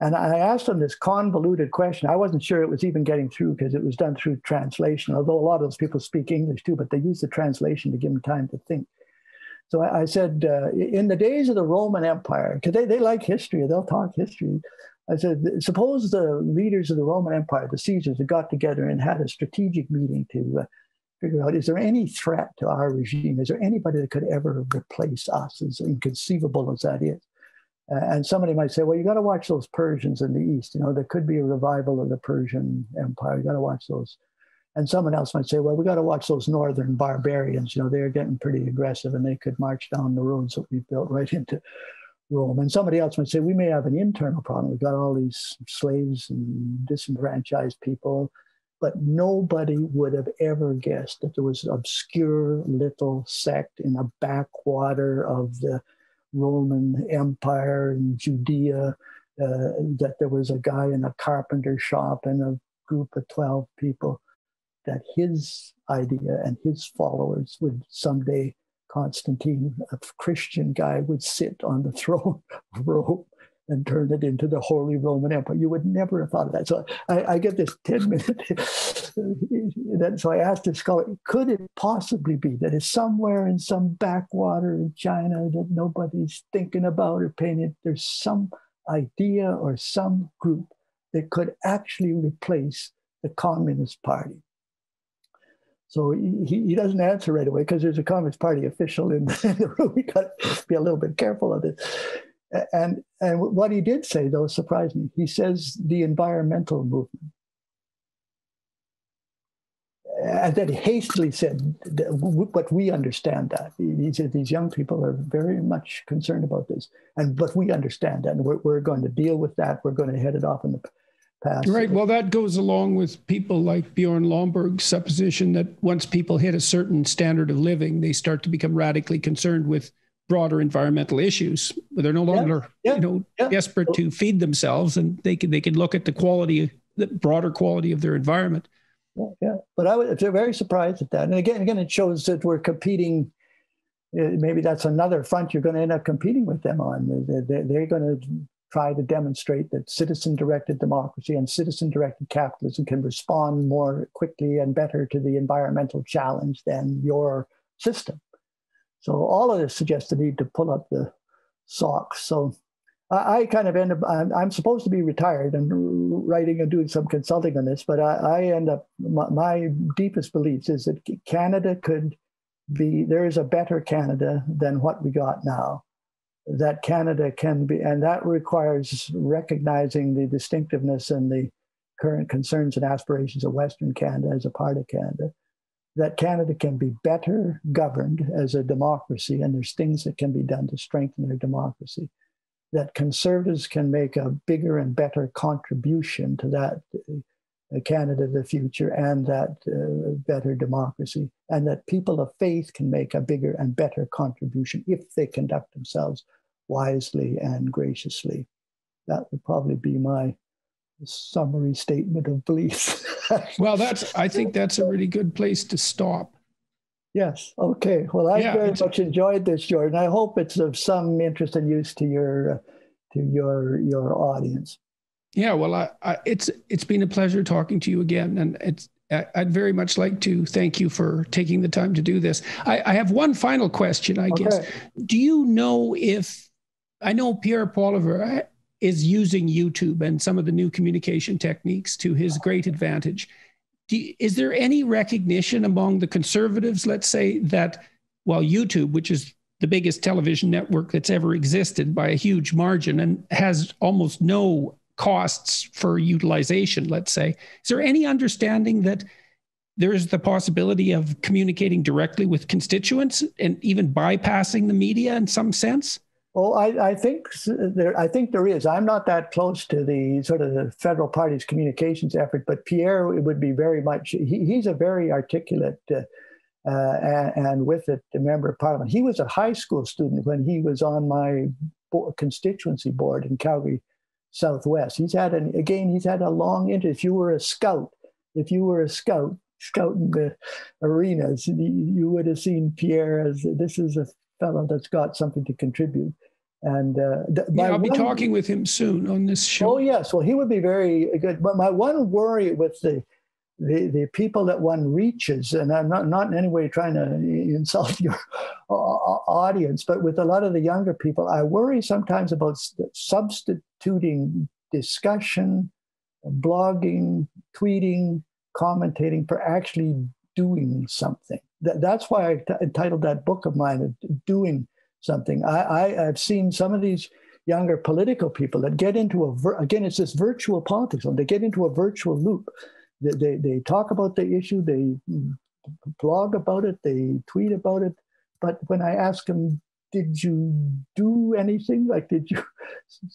And I asked him this convoluted question. I wasn't sure it was even getting through because it was done through translation, although a lot of those people speak English too, but they use the translation to give them time to think. So I, I said, uh, in the days of the Roman Empire, because they, they like history, they'll talk history. I said, suppose the leaders of the Roman Empire, the Caesars, had got together and had a strategic meeting to uh, figure out, is there any threat to our regime? Is there anybody that could ever replace us, as inconceivable as that is? Uh, and somebody might say, well, you got to watch those Persians in the East. You know, there could be a revival of the Persian Empire. You got to watch those. And someone else might say, well, we got to watch those northern barbarians. You know, they're getting pretty aggressive and they could march down the roads that we've built right into Rome. And somebody else might say, we may have an internal problem. We've got all these slaves and disenfranchised people, but nobody would have ever guessed that there was an obscure little sect in a backwater of the Roman Empire in Judea, uh, that there was a guy in a carpenter shop and a group of twelve people, that his idea and his followers would someday, Constantine, a Christian guy, would sit on the throne of Rome and turn it into the Holy Roman Empire. You would never have thought of that. So I, I get this ten-minute... So I asked this scholar, could it possibly be that it's somewhere in some backwater in China that nobody's thinking about or paying it, there's some idea or some group that could actually replace the Communist Party? So he, he doesn't answer right away because there's a Communist Party official in the, in the room. You've got to be a little bit careful of this. And and what he did say, though, surprised me. He says the environmental movement. And then he hastily said, but we understand that. He said these young people are very much concerned about this. And but we understand that. And we're, we're going to deal with that. We're going to head it off in the past. Right. Well, that goes along with people like Bjorn Lomborg's supposition that once people hit a certain standard of living, they start to become radically concerned with broader environmental issues. They're no longer, yeah, yeah, you know, yeah. desperate to feed themselves, and they can they can look at the quality, the broader quality of their environment. Yeah, yeah. But I was very surprised at that. And again, again, it shows that we're competing. Maybe that's another front you're going to end up competing with them on. They're, they're going to try to demonstrate that citizen-directed democracy and citizen-directed capitalism can respond more quickly and better to the environmental challenge than your system. So all of this suggests the need to pull up the socks. So I, I kind of end up, I'm, I'm supposed to be retired and writing and doing some consulting on this, but I, I end up, my, my deepest beliefs is that Canada could be, there is a better Canada than what we got now. that Canada can be, and that requires recognizing the distinctiveness and the current concerns and aspirations of Western Canada as a part of Canada, that Canada can be better governed as a democracy, and there's things that can be done to strengthen their democracy, that Conservatives can make a bigger and better contribution to that uh, Canada of the future and that uh, better democracy, and that people of faith can make a bigger and better contribution if they conduct themselves wisely and graciously. That would probably be my summary statement of beliefs. Well, that's, I think that's a really good place to stop. Yes. Okay. Well, I yeah, very much enjoyed this, Jordan. I hope it's of some interest and use to your, uh, to your, your audience. Yeah. Well, I, I, it's, it's been a pleasure talking to you again. And it's, I, I'd very much like to thank you for taking the time to do this. I, I have one final question, I okay. guess. Do you know if, I know Pierre Poilievre, I, is using YouTube and some of the new communication techniques to his great advantage. Do you, is there any recognition among the Conservatives, let's say, that while YouTube, which is the biggest television network that's ever existed by a huge margin and has almost no costs for utilization, let's say, is there any understanding that there is the possibility of communicating directly with constituents and even bypassing the media in some sense? Oh, I, I think there. I think there is. I'm not that close to the sort of the federal party's communications effort, but Pierre it would be very much. He, he's a very articulate uh, uh, and, and with it a member of Parliament. He was a high school student when he was on my bo- constituency board in Calgary Southwest. He's had an again. He's had a long interest. If you were a scout, if you were a scout scouting the arenas, you, you would have seen Pierre as this is a fellow that's got something to contribute. And uh, th- yeah, I'll be talking with him soon on this show. Oh, yes. Well, he would be very good. But my one worry with the the, the people that one reaches, and I'm not, not in any way trying to insult your uh, audience, but with a lot of the younger people, I worry sometimes about substituting discussion, blogging, tweeting, commentating for actually doing something. That's why I t- entitled that book of mine, Doing Something. I, I, I've seen some of these younger political people that get into a, vir- again, it's this virtual politics, and they get into a virtual loop. They, they, they talk about the issue, they blog about it, they tweet about it. But when I ask them, did you do anything? Like, did you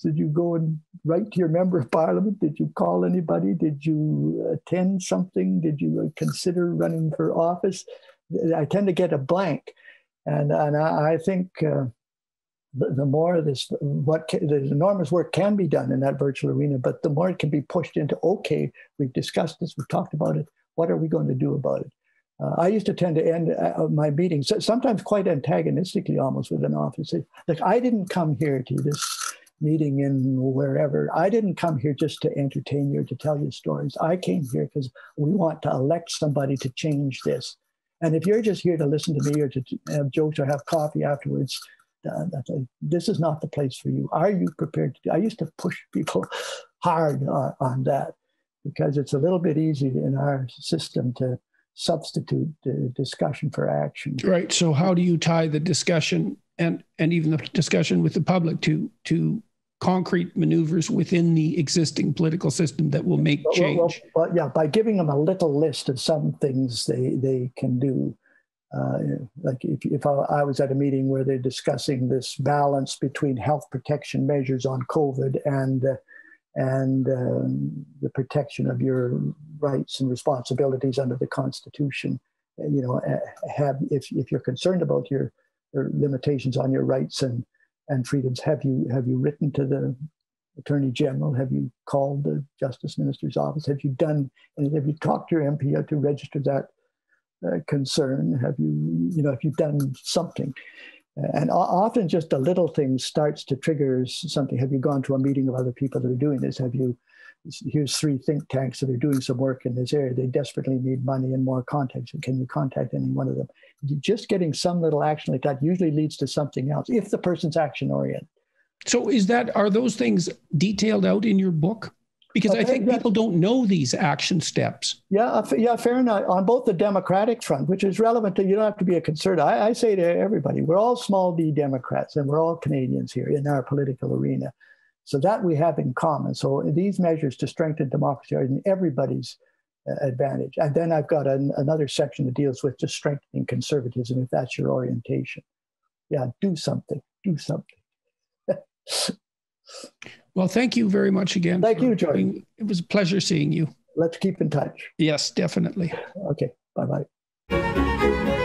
did you go and write to your member of parliament? Did you call anybody? Did you attend something? Did you consider running for office? I tend to get a blank, and and I, I think uh, the, the more this what can, the enormous work can be done in that virtual arena, but the more it can be pushed into. Okay, we've discussed this, we've talked about it. What are we going to do about it? Uh, I used to tend to end uh, my meetings sometimes quite antagonistically, almost with an office. Like, I didn't come here to this meeting in wherever. I didn't come here just to entertain you or to tell you stories. I came here because we want to elect somebody to change this. And if you're just here to listen to me or to have jokes or have coffee afterwards, uh, that's a, this is not the place for you. Are you prepared to do? I used to push people hard on, on that, because it's a little bit easy in our system to substitute the discussion for action. Right. So how do you tie the discussion and, and even the discussion with the public to to concrete maneuvers within the existing political system that will make change? Well, well, well, yeah, by giving them a little list of some things they, they can do. Uh, like if, if I, I was at a meeting where they're discussing this balance between health protection measures on COVID and uh, and um, the protection of your rights and responsibilities under the Constitution, you know, have if if you're concerned about your, your limitations on your rights and and freedoms, have you have you written to the Attorney General? Have you called the Justice Minister's office? Have you done? And have you talked to your M P to register that uh, concern? Have you you know have you done something? And often just a little thing starts to trigger something. Have you gone to a meeting of other people that are doing this? Have you? Here's three think tanks that are doing some work in this area. They desperately need money and more contacts. Can you contact any one of them? Just getting some little action like that usually leads to something else if the person's action oriented. So is that, are those things detailed out in your book? Because I, I think, think people don't know these action steps. Yeah, yeah, fair enough. On both the democratic front, which is relevant to, you don't have to be a conservative. I, I say to everybody, we're all small D Democrats and we're all Canadians here in our political arena. So that we have in common. So these measures to strengthen democracy are in everybody's uh, advantage. And then I've got an, another section that deals with just strengthening conservatism, if that's your orientation. Yeah, do something, do something. Well, thank you very much again. Thank you, Jordan. Being, it was a pleasure seeing you. Let's keep in touch. Yes, definitely. Okay, bye-bye.